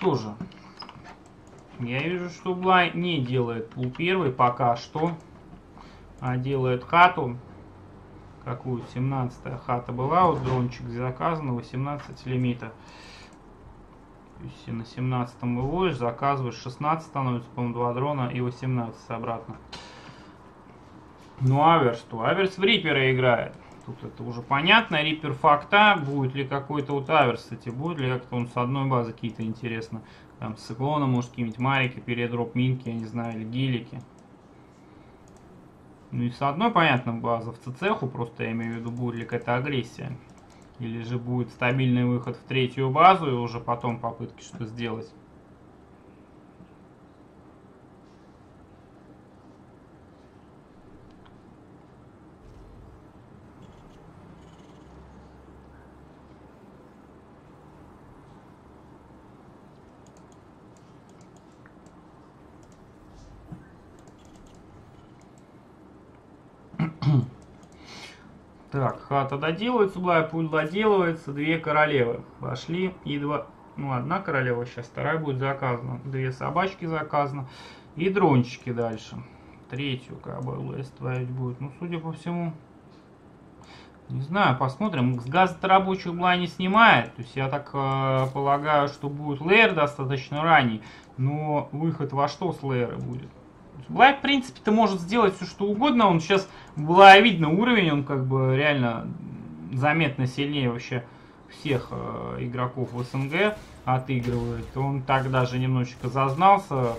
Тоже. Я вижу, что Блай не делает пул первый пока что, а делает хату. Какую? семнадцатая хата была, вот дрончик заказан, восемнадцать лимита. То есть на семнадцатом выводишь, заказываешь шестнадцать, становится, по-моему, два дрона и восемнадцать обратно. Ну, Аверс что? Аверс в Рипера играет. Тут это уже понятно. Риппер факта. Будет ли какой-то вот Аверс, кстати, будет ли как-то он с одной базы какие-то, интересно. Там с Иклоном, может, какие-нибудь марики, передроп минки, я не знаю, или гелики. Ну и с одной, понятно, база в цеху, просто я имею в виду, будет ли какая-то агрессия. Или же будет стабильный выход в третью базу и уже потом попытки что-то сделать. Так, хата доделывается, Блай, пуль доделывается, две королевы вошли и два, ну одна королева сейчас, вторая будет заказана, две собачки заказано и дрончики дальше. Третью королеву ставить будет, ну судя по всему, не знаю, посмотрим. С газа-то рабочих Блай не снимает, то есть я так э, полагаю, что будет лейер достаточно ранний, но выход во что с лейера будет? Блай, в принципе-то, может сделать все, что угодно. Он сейчас, Блай, видно уровень, он как бы реально заметно сильнее вообще всех э, игроков в СНГ отыгрывает. Он так даже немножечко зазнался.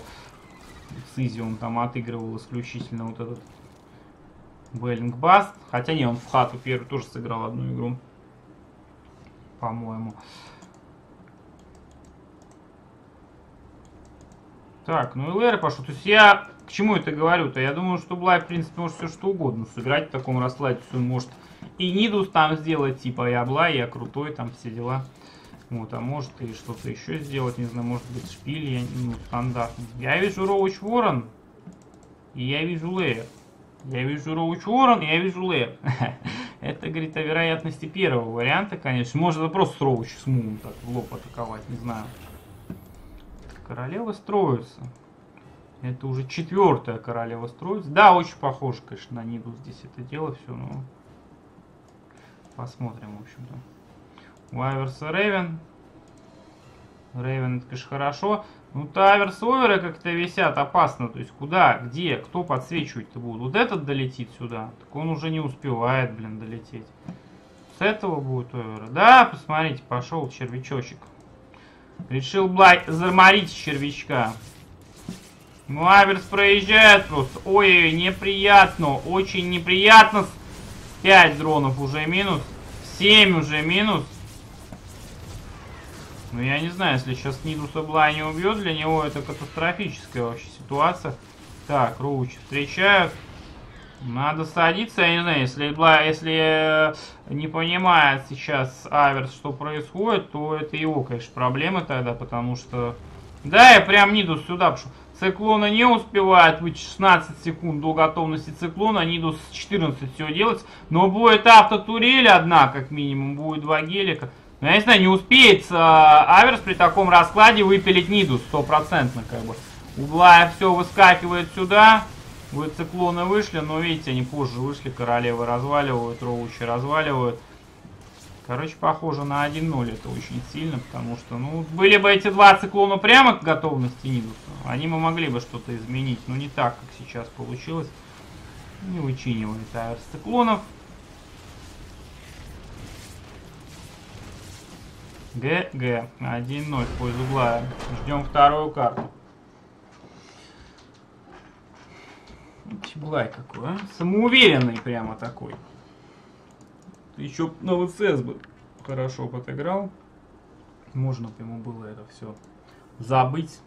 С Изи он там отыгрывал исключительно вот этот Беллингбаст. Хотя не, он в хату первый тоже сыграл одну игру, по-моему. Так, ну и Лэри пошел. То есть я... К чему это говорю-то? Я думаю, что Блай, в принципе, может все что угодно сыграть в таком раскладе. Он может и Нидус там сделать, типа я Блай, я крутой, там все дела. Вот, а может и что-то еще сделать, не знаю, может быть шпиль, я, ну, стандартный. Я вижу Роуч Уоррен, и я вижу Лэйер. Я вижу Роуч Уоррен, и я вижу Лэйер. Это говорит о вероятности первого варианта, конечно. Можно просто Роуч с Мумом так в лоб атаковать, не знаю. Королевы строятся. Это уже четвертая королева строится. Да, очень похоже, конечно, на Ниду здесь это дело все, но посмотрим, в общем-то. У Аверса Рейвен. Рейвен, это, конечно, хорошо. Ну, Аверс оверы как-то висят опасно. То есть, куда, где, кто подсвечивать-то будут? Вот этот долетит сюда. Так он уже не успевает, блин, долететь. С этого будет оверы. Да, посмотрите, пошел червячочек. Решил Блай заморить червячка. Ну, Аверс проезжает просто. Ой, неприятно. Очень неприятно. пять дронов уже минус. семь уже минус. Ну, я не знаю, если сейчас Нидус Обла не убьет, для него это катастрофическая вообще ситуация. Так, Роуч встречают. Надо садиться, я не знаю, если, если не понимает сейчас Аверс, что происходит, то это его, конечно, проблема тогда, потому что... Да, я прям Нидус сюда пошел. Циклона не успевает, быть шестнадцать секунд до готовности циклона, Нидус четырнадцать все делать. Но будет автотурель одна, как минимум, будет два гелика. Но я не знаю, не успеет а, Аверс при таком раскладе выпилить Нидус стопроцентно, как бы. Углая все выскакивает сюда. Вы циклоны вышли, но видите, они позже вышли, королевы разваливают, роучи разваливают. Короче, похоже на один ноль это очень сильно, потому что, ну, были бы эти два циклона прямо к готовности Нидуса, они бы могли бы что-то изменить, но не так, как сейчас получилось. Не вычинивает Аверс циклонов. ГГ, один ноль в пользу Глая. Ждем вторую карту. Глай какой, а? Самоуверенный прямо такой. Еще на ВЦС бы хорошо подыграл. Можно бы ему было это все забыть.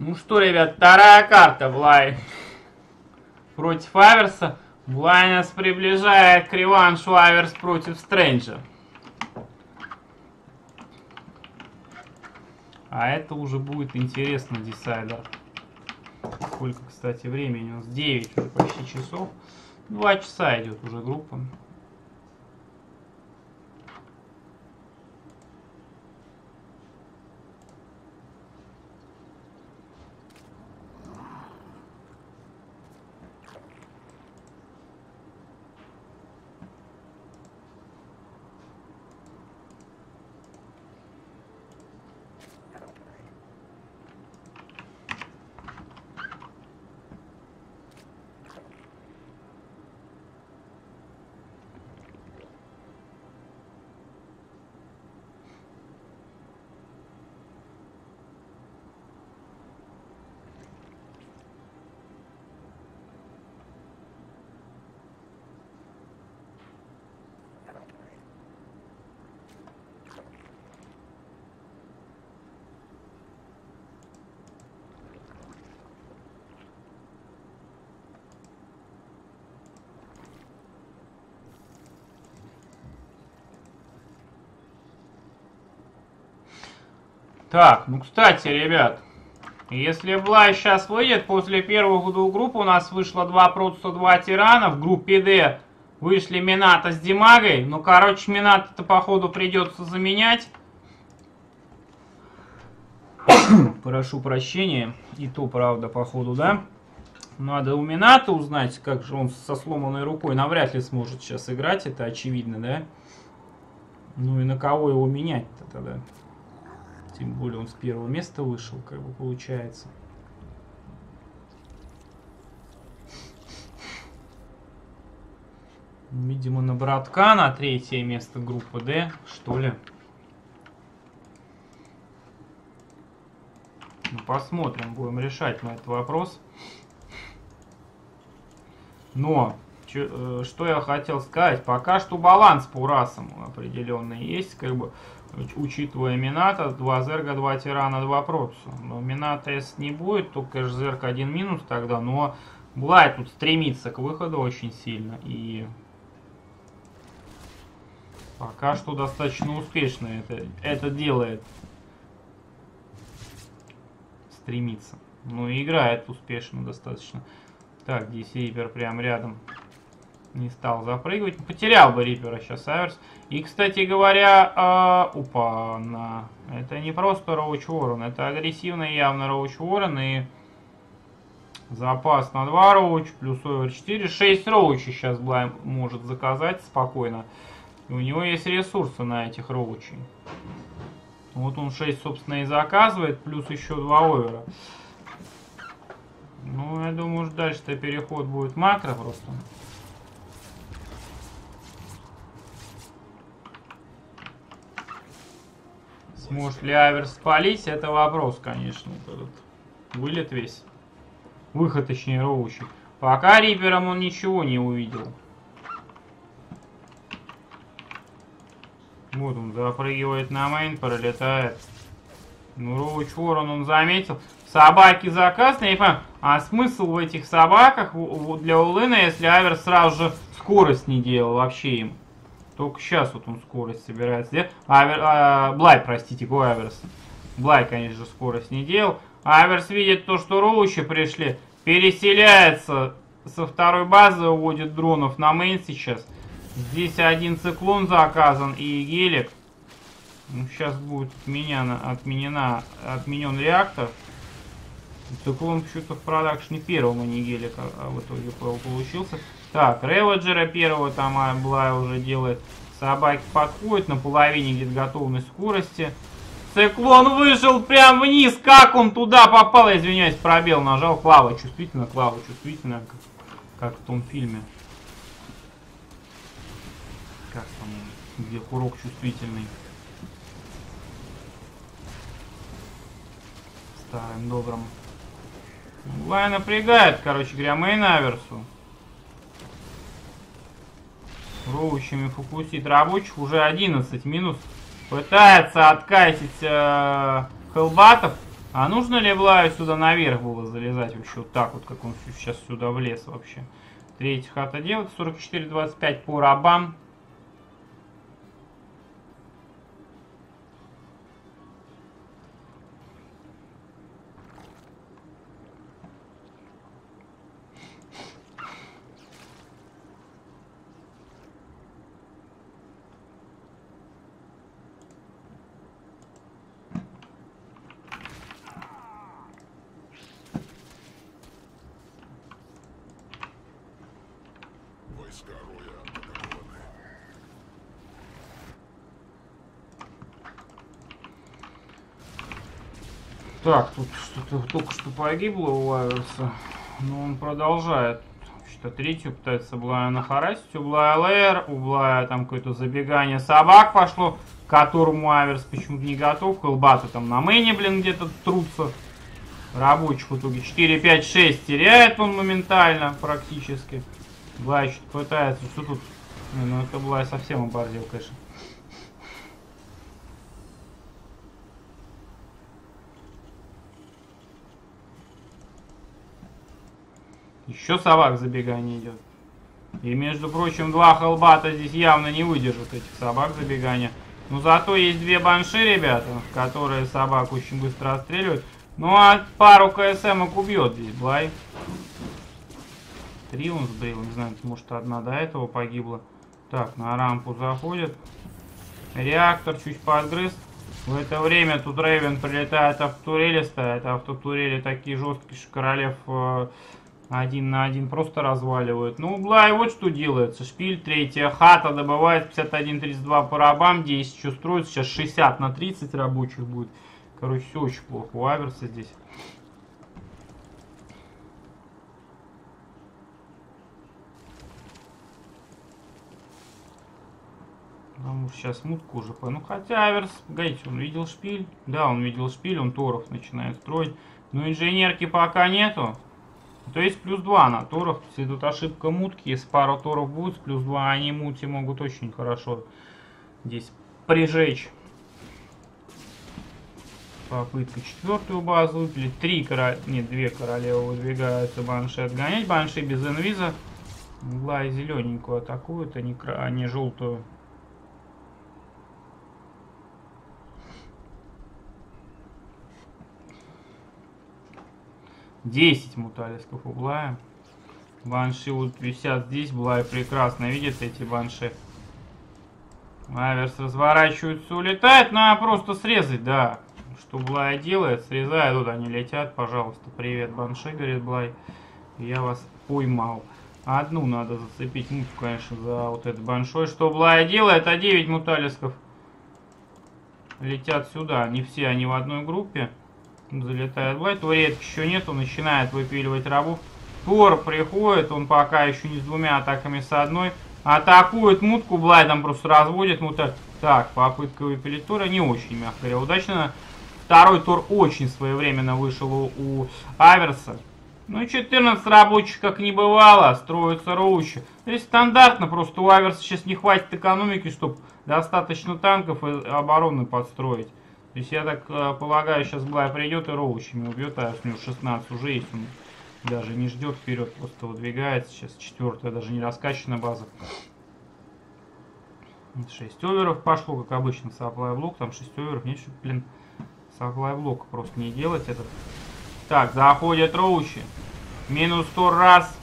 Ну что, ребят, вторая карта Блай против Аверса. Блай нас приближает к реваншу Аверс против Стрэнджа. А это уже будет интересно, десайдер. Сколько, кстати, времени? У нас девять уже почти часов. два часа идет уже группа. Так, ну, кстати, ребят, если Блай сейчас выйдет, после первых двух групп у нас вышло два против два тирана. В группе Д вышли Минато с Димагой. Ну, короче, Минато-то, походу, придется заменять. Прошу прощения. И то, правда, походу, да? Надо у Минато узнать, как же он со сломанной рукой навряд ли сможет сейчас играть. Это очевидно, да? Ну и на кого его менять-то тогда? Тем более он с первого места вышел, как бы получается. Видимо, на братка, на третье место группы Д, что ли. Ну, посмотрим, будем решать на этот вопрос. Но что я хотел сказать. Пока что баланс по расам определенный есть, как бы, учитывая Мината, два зерга, два тирана, два пропса. Но Мината, если не будет, то, конечно, зерг один минус тогда, но Блайд тут стремится к выходу очень сильно, и пока что достаточно успешно это, это делает. Стремится. Ну и играет успешно достаточно. Так, здесь Риппер прям рядом. Не стал запрыгивать. Потерял бы Риппера сейчас Аверс. И, кстати говоря, э, опа, на. Это не просто Роуч Уоррен. Это агрессивный явно Роуч Уоррен. И запас на два Роуч плюс овер четыре. шесть Роучей сейчас Блайм может заказать спокойно. И у него есть ресурсы на этих роучей. Вот он шесть, собственно, и заказывает, плюс еще два овера. Ну, я думаю, уж дальше-то переход будет макро просто. Сможет ли Аверс спалить, это вопрос, конечно. Вот этот вылет весь. Выход, точнее, роучей. Пока Риппером он ничего не увидел. Вот он запрыгивает на мейн, пролетает. Ну, Роуч Уоррен он заметил. Собаки заказ, я не понимаю. А смысл в этих собаках для Улына, если Аверс сразу же скорость не делал вообще им? Только сейчас вот он скорость собирается делать. Авер, а, Блай, простите, какой Аверс? Блай, конечно же, скорость не делал. Аверс видит то, что Роучи пришли. Переселяется со второй базы, уводит дронов на мейн сейчас. Здесь один циклон заказан и гелик. Ну, сейчас будет отменена, отменена, отменен реактор. Циклон почему-то в продакшне первого не гелик, а в итоге получился. Так, Реводжера первого там Блай уже делает. Собаки подходят, на половине где-то готовность скорости. Циклон вышел прям вниз. Как он туда попал? Извиняюсь, пробел нажал. Клава чувствительно, Клава чувствительно, как, как в том фильме. Как там, где курок чувствительный. Старым добрым. Блай напрягает, короче говоря, мейн Аверсу. Роучами фокусит рабочих. Уже одиннадцать минус. Пытается откатить э, хелбатов. А нужно ли Блаю сюда наверх было залезать вообще вот так вот, как он сейчас сюда влез вообще? Третий хата делает. сорок четыре двадцать пять по рабам. Так, тут что-то только что погибло у Аверса, но он продолжает. Что-то третью пытается Блая нахарасить. У Блая ЛР, у Блая там какое-то забегание собак пошло, к которому Аверс почему-то не готов. Хелбаты там на мэне, блин, где-то трутся. Рабочих в итоге четыре пять шесть теряет он моментально практически. Блай что-то пытается, что тут... Не, ну это Блай совсем оборзел, конечно. Еще собак забегание идет. И, между прочим, два хелбата здесь явно не выдержат этих собак забегания. Но зато есть две банши, ребята, которые собак очень быстро отстреливают. Ну а пару КСМок убьет здесь Блай. Три он сбрил, не знаю, может одна до этого погибла. Так, на рампу заходит. Реактор чуть подгрыз. В это время тут Рейвен прилетает, автотурели ставит. Автотурели такие жесткие, что королев э, один на один просто разваливают. Ну, Блай вот что делается. Шпиль, третья хата добывает пятьдесят один тридцать два по рабам. десять еще строится, сейчас шестьдесят на тридцать рабочих будет. Короче, все очень плохо у Аверса здесь. Потому что сейчас мутку уже по... Ну, хотя Аверс, погодите, он видел шпиль. Да, он видел шпиль, он торов начинает строить. Но инженерки пока нету. То есть плюс два на торов. Если тут ошибка мутки, если пару торов будет, плюс два они мути могут очень хорошо здесь прижечь. Попытка четвертую базу выпили. Три королевы, нет, две королевы выдвигаются. Банши отгонять. Банши без инвиза. Мгла и зелененькую атакуют, а не, кра... а не желтую. десять муталисков у Блая. Банши вот висят здесь. Блай прекрасно видит эти банши. Аверс разворачивается, улетает. Надо просто срезать, да. Что Блай делает? Срезает. Вот они летят. Пожалуйста, привет, банши, говорит Блай. Я вас поймал. Одну надо зацепить мутку, конечно, за вот этот баншой. Что Блай делает? А девять муталисков летят сюда. Не все они в одной группе. Залетает Блай, туретки еще нет, он начинает выпиливать рабов. Тор приходит, он пока еще не с двумя атаками, с одной. Атакует мутку, Блай там просто разводит мута. Так, попытка выпилить Тора не очень, мягко говоря, удачно. Второй Тор очень своевременно вышел у, у Аверса. Ну и четырнадцать рабочих как не бывало, строятся роучи. То есть стандартно, просто у Аверса сейчас не хватит экономики, чтобы достаточно танков и обороны подстроить. То есть я так э, полагаю, сейчас Блай придет и роучами убьет, а у него шестнадцать уже есть, он даже не ждет, вперед просто выдвигается. Сейчас четвертая, даже не раскачана база. шесть оверов пошло, как обычно, саплай-блок, там шесть оверов, нечего, блин, саплай-блок просто не делать этот. Так, заходят роучи, минус Тор раз,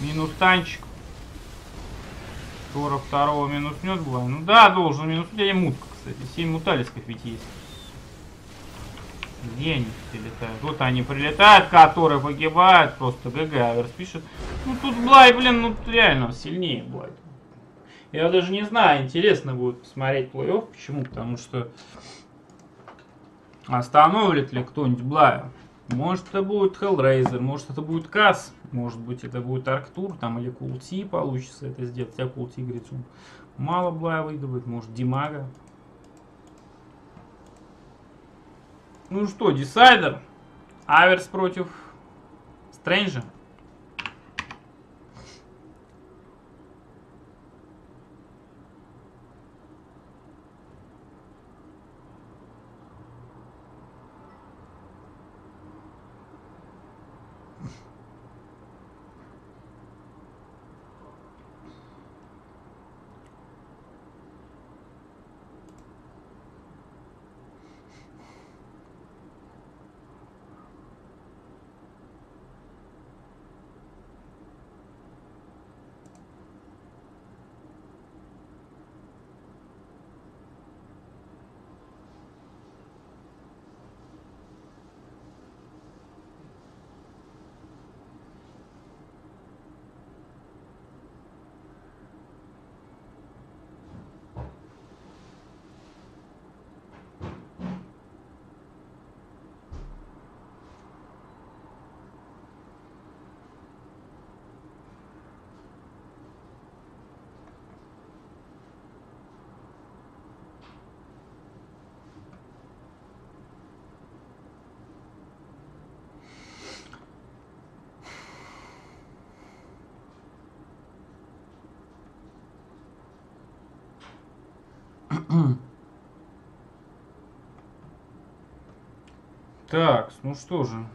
минус танчик. Тора второго минуснет Блай, ну да, должен минуснуть, а мутка. семь муталисков ведь есть. Где они прилетают? Вот они прилетают, которые погибают. Просто ГГ, Аверс пишет. Ну тут Блай, блин, ну реально сильнее Блай. Я даже не знаю, интересно будет посмотреть плей-офф. Почему? Потому что остановит ли кто-нибудь Блая. Может это будет Hellraiser, может это будет Касс, может быть это будет Арктур, там или Култи получится это сделать. Хотя Култи говорит, мало Блая выигрывает, может Димага. Ну что, десайдер. Аверс против Стрэнджа. Так, ну что же.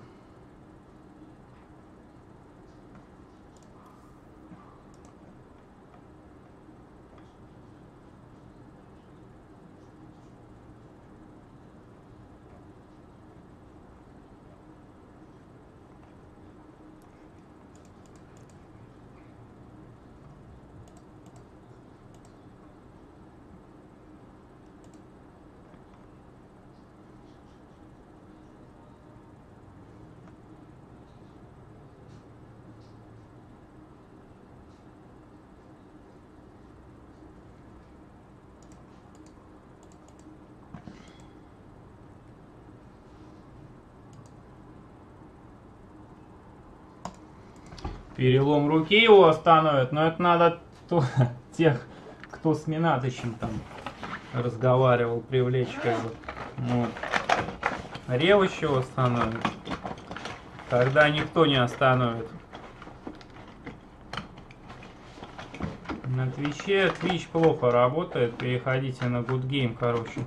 Перелом руки его остановят, но это надо то, тех, кто с Минатычем там разговаривал, привлечь как бы. Вот. Ревущего остановят. Тогда никто не остановит. На Твиче Твич плохо работает. Переходите на Гудгейм, короче.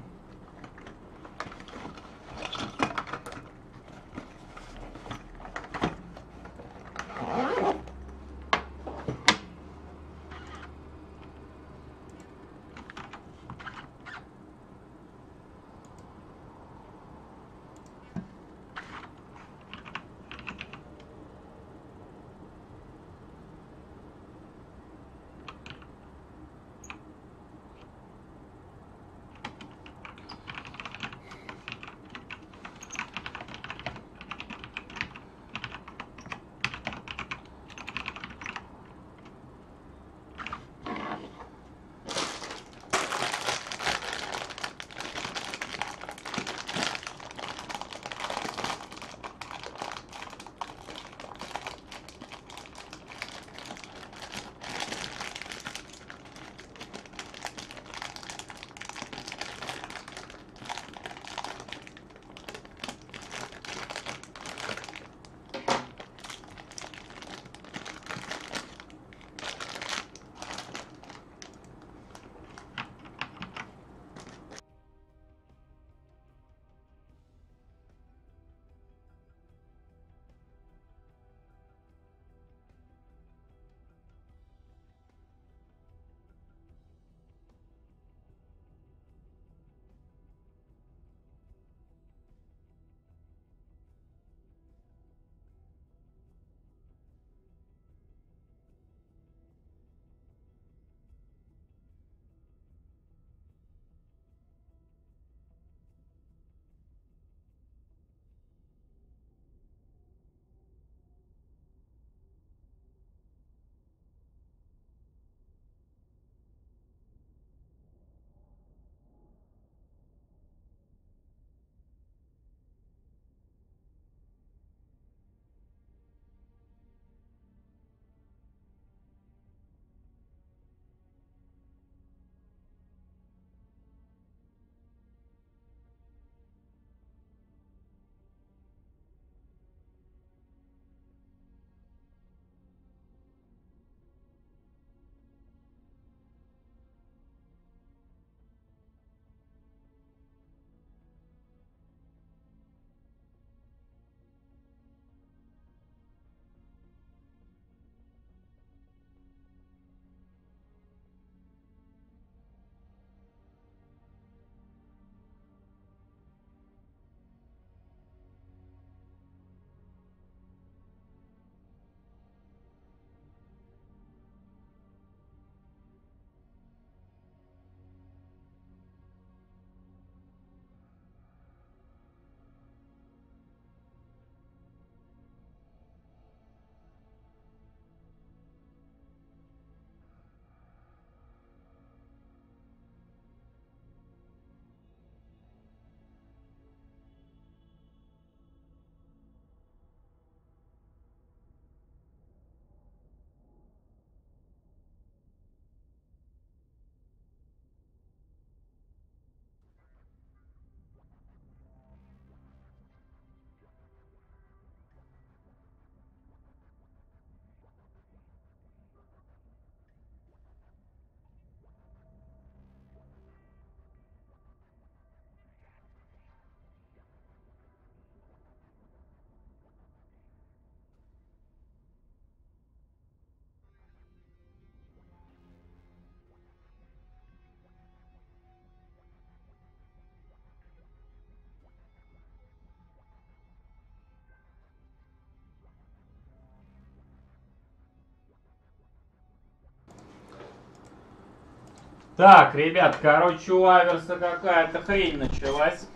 Так, ребят, короче, у Аверса какая-то хрень началась.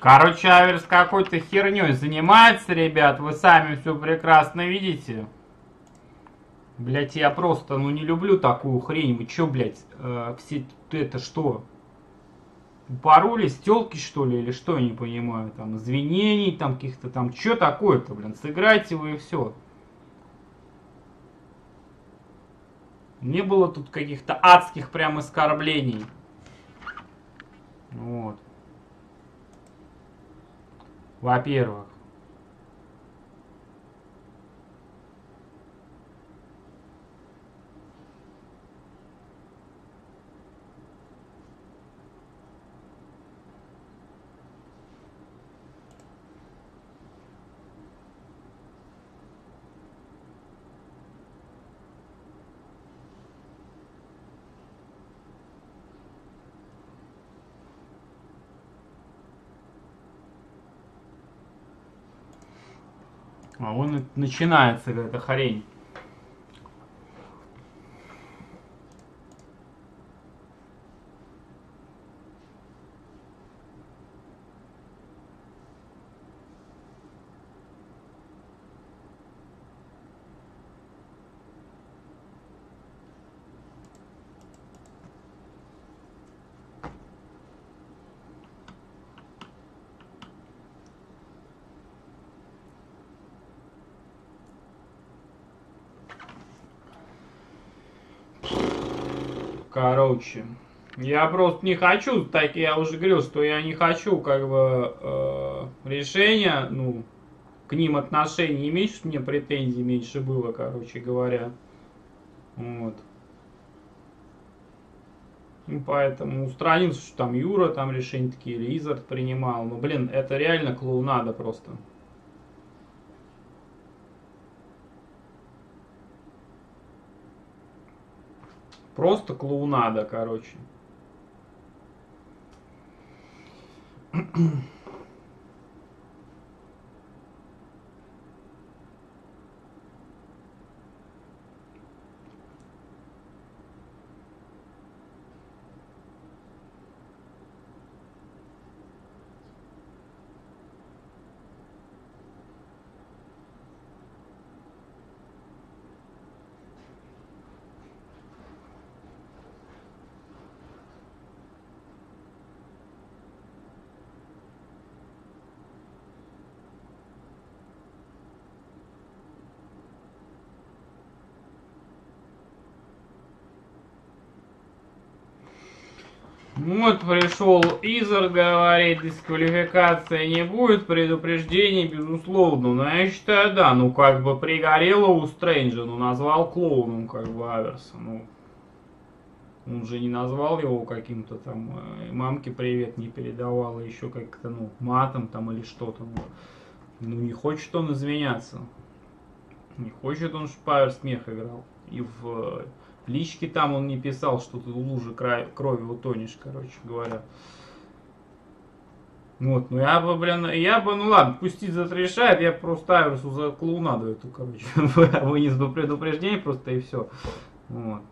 Короче, Аверс какой-то херней занимается, ребят. Вы сами все прекрасно видите. Блять, я просто, ну, не люблю такую хрень. Вы че, блять, э, все это что? Упоролись, телки, что ли, или что, я не понимаю. Там, извинений, там, каких-то там. Че такое-то, блин? Сыграйте вы и все. Не было тут каких-то адских прям оскорблений. Вот. Во-первых. А вон начинается эта хрень. Короче, я просто не хочу, так я уже говорил, что я не хочу как бы э, решения, ну, к ним отношений иметь, что мне претензий меньше было, короче говоря. Вот. Ну, поэтому устранился, что там Юра, там решения такие, Лизард принимал. Ну, блин, это реально клоунада просто. Просто клоунада, короче. Вот пришел Изер, говорит, дисквалификации не будет, предупреждений безусловно. Но я считаю, да, ну как бы пригорело у Стрэнджа, ну назвал клоуном как бы Аверса. Ну, он же не назвал его каким-то там, мамке привет не передавала, еще как-то, ну, матом там или что-то. Ну не хочет он извиняться. Не хочет он, чтобы Аверс смех играл. И в... лички там он не писал, что ты в луже крови утонешь, короче говоря. Вот, ну я бы, блин, я бы, ну ладно, пусть Изер решает, я просто Аверсу за клоунаду эту, короче, вынес бы предупреждение просто и все. Вот.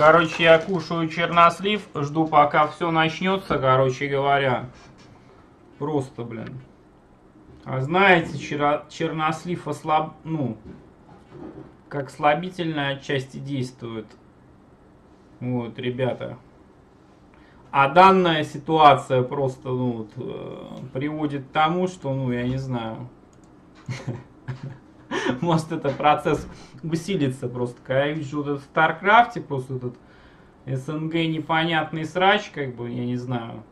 Короче, я кушаю чернослив, жду, пока все начнется, короче говоря. Просто, блин. А знаете, чер... чернослив ослаб... ну, как слабительная отчасти действует. Вот, ребята. А данная ситуация просто, ну, вот, приводит к тому, что, ну, я не знаю. Может, этот процесс усилится просто. Когда я вижу вот в Старкрафте просто этот СНГ непонятный срач, как бы, я не знаю.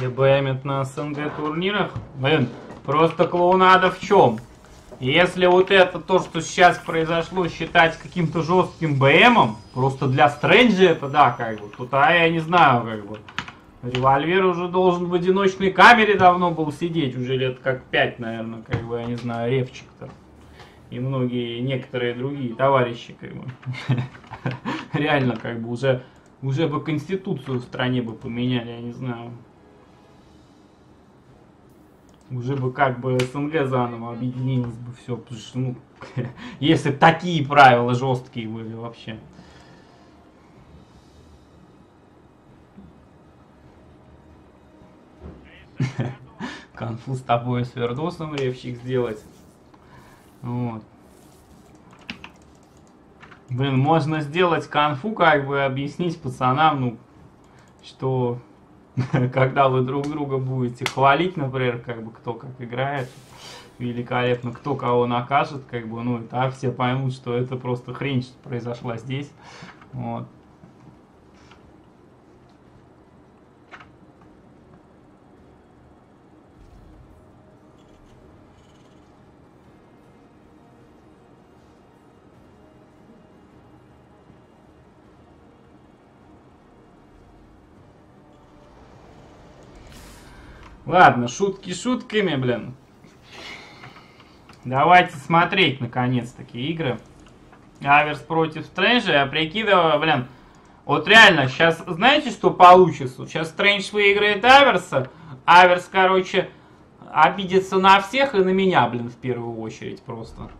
Бэмит на СНГ турнирах. Блин, просто клоунада в чем? Если вот это то, что сейчас произошло, считать каким-то жестким БМом, просто для Стрэнджа это да, как бы. Тут, а я не знаю, как бы. Револьвер уже должен в одиночной камере давно был сидеть, уже лет как пять, наверное, как бы, я не знаю, Ревчик-то. И многие, некоторые другие товарищи, как бы. Реально, как бы, уже, уже бы конституцию в стране бы поменяли, я не знаю. Уже бы как бы СНГ заново объединилось бы все, потому что, ну, если такие правила жесткие были вообще. Конфу с тобой с Вердосом, ревчик, сделать. Вот. Блин, можно сделать конфу, как бы объяснить пацанам, ну, что... Когда вы друг друга будете хвалить, например, как бы кто как играет, великолепно, кто кого накажет, как бы, ну, так все поймут, что это просто хрень, что произошла здесь. Вот. Ладно, шутки шутками, блин. Давайте смотреть, наконец-таки, игры. Аверс против Стрэнджа, я прикидываю, блин. Вот реально, сейчас, знаете, что получится? Сейчас Стрэндж выиграет Аверса. Аверс, короче, обидится на всех и на меня, блин, в первую очередь просто.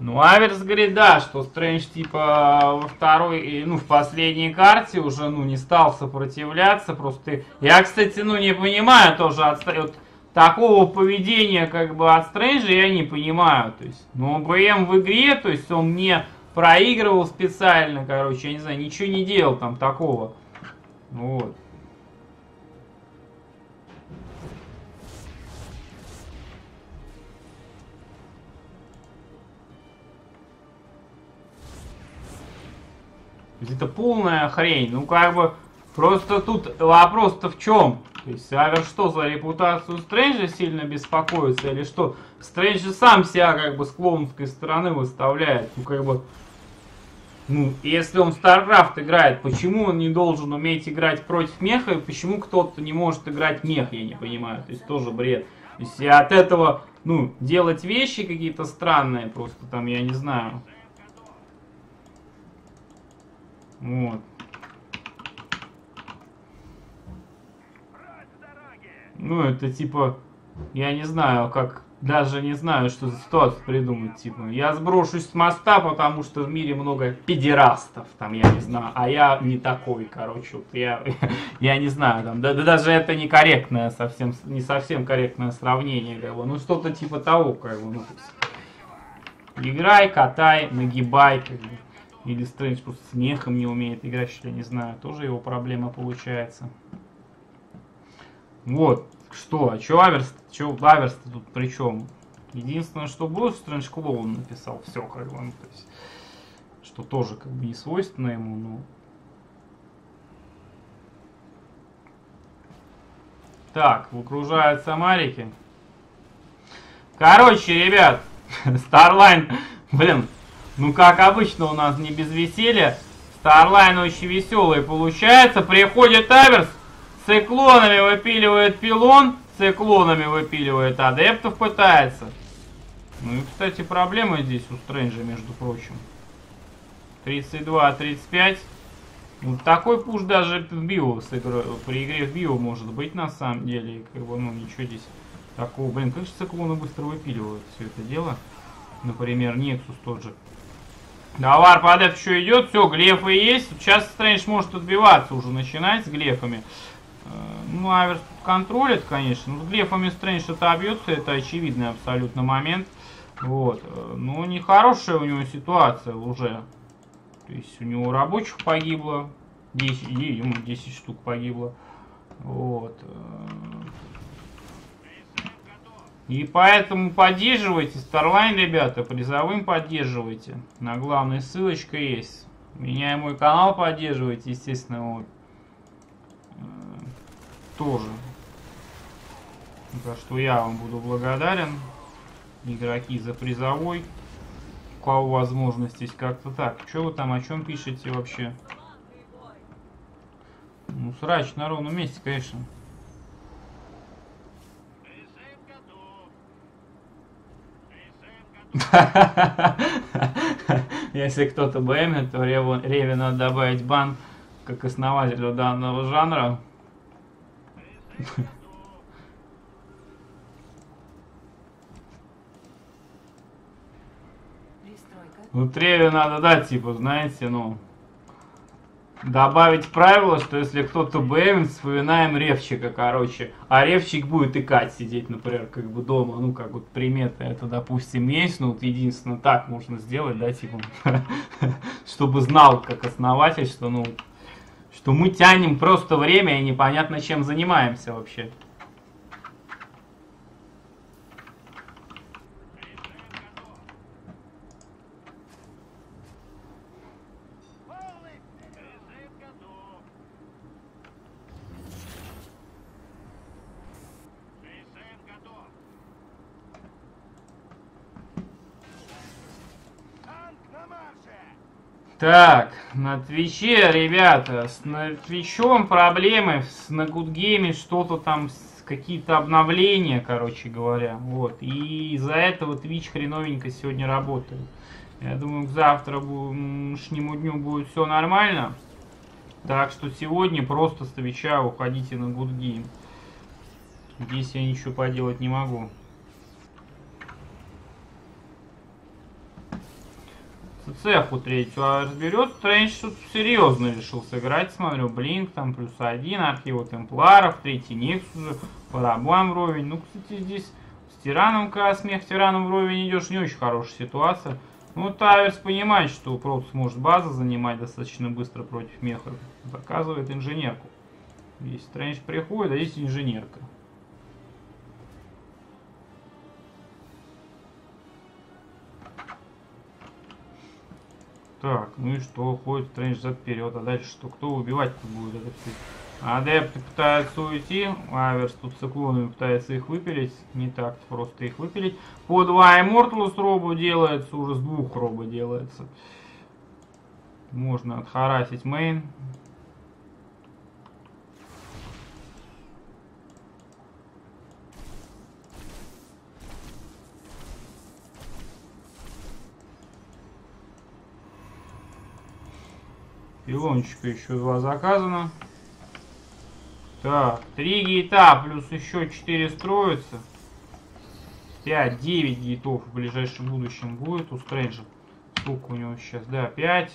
Ну, Аверс говорит, да, что Стрэндж, типа, во второй, ну, в последней карте уже, ну, не стал сопротивляться, просто... Я, кстати, ну, не понимаю тоже от, от такого поведения, как бы, от Стрэнджа, я не понимаю, то есть, ну, БМ в игре, то есть, он не проигрывал специально, короче, я не знаю, ничего не делал там такого, вот. Это полная хрень. Ну, как бы, просто тут вопрос-то в чем? То есть, Аверс что, за репутацию Стрэнджа сильно беспокоится или что? Стрэндж же сам себя, как бы, с клоунской стороны выставляет. Ну, как бы, ну, если он в StarCraft играет, почему он не должен уметь играть против меха, и почему кто-то не может играть мех, я не понимаю. То есть, тоже бред. То есть, и от этого, ну, делать вещи какие-то странные просто, там, я не знаю. Вот. Ну, это типа, я не знаю, как, даже не знаю, что за ситуацию придумать, типа, я сброшусь с моста, потому что в мире много педерастов, там, я не знаю, а я не такой, короче, вот, я, я не знаю, там, да, да, даже это некорректное, совсем, не совсем корректное сравнение, как бы, ну, что-то типа того, как бы, ну, играй, катай, нагибай, как бы. Или Стрэндж просто смехом не умеет играть, что ли, не знаю, тоже его проблема получается. Вот, что, а чё Аверс, чё Аверс тут при чем? Единственное, что Брус Стрэндж клоун написал, все, как бы, ну, то есть, что тоже, как бы, не свойственно ему, но... Так, выкружаются марики. Короче, ребят, Starline, блин, ну, как обычно у нас не без веселья, Starline очень веселый получается, приходит Аверс. Циклонами выпиливает пилон, циклонами выпиливает адептов, пытается. Ну и, кстати, проблема здесь у Стрэнджа, между прочим. тридцать два тридцать пять. Вот такой пуш даже в био, при игре в био может быть, на самом деле. Как бы, ну, ничего здесь такого. Блин, конечно, циклоны быстро выпиливают все это дело. Например, Nexus тот же. Давар по адепту еще идет. Все, глефы есть. Сейчас Стрэндж может отбиваться уже, начинать с глефами. Ну, Аверс контролит, конечно. Ну, с глефами Стрэндж отобьется, это очевидный абсолютно момент. Вот. Но нехорошая у него ситуация уже. То есть у него рабочих погибло. десять, ему десять штук погибло. Вот. И поэтому поддерживайте Starline, ребята, призовым поддерживайте. На главной ссылочка есть. Меня и мой канал поддерживайте, естественно, вот. Тоже. За что я вам буду благодарен. Игроки, за призовой. У кого возможность есть, как-то так. Что вы там, о чем пишете вообще? Ну, срач на ровном месте, конечно. Если кто-то бэмит, то Реве надо добавить бан как основателю данного жанра. Ну, Реве надо дать, типа, знаете, ну, добавить правило, что если кто-то бэмит, вспоминаем ревчика, короче. А ревчик будет икать, сидеть, например, как бы дома. Ну, как вот примета это, допустим, есть. Ну, вот единственное, так можно сделать, да, типа, чтобы знал, как основатель, что, ну, что мы тянем просто время и непонятно, чем занимаемся вообще. Так, на Твиче, ребята, с на Твичом проблемы, с, на Гудгейме что-то там, какие-то обновления, короче говоря, вот. И из-за этого Твич хреновенько сегодня работает. Я думаю, к завтрашнему дню будет все нормально. Так что сегодня просто с Твича уходите на Гудгейм. Здесь я ничего поделать не могу. Цеху третью разберет. Стрэндж тут серьезно решил сыграть. Смотрю, Блинк там плюс один, архивы темпларов, третий Нексус уже, Парабам вровень. Ну, кстати, здесь с Тираном, когда смех Тираном вровень идешь, не очень хорошая ситуация. Ну, Таверс понимает, что Протус может базу занимать достаточно быстро против меха. Заказывает инженерку. Здесь Стрэндж приходит, а здесь инженерка. Так, ну и что, ходит Стрэндж за вперед, а дальше что, кто убивать-то будет? Это все. Адепты пытаются уйти, Аверс тут циклонами пытается их выпилить, не так просто их выпилить. По два Immortalus робу делается, уже с двух роба делается. Можно отхарасить мейн. Пилончика еще два заказано. Так, три гейта плюс еще четыре строятся. пять, девять гейтов в ближайшем будущем будет у Стрэнджа. Сколько у него сейчас? Да, пять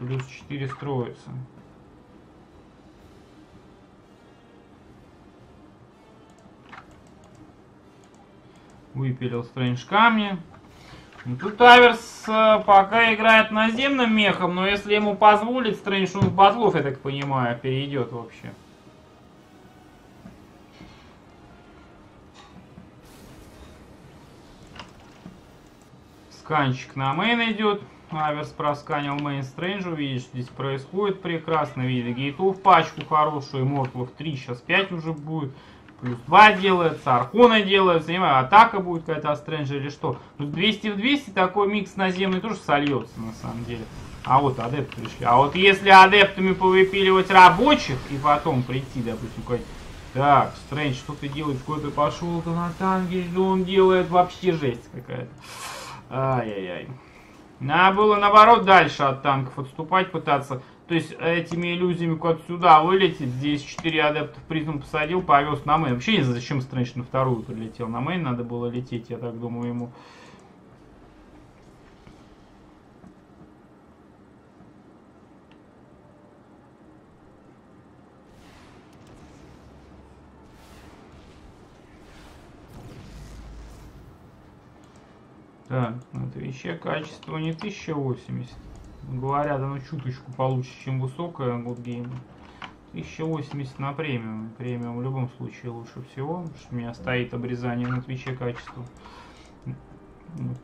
плюс четыре строится. Выпилил Стрэндж камни. Ну, тут Аверс пока играет наземным мехом, но если ему позволит Стрэндж, он в батлов, я так понимаю, перейдет вообще. Сканчик на мейн идет. Аверс просканил мейн Стрэнджа. Видишь, здесь происходит прекрасно. Видит гейтов пачку хорошую. Мортлов три, сейчас пять уже будет. Плюс два делается, Архона делается, не знаю, атака будет какая-то от Стрэнджа или что. Ну, двести в двести такой микс наземный тоже сольется, на самом деле. А вот адепты пришли. А вот если адептами повыпиливать рабочих и потом прийти, допустим, какой-то... Так, Стрэндж что-то делает, какой-то пошел-то на танке, что он делает, вообще жесть какая-то. Ай-яй-яй. Надо было, наоборот, дальше от танков отступать, пытаться... То есть этими иллюзиями куда-то сюда вылетит. Здесь четыре адепта в призму посадил, повез на мейн. Вообще не знаю, зачем Стрэндж на вторую прилетел. На мейн надо было лететь, я так думаю, ему. Так, ну это еще качество не тысяча восемьдесят. Говорят, оно чуточку получше, чем высокое Good Game. тысяча восемьдесят на премиум. Премиум в любом случае лучше всего, потому что у меня стоит обрезание на Твиче качества. Вот.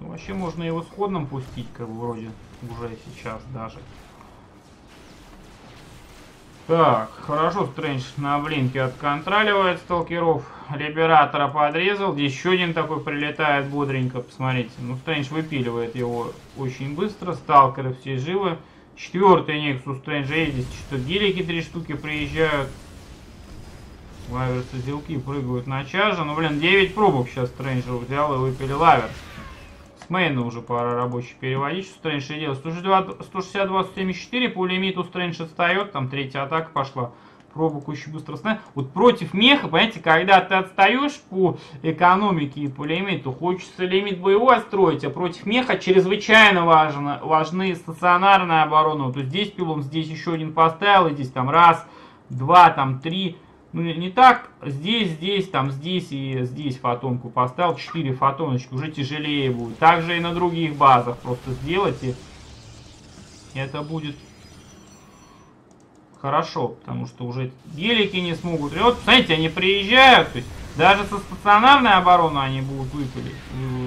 Ну, вообще можно его сходным пустить, как бы, вроде уже сейчас даже. Так, хорошо, Стрэндж на блинке отконтроливает сталкеров. Либератора подрезал. Еще один такой прилетает бодренько, посмотрите. Ну, Стрэндж выпиливает его очень быстро. Сталкеры все живы. Четвертый Некс у Стрэнджа есть. Здесь что-то гелики три штуки приезжают. Лаверсы зелки прыгают на чаже. Ну, блин, девять пробок сейчас Стрэнджа взял и выпилил Лаверс. С мейна уже пора рабочих переводить, что Стрэндж и делает. сто шестьдесят, двести семьдесят четыре, по лимиту Стрэндж отстает, там третья атака пошла. Пробок еще быстро становится. Вот против меха, понимаете, когда ты отстаешь по экономике и по лимиту, хочется лимит боевой строить, а против меха чрезвычайно важно, важны стационарная оборона. То есть здесь пилом, здесь еще один поставил, и здесь там раз, два, там три. Ну, не так. Здесь, здесь, там, здесь и здесь фотонку поставил. четыре фотоночки. Уже тяжелее будет. Также и на других базах просто сделать. И это будет хорошо. Потому что уже гелики не смогут. И вот, смотрите, они приезжают. То есть даже со стационарной обороны они будут выпилить,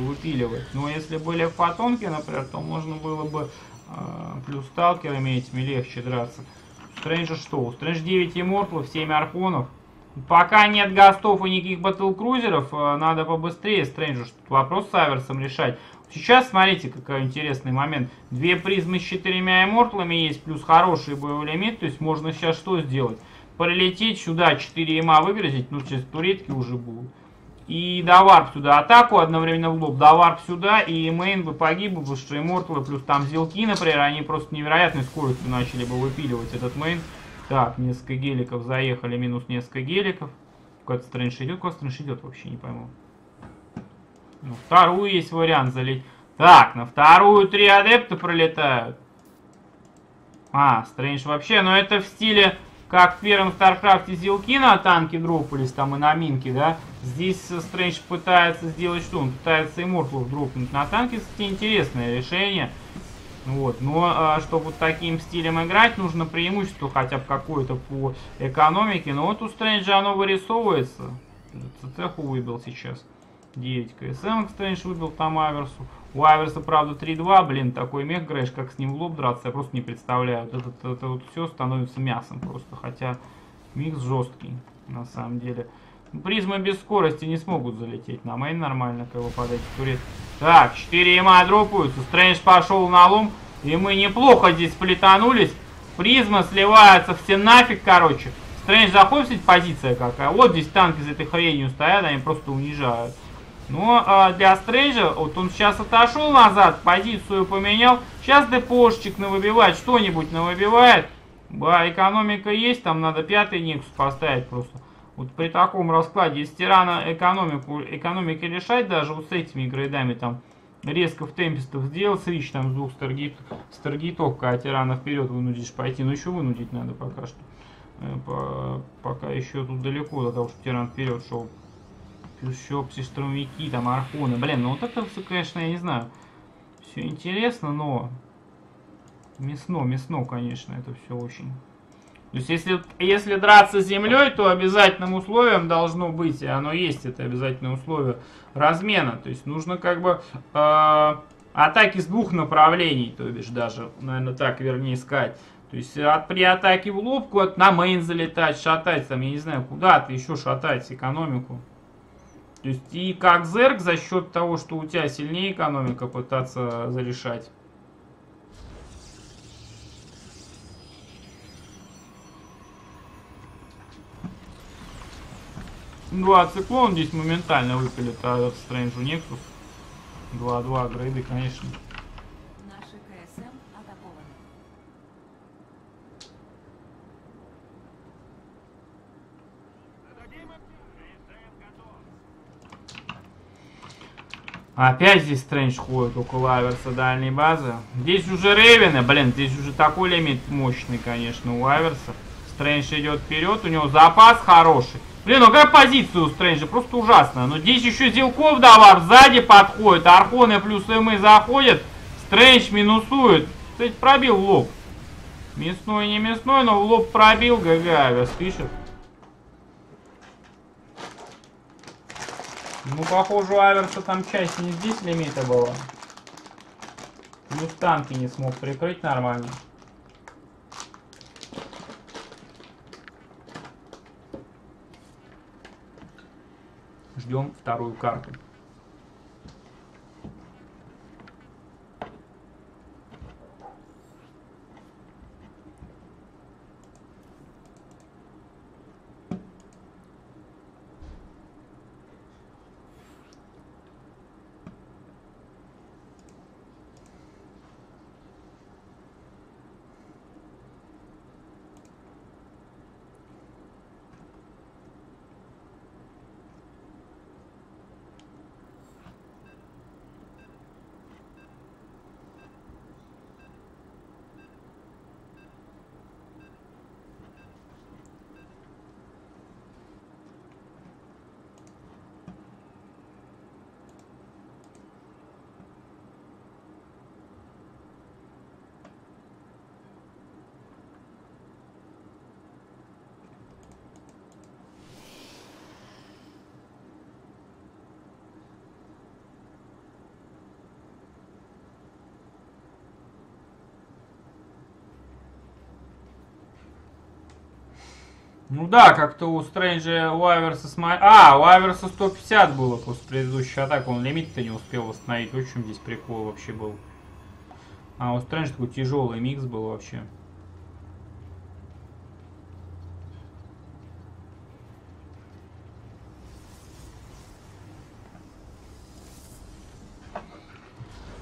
выпиливать. Но если были фотонки, например, то можно было бы э, плюс сталкерами этими легче драться. Стрэнджа что? У Стрэнджа девять иммортлов, семь архонов. Пока нет гостов и никаких батлкрузеров, надо побыстрее Стрэнджу вопрос с Аверсом решать. Сейчас, смотрите, какой интересный момент. Две призмы с четырьмя иммортлами есть, плюс хороший боевой лимит, то есть можно сейчас что сделать? Прилететь сюда, четыре има выгрузить, ну сейчас туретки уже будут. И доварп сюда атаку одновременно в лоб, доварп сюда, и мейн бы погиб, потому что иммортлы плюс там зелки, например, они просто невероятной скоростью начали бы выпиливать этот мейн. Так, несколько геликов заехали, минус несколько геликов. Куда-то Стрэндж идет, куда Стрэндж идет, вообще не пойму. Ну, вторую есть вариант залить. Так, на вторую три адепта пролетают. А, Стрэндж вообще, но это в стиле... Как в первом Старкрафте зелки на танки дропались, там и на минки, да? Здесь Стрэндж пытается сделать что? Он пытается иммортлов дропнуть на танке. Это интересное решение. Вот. Но чтобы вот таким стилем играть, нужно преимущество хотя бы какое-то по экономике. Но вот у Стрэнджа оно вырисовывается. ЦЦху выбил сейчас. девять КСМ Стрэндж выбил там Аверсу. У Аверса, правда, три-два. Блин, такой мех, Грэш, как с ним в лоб драться, я просто не представляю. Вот это, это вот все становится мясом просто. Хотя микс жесткий, на самом деле. Призмы без скорости не смогут залететь. На мейн нормально, как бы, под эти туреты. Так, четыре има дропаются. Стрэндж пошел на лом. И мы неплохо здесь сплетанулись. Призма сливается все нафиг, короче. Стрэндж заходит, здесь позиция какая. Вот здесь танки за этой хренью стоят, они просто унижают. Но э, для Стрэнджа, вот он сейчас отошел назад, позицию поменял. Сейчас депошечек навыбивает, что-нибудь навыбивает. Ба, экономика есть, там надо пятый Никс поставить просто. Вот при таком раскладе, если рано экономику, экономики решать, даже вот с этими грейдами там резко в темпестов сделал свич там с двух старгит, старгитов, а тирана вперед вынудишь пойти. Ну еще вынудить надо пока что. По, пока еще тут далеко до того, чтобы тиран вперед шел. Еще псиштурмовики, там архоны. Блин, ну вот это все, конечно, я не знаю. Все интересно, но мясно, мясно, конечно, это все очень. То есть, если, если драться с землей, то обязательным условием должно быть, и оно есть, это обязательное условие размена. То есть, нужно как бы э, атаки с двух направлений, то бишь даже, наверное, так вернее искать. То есть, от, при атаке в лобку от, на мейн залетать, шатать, там, я не знаю, куда-то еще шатать экономику. То есть, и как зерк за счет того, что у тебя сильнее экономика, пытаться зарешать. Два циклон здесь моментально выпилит, а от Strange Nexus два-два грейды, конечно. Наши КСМ атакованы. Опять здесь Strange ходит около Аверса дальней базы. Здесь уже Рейвены, блин, здесь уже такой лимит мощный, конечно, у Аверса. Strange идет вперед, у него запас хороший. Блин, ну как позицию у Стрэнджа, просто ужасно. Но здесь еще Зилков давар сзади подходит, архоны плюс эмы заходят, Стрэндж минусует. Кстати, пробил в лоб. Мясной, не мясной, но в лоб пробил, ГГ Авиас пишет. Ну, похоже, у Аверса там часть не здесь лимита была. Плюс танки не смог прикрыть нормально. Ждем вторую карту. Ну да, как-то у Стрэнджа, у Аверса... Сма... А, у Аверса сто пятьдесят было после предыдущей атаки. Он лимит-то не успел восстановить. Вот в чем здесь прикол вообще был. А у Стрэнджа такой тяжелый микс был вообще.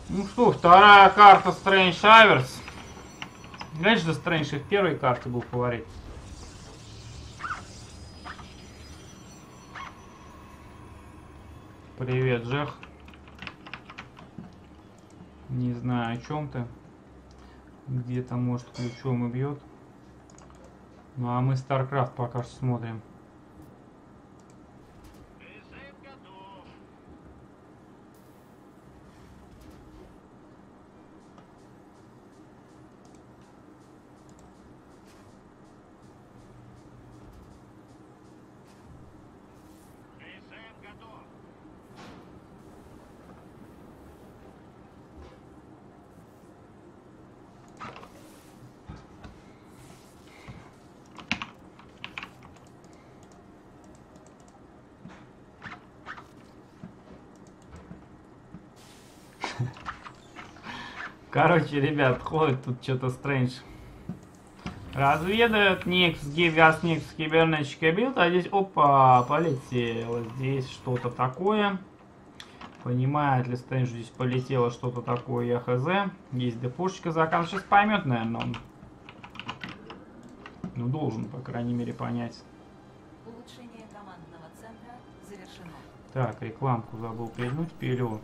Ну что, вторая карта Стрэндж Аверс. Конечно, Стрэндж и в первой карте был фаворит. Привет, Джех. Не знаю, о чем ты. Где-то, может, ключом и бьет. Ну, а мы StarCraft пока что смотрим. Короче, ребят, ходит тут что-то Стрэндж. Разведают. Никс, Гигас, Никс, кибернетчика бьют. А здесь, опа, полетело. Здесь что-то такое. Понимает ли Стрэндж, здесь полетело что-то такое, я хз. Есть депушечка закан. Сейчас поймет, наверное, он. ну, должен, по крайней мере, понять. Улучшение командного центра завершено. Так, рекламку забыл пилить, пилю.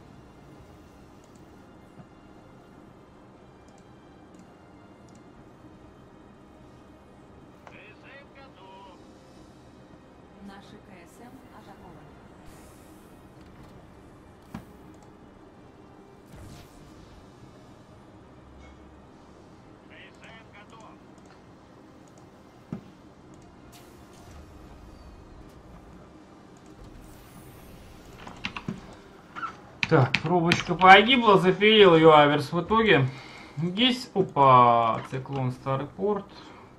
Так, трубочка погибла, запилил ее Аверс в итоге. Здесь, опа, циклон Старый Порт.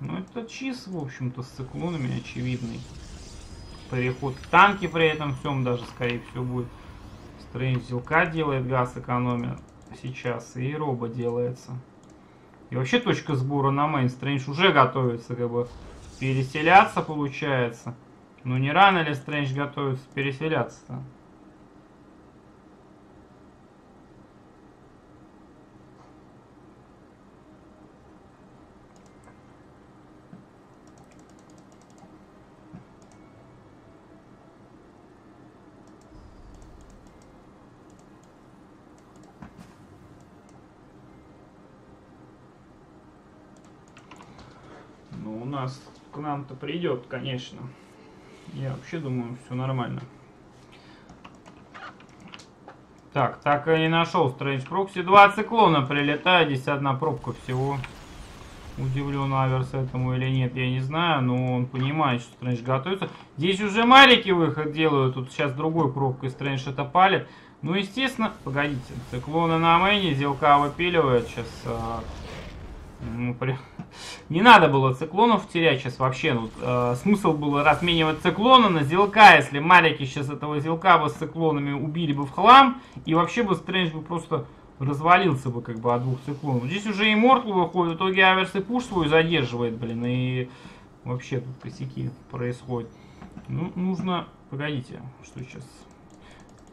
Ну, это чиз, в общем-то, с циклонами очевидный. Переход в танки при этом всем даже, скорее всего, будет. Строим зелка делает, газ экономия сейчас, и робо делается. И вообще точка сбора на мейн. Стрэндж уже готовится, как бы, переселяться, получается. Ну, не рано ли Стрэндж готовится переселяться-то? К нам-то придет, конечно. Я вообще думаю, все нормально. Так, так и не нашел Стрэндж прокси. Два циклона прилетает, здесь одна пробка всего. Удивлен Аверс этому или нет, я не знаю, но он понимает, что Стрэндж готовится. Здесь уже марики выход делают, тут сейчас другой пробкой Стрэндж это палит. Ну, естественно, погодите, циклона на мейне, зелка выпиливает сейчас. Ну, при... Не надо было циклонов терять сейчас вообще. Ну, э, смысл было разменивать циклона на зелка, если марики сейчас этого зелка бы с циклонами убили бы в хлам, и вообще бы Стрэндж бы просто развалился бы как бы от двух циклонов. Здесь уже и Мортл выходит, в итоге Аверс и пуш свой задерживает, блин, и вообще тут косяки происходят. Ну, нужно... Погодите, что сейчас?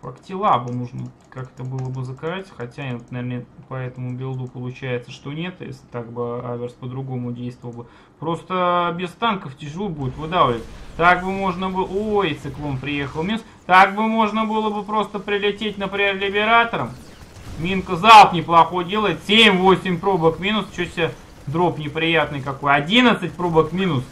Фактилабу нужно как-то было бы закрыть, хотя, нет, наверное, по этому билду получается, что нет, если так бы Аверс по-другому действовал бы. Просто без танков тяжело будет выдавливать. Так бы можно было... Ой, циклон приехал мисс. Так бы можно было бы просто прилететь, например, Либератором. Минка залп неплохой делает. семь-восемь пробок минус. Чё себе дроп неприятный какой. одиннадцать пробок минус.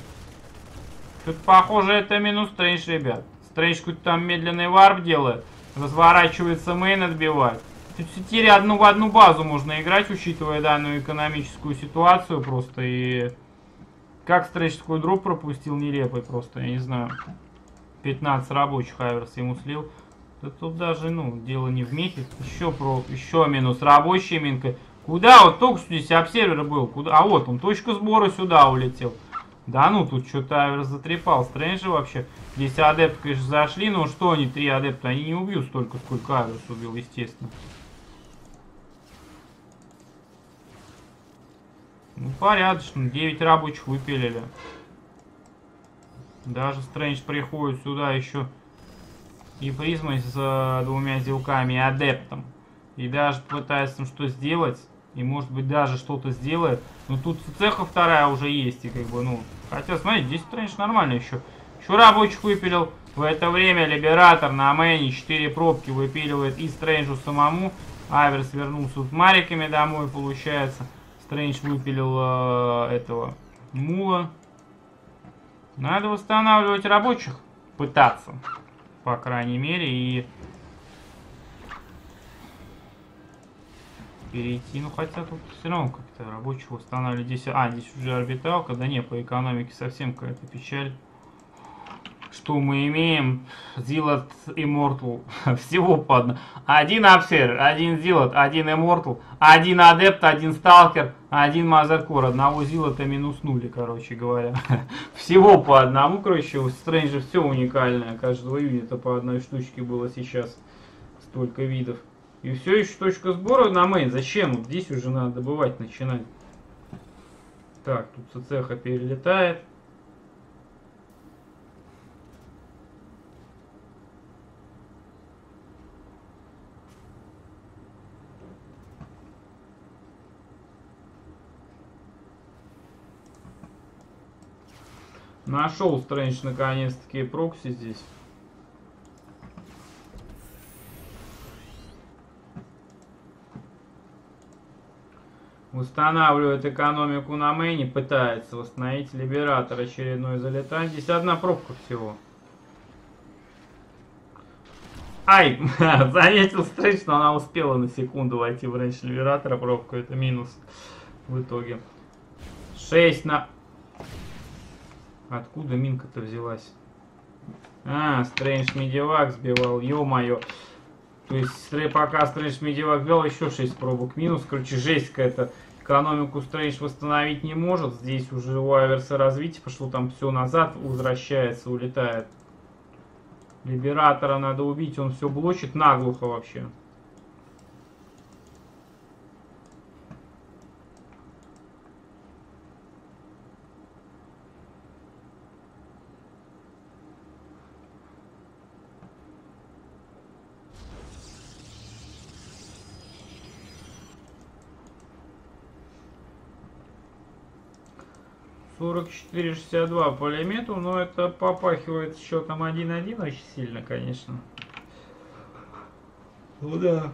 Тут, похоже, это минус Стрэндж, ребят. Стрэндж какой-то там медленный варп делает. Разворачивается мейн, отбивает. Тут теперь одну в одну базу можно играть, учитывая данную экономическую ситуацию просто. И как Стрэндж такой дроп пропустил, нелепый просто, я не знаю. пятнадцать рабочих Аверс ему слил. Да тут даже, ну, дело не в мехе. Еще про, еще минус рабочая минка. Куда? Вот только что здесь обсервер был. Куда? А вот он, точка сбора сюда улетел. Да ну, тут что-то Аверс затрепал Стрэнджа вообще. Здесь адепты, конечно, зашли, но что они, три адепта, они не убьют столько, сколько Аверс убил, естественно. Ну, порядочно, девять рабочих выпилили. Даже Стрэндж приходит сюда еще и призмой с двумя зелками и адептом. И даже пытается там что сделать. И, может быть, даже что-то сделает. Но тут цеха вторая уже есть. И как бы, ну... Хотя, смотрите, здесь Стрэндж нормально еще. Еще рабочих выпилил. В это время Либератор на мэне четыре пробки выпиливает и Стрэнджу самому. Аверс вернулся с мариками домой, получается. Стрэндж выпилил э, этого мула. Надо восстанавливать рабочих. Пытаться. По крайней мере. И... перейти, ну хотя тут все равно как-то рабочего устанавливали. Здесь, а, здесь уже орбиталка, да не, по экономике совсем какая-то печаль. Что мы имеем? Зилот и Мортл, всего по одному. Один обсервер, один Зилот, один Иммортл, один адепт, один сталкер, один мазеркор. Одного Зилота минуснули, короче говоря. Всего по одному, короче, у Стрэнджа все уникальное. Каждого юнита по одной штучке было сейчас столько видов. И все еще точка сбора на мейн. Зачем? Вот здесь уже надо добывать, начинать. Так, тут цеха перелетает. Нашел Стрэндж наконец-таки прокси здесь. Устанавливает экономику на мэне, пытается восстановить либератор, очередной залетает. Здесь одна пробка всего. Ай, заметил Стрэндж, но она успела на секунду войти в рейндж либератора, пробку, это минус в итоге. шесть на... Откуда минка-то взялась? А, Стрэндж медивак сбивал, ё-моё. То есть, пока Стрэндж медивак вел, еще шесть пробок минус. Короче, жесть какая-то. Экономику Стрэндж восстановить не может. Здесь уже у Айверса развитие пошло, там все назад возвращается, улетает. Либератора надо убить, он все блочит наглухо вообще. сорок четыре шестьдесят два по лимиту, но это попахивает счетом один один очень сильно, конечно. Ну да.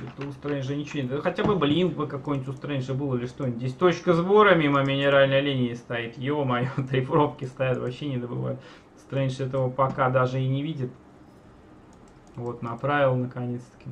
Это у Стрэнджа ничего нет. Хотя бы блин бы какой-нибудь у Стрэнджа был или что-нибудь. Здесь точка сбора мимо минеральной линии стоит. Ё-моё, три пробки стоят, вообще не добывают. Стрэндж этого пока даже и не видит. Вот, направил наконец-таки.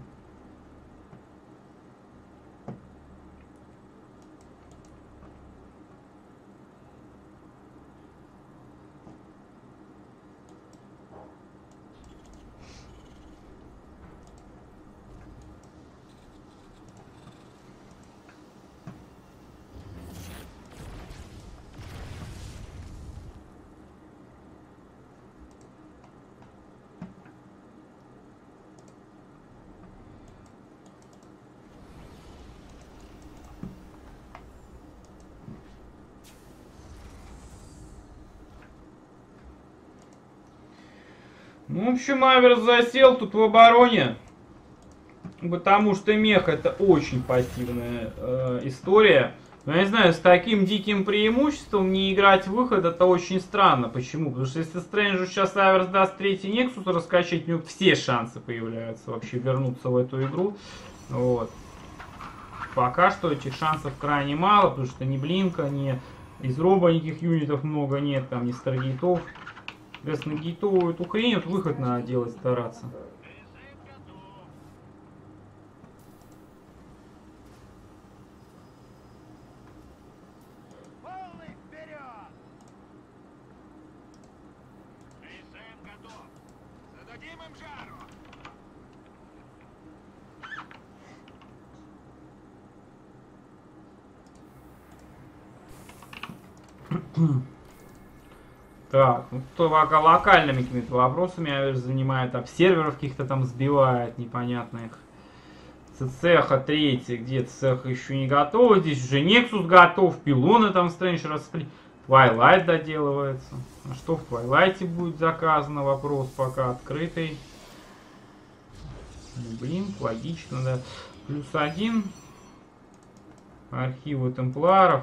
Ну, в общем, Айверс засел тут в обороне, потому что мех это очень пассивная э, история. Но я не знаю, с таким диким преимуществом не играть выход, это очень странно. Почему? Потому что если Стрэнджу сейчас Айверс даст третий Нексус раскачать, у него все шансы появляются вообще вернуться в эту игру. Вот. Пока что этих шансов крайне мало, потому что ни блинка, ни из роба никаких юнитов много нет, там ни старгейтов. Соответственно, гейтовую эту хрень, вот выход надо делать, стараться. Так, ну кто локальными какими-то вопросами Айверс занимает, обсерверов каких-то там сбивает, непонятных. Цеха третий, где цеха еще не готова, здесь уже Нексус готов, пилоны там Стрэндж распри... Твайлайт доделывается. А что в Твайлайте будет заказано, вопрос пока открытый. Блин, логично, да. Плюс один. Архивы темпларов.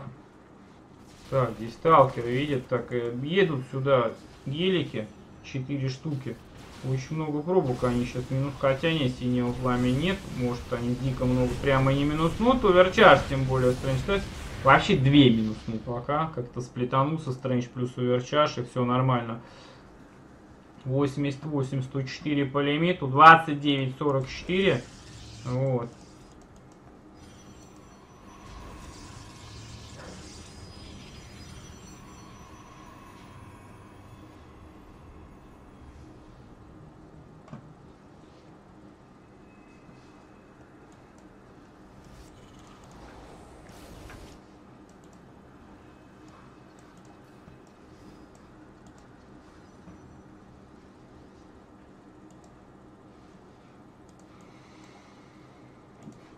Так, здесь сталкеры видят, так едут сюда гелики, четыре штуки. Очень много пробок, они сейчас минус, хотя не синего пламя нет, может они дико много прямо не минуснут, оверчарж тем более Стрэндж ставит. Вообще две минусные пока, как-то сплетанулся Стрэндж плюс оверчарж и все нормально. восемьдесят восемь сто четыре по лимиту, двадцать девять сорок четыре, вот.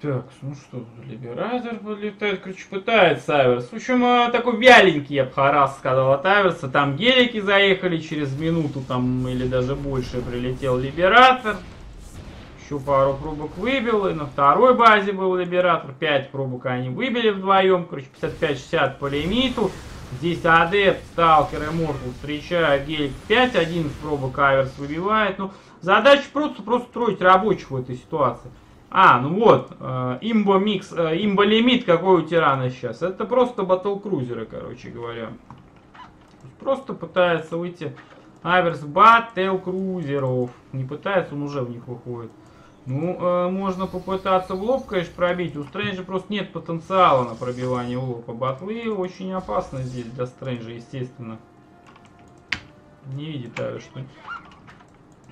Так, ну что, либератор подлетает, короче, пытается Айверс. В общем, такой вяленький, я бы Харас сказал, от Айверса. Там гелики заехали, через минуту там или даже больше прилетел либератор. Еще пару пробок выбил, и на второй базе был либератор. пять пробок они выбили вдвоем, короче, пятьдесят пять шестьдесят по лимиту. Здесь адепт, сталкер, иммортал встречают гелик пять, один из пробок аверс выбивает. Ну, задача просто, просто строить рабочих в этой ситуации. А, ну вот, э, имбо микс, э, имбо лимит какой у тирана сейчас. Это просто батл-крузеры, короче говоря. Просто пытается выйти аверс батл-крузеров. Не пытается, он уже в них выходит. Ну, э, можно попытаться в лоб, конечно, пробить. У Стрэнджа просто нет потенциала на пробивание в лоб. А батлы очень опасны здесь для Стрэнджа, естественно. Не видит Аверс, что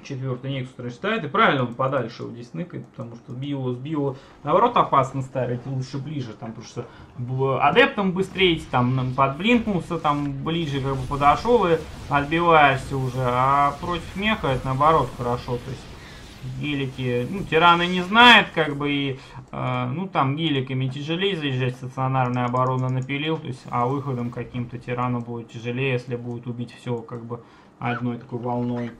четвертый Никс Стрэндж ставит. И правильно он подальше его здесь ныкает, потому что био, био, наоборот, опасно ставить. Лучше ближе, там, потому что адептом быстрее, там, подблинкнулся, там, ближе, как бы, подошел и отбиваешься уже. А против меха это, наоборот, хорошо, то есть... Гелики, ну, тираны не знает, как бы, и, э, ну, там, геликами тяжелее заезжать, стационарная оборона напилил, то есть, а выходом каким-то тирану будет тяжелее, если будет убить все, как бы, одной такой волной.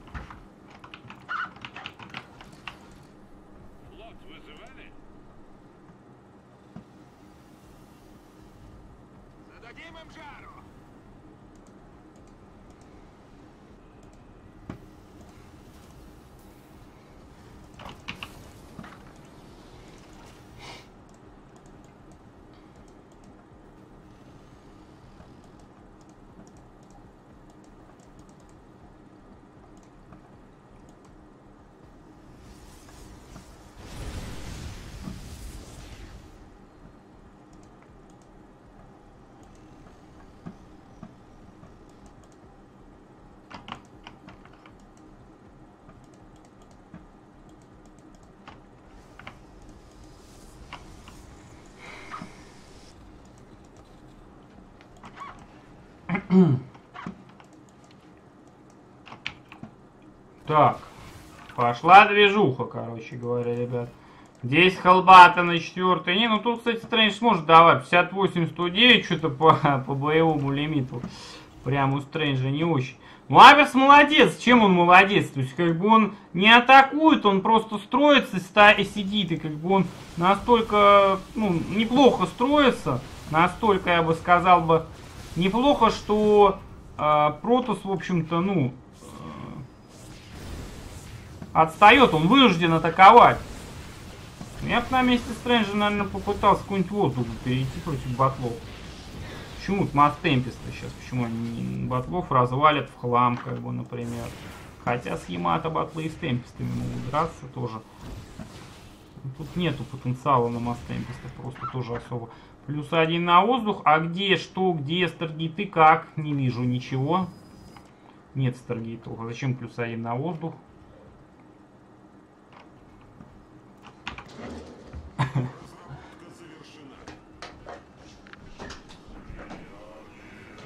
Так, пошла движуха, короче говоря, ребят. Здесь холбата на четвертый. Не, ну тут, кстати, Стрэндж сможет давать пятьдесят восемь сто девять, что-то по, по боевому лимиту. Прям у Стрэнджа не очень. Ну, Аверс молодец. Чем он молодец? То есть, как бы он не атакует, он просто строится и сидит. И как бы он настолько, ну, неплохо строится. Настолько, я бы сказал бы, неплохо, что э, Протус, в общем-то, ну, э, отстает, он вынужден атаковать. Я бы на месте Стрэнджа, наверное, попытался какой-нибудь воздух перейти против батлов. Почему-то Мастемписта сейчас, почему они батлов развалят в хлам, как бы, например. Хотя с Ямато батлы и с Темпестами могут драться тоже. Тут нету потенциала на Мастемписта, просто тоже особо. Плюс один на воздух. А где, что, где старгиты, как? Не вижу ничего. Нет старгитов. А зачем плюс один на воздух?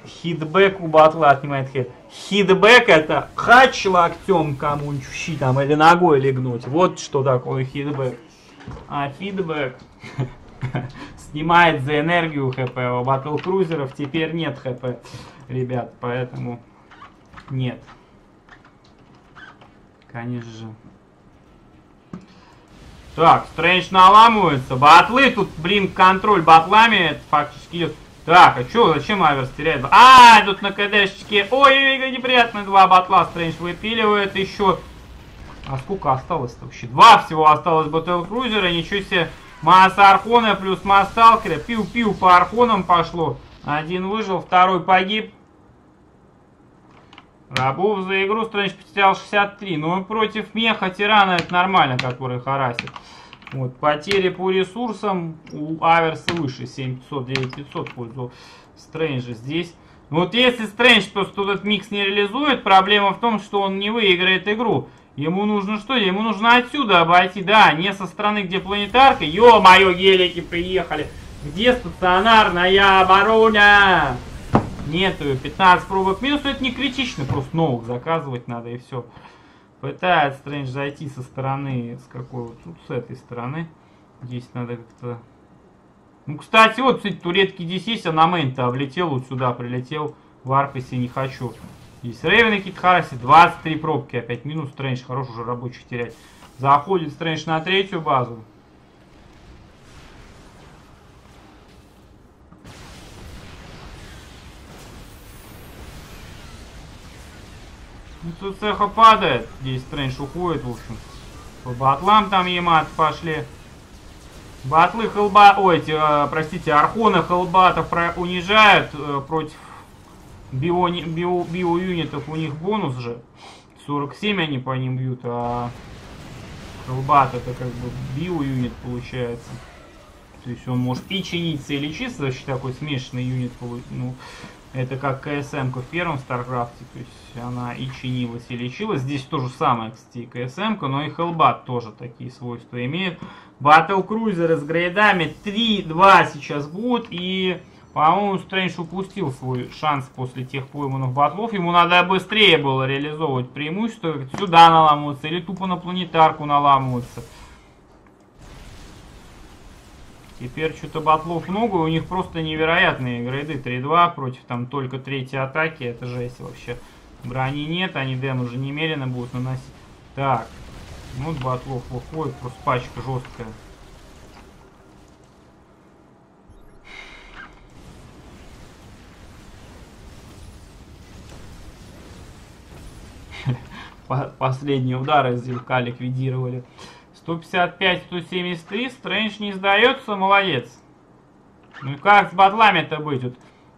Хитбэк у батла отнимает хит. Хитбэк это хач локтем кому-нибудь в щи там или ногой легнуть. Вот что такое хитбэк. А фидбэк... Снимает за энергию хп. У батл-крузеров теперь нет хп, ребят, поэтому нет. Конечно же. Так, Стрэндж наламывается. Батлы тут, блин, контроль батлами. Это фактически... Так, а чё, зачем Аверс теряет? А, тут на КДшечке. Ой, неприятно. Два батла Стрэндж выпиливает еще. А сколько осталось-то вообще? Два всего осталось батл-крузера. Ничего себе. Масса Архона плюс масса Сталкера. Пиу-пиу по Архонам пошло. Один выжил, второй погиб. Рабов за игру Стрэндж потерял шестьдесят три. Но против меха тирана это нормально, который харасит. Вот, потери по ресурсам у Аверса выше. семь тысяч пятьсот, девять тысяч пятьсот в пользу Стрэнджа здесь. Вот если Стрэндж просто этот микс не реализует, проблема в том, что он не выиграет игру. Ему нужно что? Ему нужно отсюда обойти. Да, не со стороны, где планетарка. Ё-моё, гелики приехали. Где стационарная оборона? Нету. пятнадцать пробок минус. Это не критично. Просто новых заказывать надо и все. Пытается Стрэндж зайти со стороны. С какой вот тут? С этой стороны. Здесь надо как-то... Ну, кстати, вот, кстати, турецкий здесь есть. А на мейн-то облетел. Вот сюда прилетел. В арпасе не хочу. Есть Рейвен и Кит Хараси, двадцать три пробки, опять минус Стрэндж, хорош уже рабочих терять. Заходит Стрэндж на третью базу. Тут цеха падает. Здесь Стрэндж уходит, в общем. По батлам там Ямат пошли. Батлы Хелба... Ой, эти, э, простите, Архона Хелбатов про... унижают э, против био... Био... био-юнитов. У них бонус же. сорок семь они по ним бьют, а Хелбат это как бы био-юнит получается. То есть он может и чиниться, и лечиться, за счет такой смешанный юнит. Ну, это как КСМ-ка в первом Старкрафте. То есть она и чинилась, и лечилась. Здесь то же самое, кстати, КСМ-ка, но и Хелбат тоже такие свойства имеет. Батлкрузеры с грейдами три-два сейчас будут. И, по-моему, Стрэндж упустил свой шанс после тех пойманных батлов. Ему надо быстрее было реализовывать преимущество. Сюда наламываться или тупо на планетарку наламываться. Теперь что-то батлов много, у них просто невероятные грейды. три-два против там только третьей атаки, это жесть вообще. Брони нет, они дэмэдж уже немерено будут наносить. Так, ну вот батлов выходит, просто пачка жесткая. Последний удар из Зилка ликвидировали. сто пятьдесят пять — сто семьдесят три, Стрэндж не сдается, молодец. Ну и как с батлами-то быть? Вот,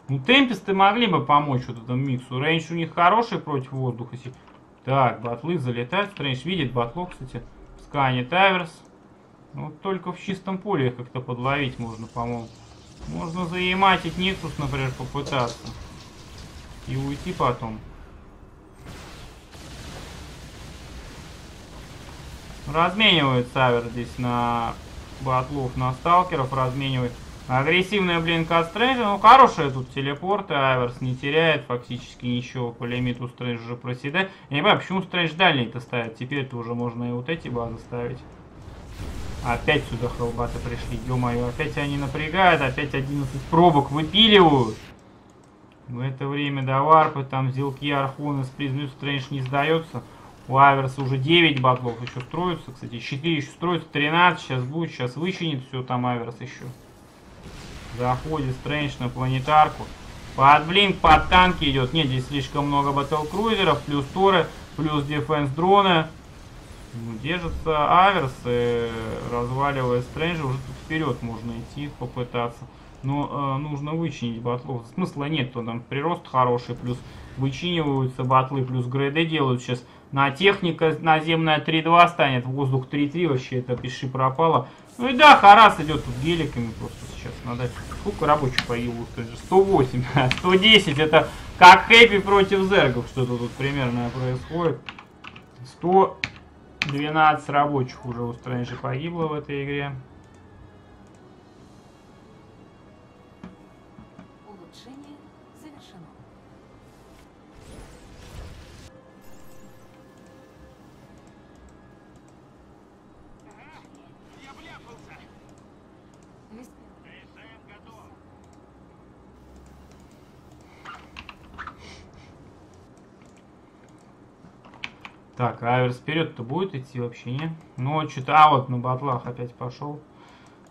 ну, темписты могли бы помочь вот этому миксу. Рейндж у них хороший против воздуха. Так, батлы залетают. Стрэндж видит батлов, кстати. Сканит Аверс. Ну, вот только в чистом поле их как-то подловить можно, по-моему. Можно заематить Нексус, например, попытаться. И уйти потом. Разменивает Савер здесь на батлов, на сталкеров, разменивает. Агрессивная блинк от Стрэнджа, ну хорошая тут телепорт, Аверс не теряет фактически ничего, по лимиту Стрэндж уже проседает. Я не понимаю, почему Стрэндж дальний-то ставит, теперь-то уже можно и вот эти базы ставить. Опять сюда Хелбаты пришли, ё-моё, опять они напрягают, опять одиннадцать пробок выпиливают. В это время до варпы, там зилки, архоны с призмью, Стрэндж не сдается. У Аверса уже девять батлов еще строится, кстати, четыре еще строится, тринадцать сейчас будет, сейчас вычинит все там Аверс еще. Заходит Стрэндж на планетарку. Под блинк, под танки идет. Нет, здесь слишком много батлкрузеров, плюс торы, плюс дефенс дрона. Ну, держится Аверс, и, разваливая Стрэнджа, уже тут вперед можно идти, попытаться. Но э, нужно вычинить батлов. Смысла нет, то там прирост хороший, плюс вычиниваются батлы, плюс грейды делают сейчас. На техника наземная три-два станет, воздух три-три, вообще это пиши пропало. Ну и да, Харас идет тут геликами просто сейчас. Надо сколько рабочих появилось? сто восемь, сто десять, это как хэппи против зергов, что-то тут примерно происходит. сто двенадцать рабочих уже у Стрэнджа погибло в этой игре. Так, Аверс вперед-то будет идти вообще, не? Ну, что-то... А, вот на батлах опять пошел.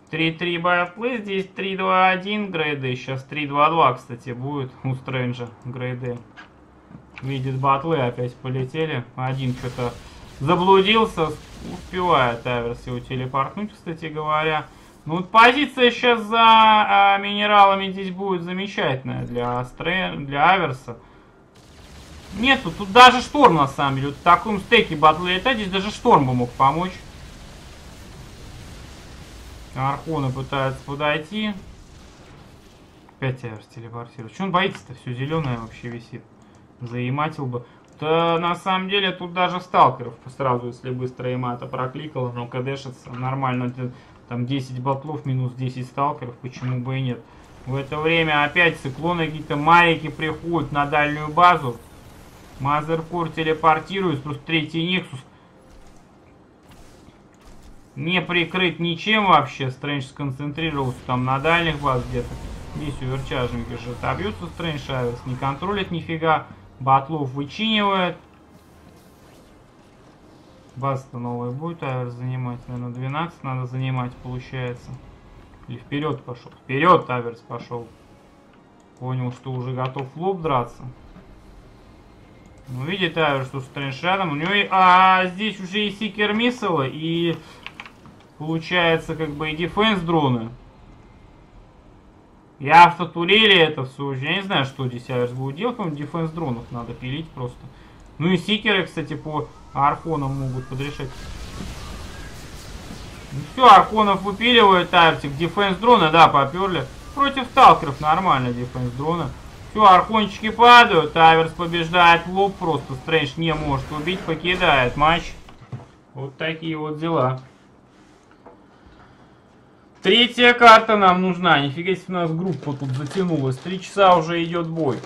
три-три батлы, здесь три-два-один грейды. Сейчас три-два-два, кстати, будет у Стрэнджа грейды. Видит батлы, опять полетели. Один что-то заблудился. Успевает Аверс его телепортнуть, кстати говоря. Ну, вот позиция сейчас за а, минералами здесь будет замечательная для, Стрэн... для Аверса. Нету, тут даже шторм на самом деле. Вот в таком стеке батлы летать, здесь даже шторм бы мог помочь. Архоны пытаются подойти. Опять Аверс телепортирует. Чего он боится-то? Все зеленое вообще висит. Заиматил бы. Да, на самом деле тут даже сталкеров сразу, если быстро имата прокликал, но кдэшится нормально. Там десять батлов минус десять сталкеров, почему бы и нет. В это время опять циклоны, какие-то марики приходят на дальнюю базу. Мазеркор телепортирует, просто третий Нексус. Не прикрыт ничем вообще. Стрэндж сконцентрировался там на дальних баз где-то. Здесь уверчажники же отобьются. Стрэндж Аверс не контролит нифига. Батлов вычинивает. База-то новая будет Аверс занимать. Наверное, двенадцать надо занимать, получается. Или вперед пошел. Вперед Аверс пошел. Понял, что уже готов в лоб драться. Ну, видите, да, что с Треншадом у него... И... А, здесь уже и Сикер Миссела, и... Получается, как бы, и дефенс дрона. И автотулили это все. Я не знаю, что здесь Аверс будет делать. По-моему, дефенс дронов надо пилить просто. Ну и Сикеры, кстати, по Архонам могут подрешать. Ну все, Архонов выпиливает Аверсик. Дефенс дрона, да, поперли. Против Талкеров нормально дефенс дрона. Все, Архончики падают. Аверс побеждает лоб просто. Стрэндж не может убить, покидает матч. Вот такие вот дела. Третья карта нам нужна. Нифига себе у нас группа тут затянулась. Три часа уже идет бой.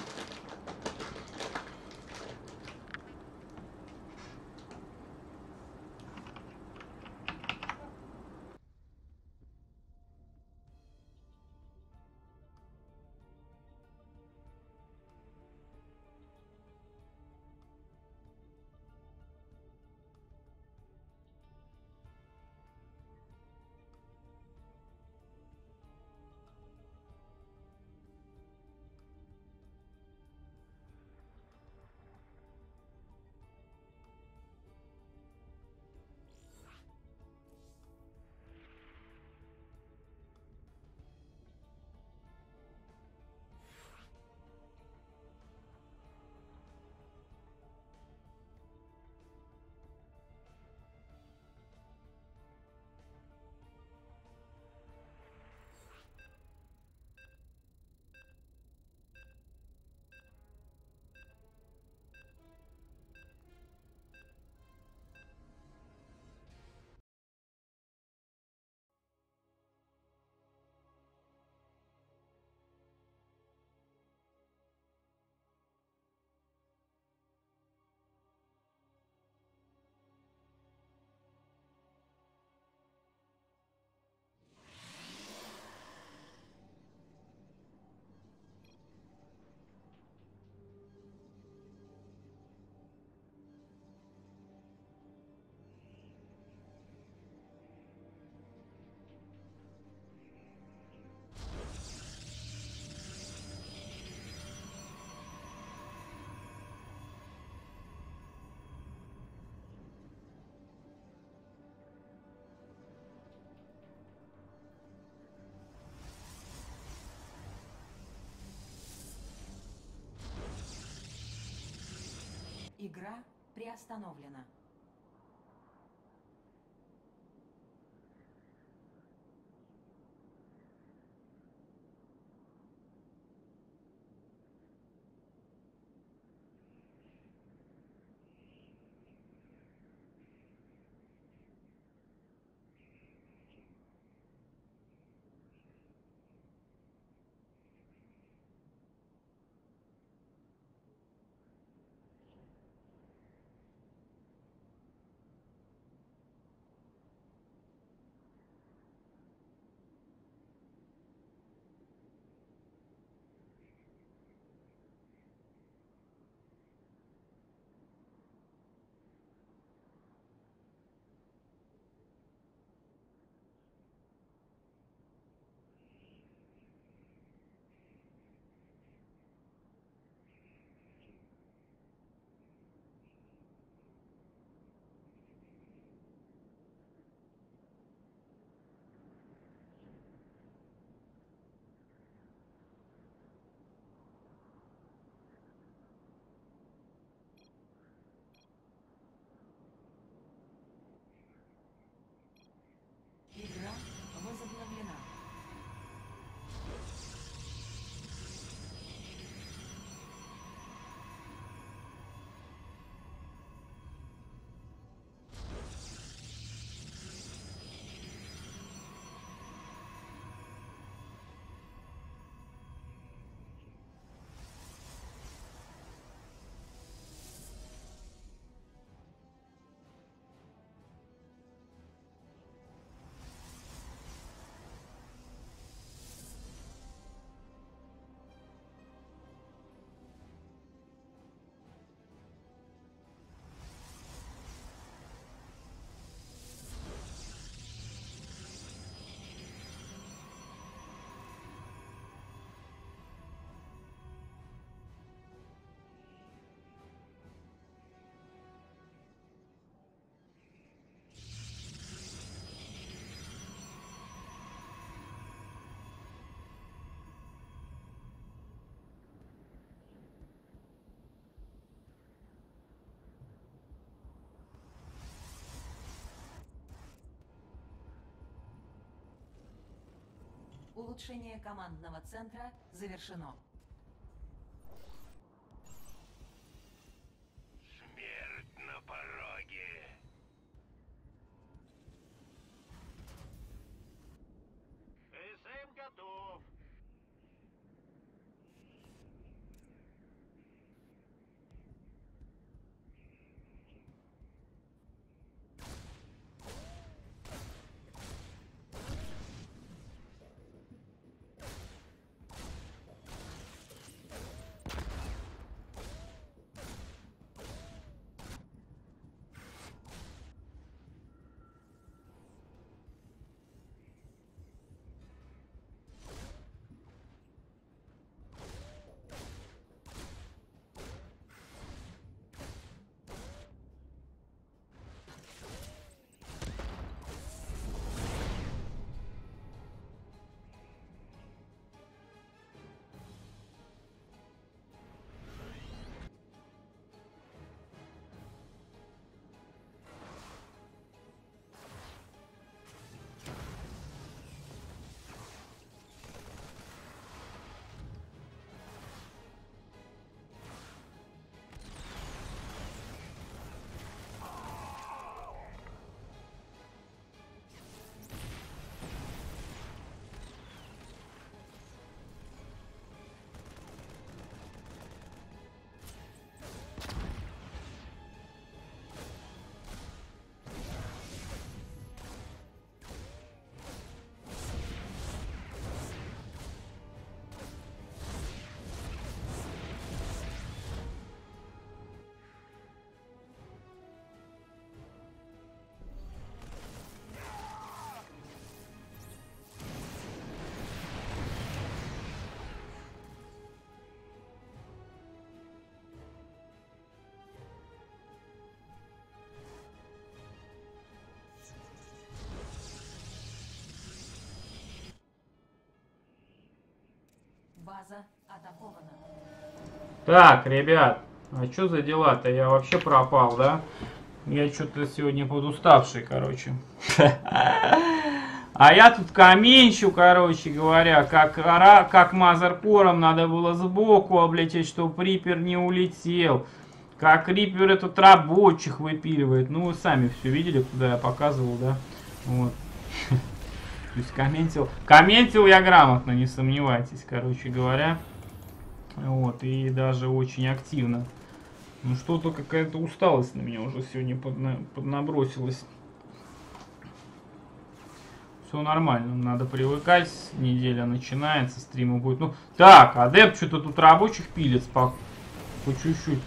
Игра приостановлена. Улучшение командного центра завершено. Смерть на пороге. СМ готов. База атакована. Так, ребят, а что за дела-то? Я вообще пропал, да? Я что-то сегодня подуставший, короче. А я тут каменщу, короче говоря, как, как мазерпором надо было сбоку облететь, чтобы Рипер не улетел. Как Рипер этот рабочих выпиливает. Ну, вы сами все видели, куда я показывал, да? Вот. То есть комментил, комментил я грамотно, не сомневайтесь, короче говоря. Вот, и даже очень активно. Ну, что-то какая-то усталость на меня уже сегодня подна... поднабросилась. Все нормально, надо привыкать, неделя начинается, стримы будет. Ну, так, адепт что-то тут рабочих пилит по чуть-чуть.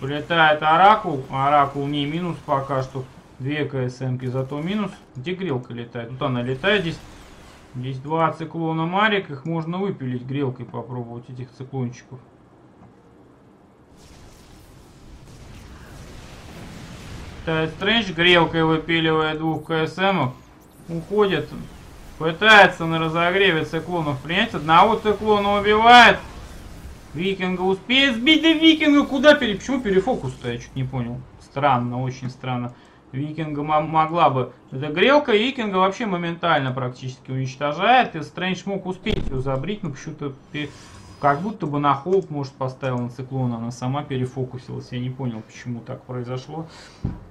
Прилетает оракул, оракул не минус пока что. Две КСМки, зато минус. Где грелка летает? Тут она летает. Здесь, здесь два циклона Марик. Их можно выпилить грелкой, попробовать этих циклончиков. Летает Стрэндж, грелкой выпиливает двух КСМов. Уходит. Пытается на разогреве циклонов принять. Одного циклона убивает. Викинга успеет сбить. Да Викинга куда? Пере... Почему перефокус-то? Я чуть не понял. Странно, очень странно. Викинга могла бы... Эта грелка Викинга вообще моментально практически уничтожает. И Стрэндж мог успеть ее забрить, но почему-то... Как будто бы на холд, может, поставил на циклон. Она сама перефокусилась. Я не понял, почему так произошло.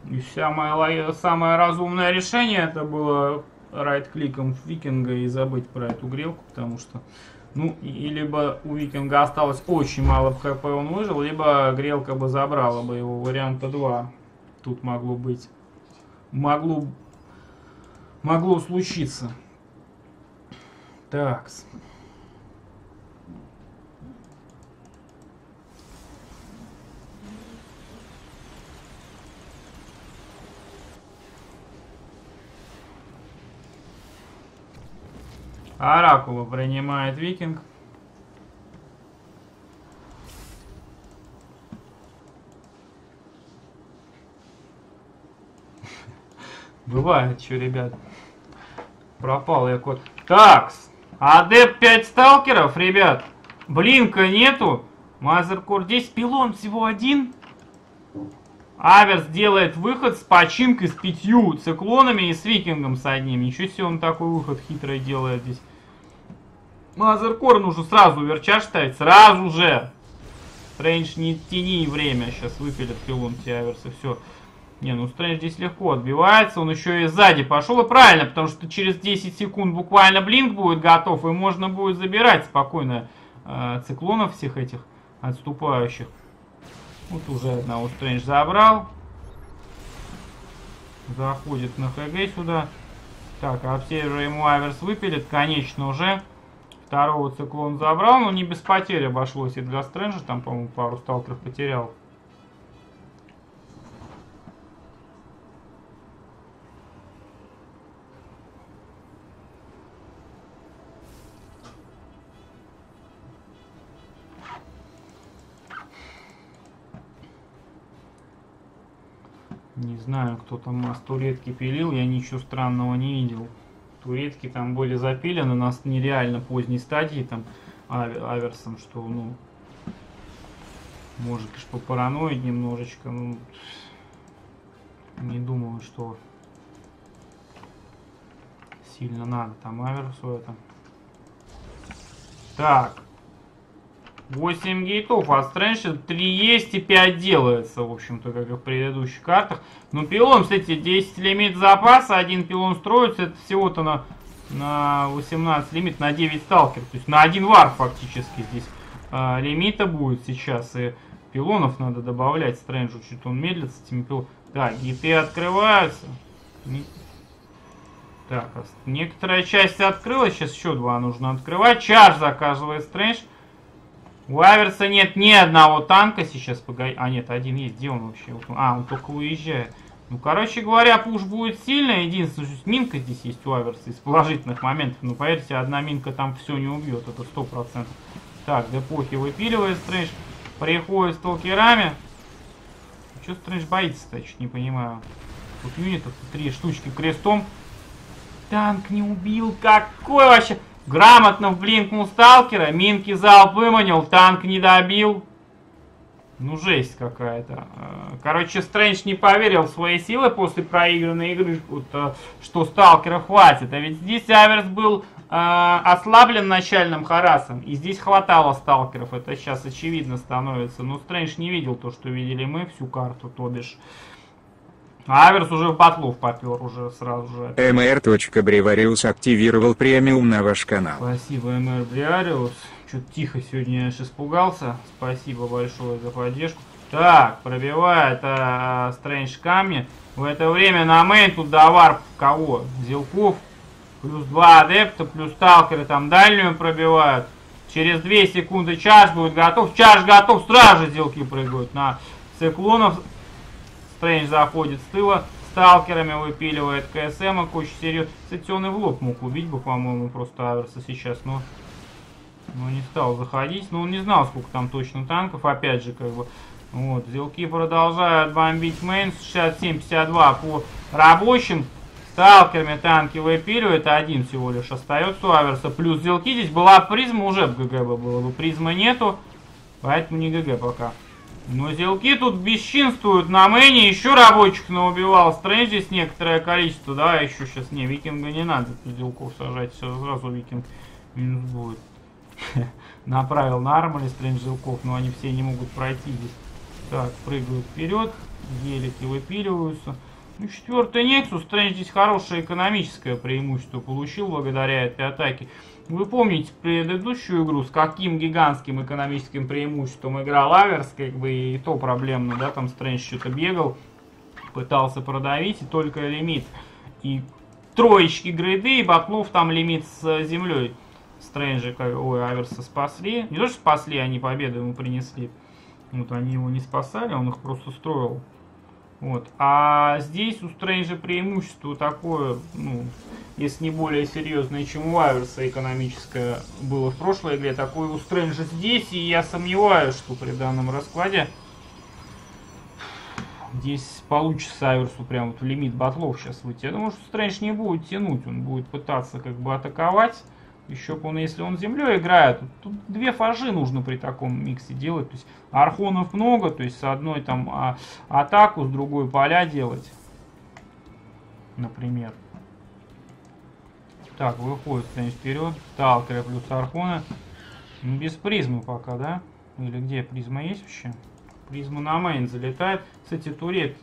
И вся моя, самое разумное решение это было райт-кликом Викинга и забыть про эту грелку, потому что... Ну, и либо у Викинга осталось очень мало хп, он выжил, либо грелка бы забрала бы его. Варианта два тут могло быть. Могло, могло случиться. Так. Оракула принимает Викинг. Бывает, что, ребят. Пропал я кот. Такс. Адепт пять сталкеров, ребят. Блинка нету. Мазеркор здесь. Пилон всего один. Аверс делает выход с починкой, с пятью циклонами и с Викингом с одним. Ничего себе он такой выход хитрый делает здесь. Мазеркор нужно сразу верча ставить. Сразу же. Стрэндж, не тяни время. Сейчас выпилят пилон Тиаверс и все. Не, ну Стрэндж здесь легко отбивается. Он еще и сзади пошел. И правильно, потому что через десять секунд буквально блинк будет готов. И можно будет забирать спокойно э, циклонов всех этих отступающих. Вот уже одного Стрэндж забрал. Заходит на ХГ сюда. Так, а все же ему Аверс выпилит. Конечно уже. Второго циклон забрал, но не без потерь обошлось и для Стрэнджа. Там, по-моему, пару сталкеров потерял. Не знаю, кто там у нас туретки пилил, я ничего странного не видел. Туретки там были запилены на нереально поздней стадии там Аверсом, что, ну, может, лишь попараноить немножечко, ну, не думаю, что сильно надо там Аверсу это. Так, восемь гейтов, а Стрэндж три есть и пять делается, в общем-то, как и в предыдущих картах. Но пилон, кстати, десять лимит запаса, один пилон строится, это всего-то на, на восемнадцать лимит, на девять сталкеров. То есть на один вар фактически здесь а, лимита будет сейчас. И пилонов надо добавлять Стрэнджу, чуть он медлится с этими пилонами. Так, гиты открываются. Так, некоторая часть открылась, сейчас еще два нужно открывать. Чардж заказывает Стрэндж. У Аверса нет ни одного танка сейчас, погоди, а нет, один есть, где он вообще? А, он только уезжает. Ну, короче говоря, пуш будет сильный, единственное, что минка здесь есть у Аверса из положительных моментов, но поверьте, одна минка там все не убьет, это сто процентов. Так, депохи выпиливает Стрэндж, приходит с толкерами. Че Стрэндж боится-то, я чуть не понимаю. Тут юнитов, три штучки крестом. Танк не убил, какой вообще... Грамотно вблинкнул сталкера, минки залп выманил, танк не добил. Ну, жесть какая-то. Короче, Стрэндж не поверил в свои силы после проигранной игры, что сталкера хватит. А ведь здесь Аверс был э, ослаблен начальным харасом, и здесь хватало сталкеров. Это сейчас очевидно становится. Но Стрэндж не видел то, что видели мы всю карту, то бишь. Аверс уже в батлов попер уже сразу же. эм эр Бревариус активировал премиум на ваш канал. Спасибо, эм эр Бревариус. Чуть тихо сегодня, я аж испугался. Спасибо большое за поддержку. Так, пробивает а, Стрэндж камни. В это время на мейн тут давар кого? Зелков. Плюс два адепта, плюс сталкеры там дальнюю пробивают. Через две секунды чаш будет готов. Чаш готов, сразу же зелки прыгают на циклонов. Стрэндж заходит с тыла, сталкерами выпиливает КСМа, куча серьезно. Кстати, он и в лоб мог убить бы, по-моему, просто Аверса сейчас, но, но не стал заходить. Но он не знал, сколько там точно танков, опять же, как бы. Вот, зелки продолжают бомбить мейн, шестьдесят семь пятьдесят два по рабочим. Сталкерами танки выпиливают, один всего лишь остается у Аверса. Плюс зелки, здесь была призма, уже в ГГ бы было, призмы нету, поэтому не ГГ пока. Но зелки тут бесчинствуют на мэне, еще рабочих наубивал Стрэндж здесь некоторое количество, да, еще сейчас, не, викинга не надо зелков сажать, все, сразу викинг минус будет. Направил на армори Стрэндж зелков, но они все не могут пройти здесь. Так, прыгают вперед, гелики выпиливаются. Ну, четвертый Нексус, Стрэндж здесь хорошее экономическое преимущество получил благодаря этой атаке. Вы помните предыдущую игру, с каким гигантским экономическим преимуществом играл Аверс, как бы и то проблемно, да, там Стрэндж что-то бегал, пытался продавить, и только лимит и троечки грейды, и батлов там лимит с землей. Стрэнджа, ой, Аверса спасли, не то что спасли, они победу ему принесли, вот они его не спасали, он их просто строил. Вот. А здесь у Стрэнджа преимущество такое, ну, если не более серьезное, чем у Аверса экономическое было в прошлой игре, такое у Стрэнджа здесь, и я сомневаюсь, что при данном раскладе здесь получится Аверсу прям вот в лимит батлов сейчас выйти. Я думаю, что Стрэндж не будет тянуть, он будет пытаться как бы атаковать. Еще бы он, если он землей играет, тут две фажи нужно при таком миксе делать. То есть архонов много, то есть с одной там а, атаку, с другой поля делать, например. Так, выходит кто-нибудь вперед. Сталкера плюс Архона. Без призмы пока, да? Или где призма есть вообще? Призма на мейн залетает. Кстати, турет.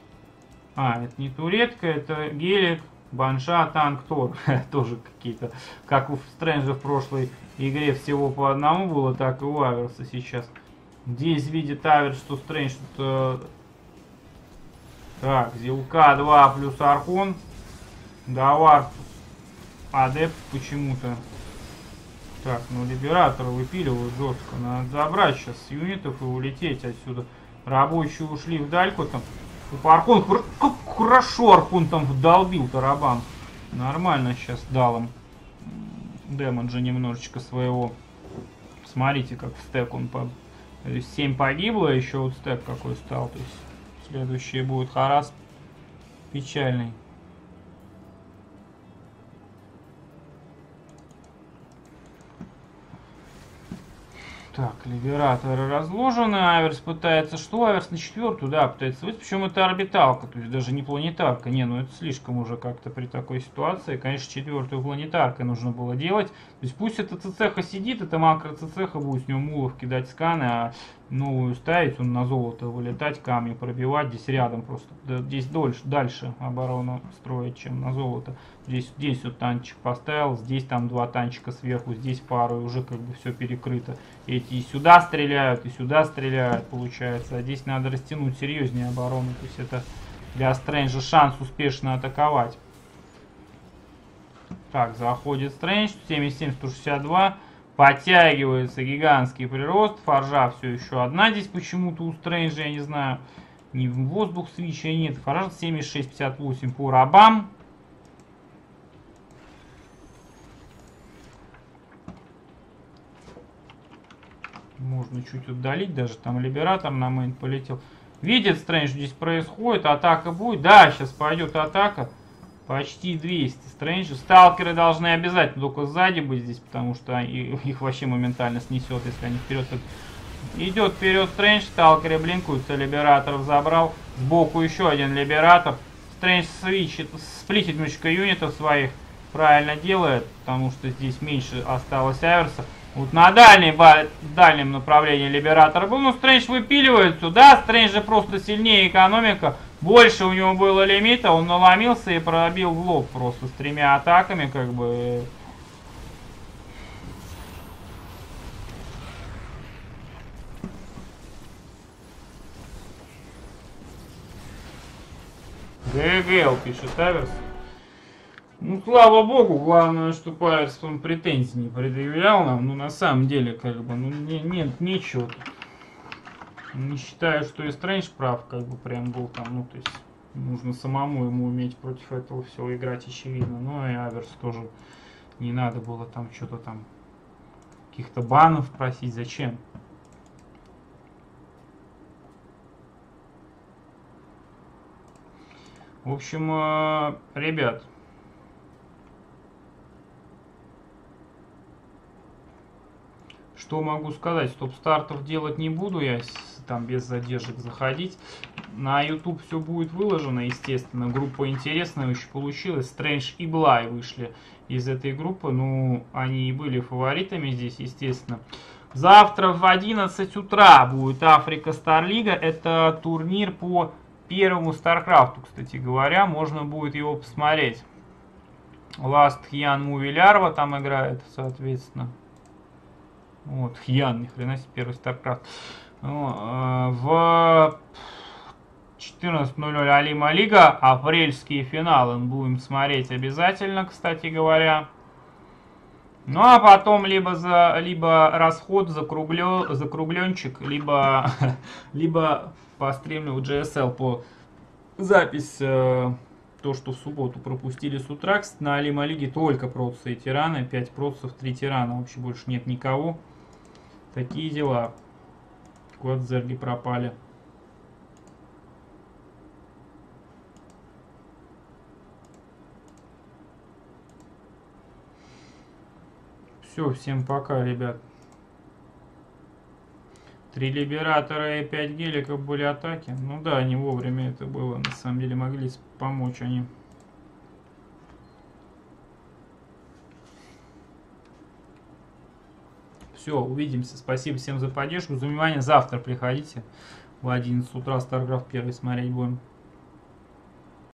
А, это не туретка, это гелик, банша, танк, тор. Тоже какие-то, как у Стрэнджа в прошлой игре всего по одному было, так и у Аверса сейчас. Здесь видит Аверс, что Стрэндж что-то... Так, Зилка два плюс Архон. Давар. Адепт почему-то. Так, ну Либератор выпиливают жестко. Надо забрать сейчас с юнитов и улететь отсюда. Рабочие ушли в дальку там. Архон, как хорошо Архон там вдолбил тарабан. Нормально сейчас дал им демеджа немножечко своего. Смотрите, как в стек он по... семь погибло, еще вот стек какой стал. То есть следующий будет харас печальный. Так, Либераторы разложены, Аверс пытается, что? Аверс на четвертую, да, пытается выйти, причем это орбиталка, то есть даже не планетарка, не, ну это слишком уже как-то при такой ситуации, конечно, четвертую планетаркой нужно было делать, то есть пусть эта цеха сидит, это макро цеха будет с него мулов кидать сканы, а новую ставить, он на золото вылетать, камни пробивать, здесь рядом просто, здесь дольше, дальше оборону строить, чем на золото, здесь, здесь вот танчик поставил, здесь там два танчика сверху, здесь пару, и уже как бы все перекрыто, и и сюда стреляют, и сюда стреляют, получается. А здесь надо растянуть серьезнее оборону. То есть это для Стрэнджа шанс успешно атаковать. Так, заходит Стрэндж. семьдесят семь сто шестьдесят два. Подтягивается гигантский прирост. Форжа все еще одна здесь почему-то у Стрэнджа, я не знаю. Ни в воздух свитча нет. Форжа семьдесят шесть пятьдесят восемь по рабам. Можно чуть удалить, даже там Либератор на мейн полетел. Видит Стрэндж, здесь происходит, атака будет. Да, сейчас пойдет атака. Почти двести Стрэнджа. Сталкеры должны обязательно только сзади быть здесь, потому что их вообще моментально снесет, если они вперед. Идет вперед Стрэндж, сталкеры блинкуются, Либераторов забрал. Сбоку еще один Либератор. Стрэндж свитчит, сплитит мучка юнитов своих. Правильно делает, потому что здесь меньше осталось Аверса. Вот на дальней, дальнем направлении Либератор был, ну Стрэндж выпиливает сюда, Стрэнджа просто сильнее экономика, больше у него было лимита, он наломился и пробил в лоб просто с тремя атаками, как бы. ГГЛ, пишет Аверс. Ну, слава богу, главное, что Аверс он претензий не предъявлял нам. Ну, на самом деле, как бы, ну, не, нет, нечего тут. Не считаю, что и Стрэндж прав, как бы, прям был там, ну, то есть, нужно самому ему уметь против этого всего играть, очевидно. Ну, и Аверс тоже не надо было там что-то там, каких-то банов просить, зачем? В общем, ребят... Что могу сказать, стоп-стартов делать не буду, я там без задержек заходить. На YouTube все будет выложено, естественно. Группа интересная еще получилась. Стрэндж и Блай вышли из этой группы. Ну, они и были фаворитами здесь, естественно. Завтра в одиннадцать утра будет Африка Старлига. Это турнир по первому Старкрафту, кстати говоря. Можно будет его посмотреть. Last Hyan Movie Larva там играет, соответственно. Вот, Хьян, ни хрена себе, первый Старкрафт. В четырнадцать ноль ноль Алима Лига, апрельские финалы будем смотреть обязательно, кстати говоря. Ну а потом либо, за, либо расход, закруглё, закругленчик, либо, либо постримлю в джи эс эл по запись. То, что в субботу пропустили с утра, на Алима Лиге только протсы и тираны. пять протсов, три тирана. Вообще больше нет никого. Такие дела. Куда-то зерги пропали. Все, всем пока, ребят. Три Либератора и пять геликов были атаки. Ну да, не вовремя это было. На самом деле могли помочь они. Все, увидимся. Спасибо всем за поддержку, за внимание. Завтра приходите в одиннадцать утра. StarCraft один смотреть будем.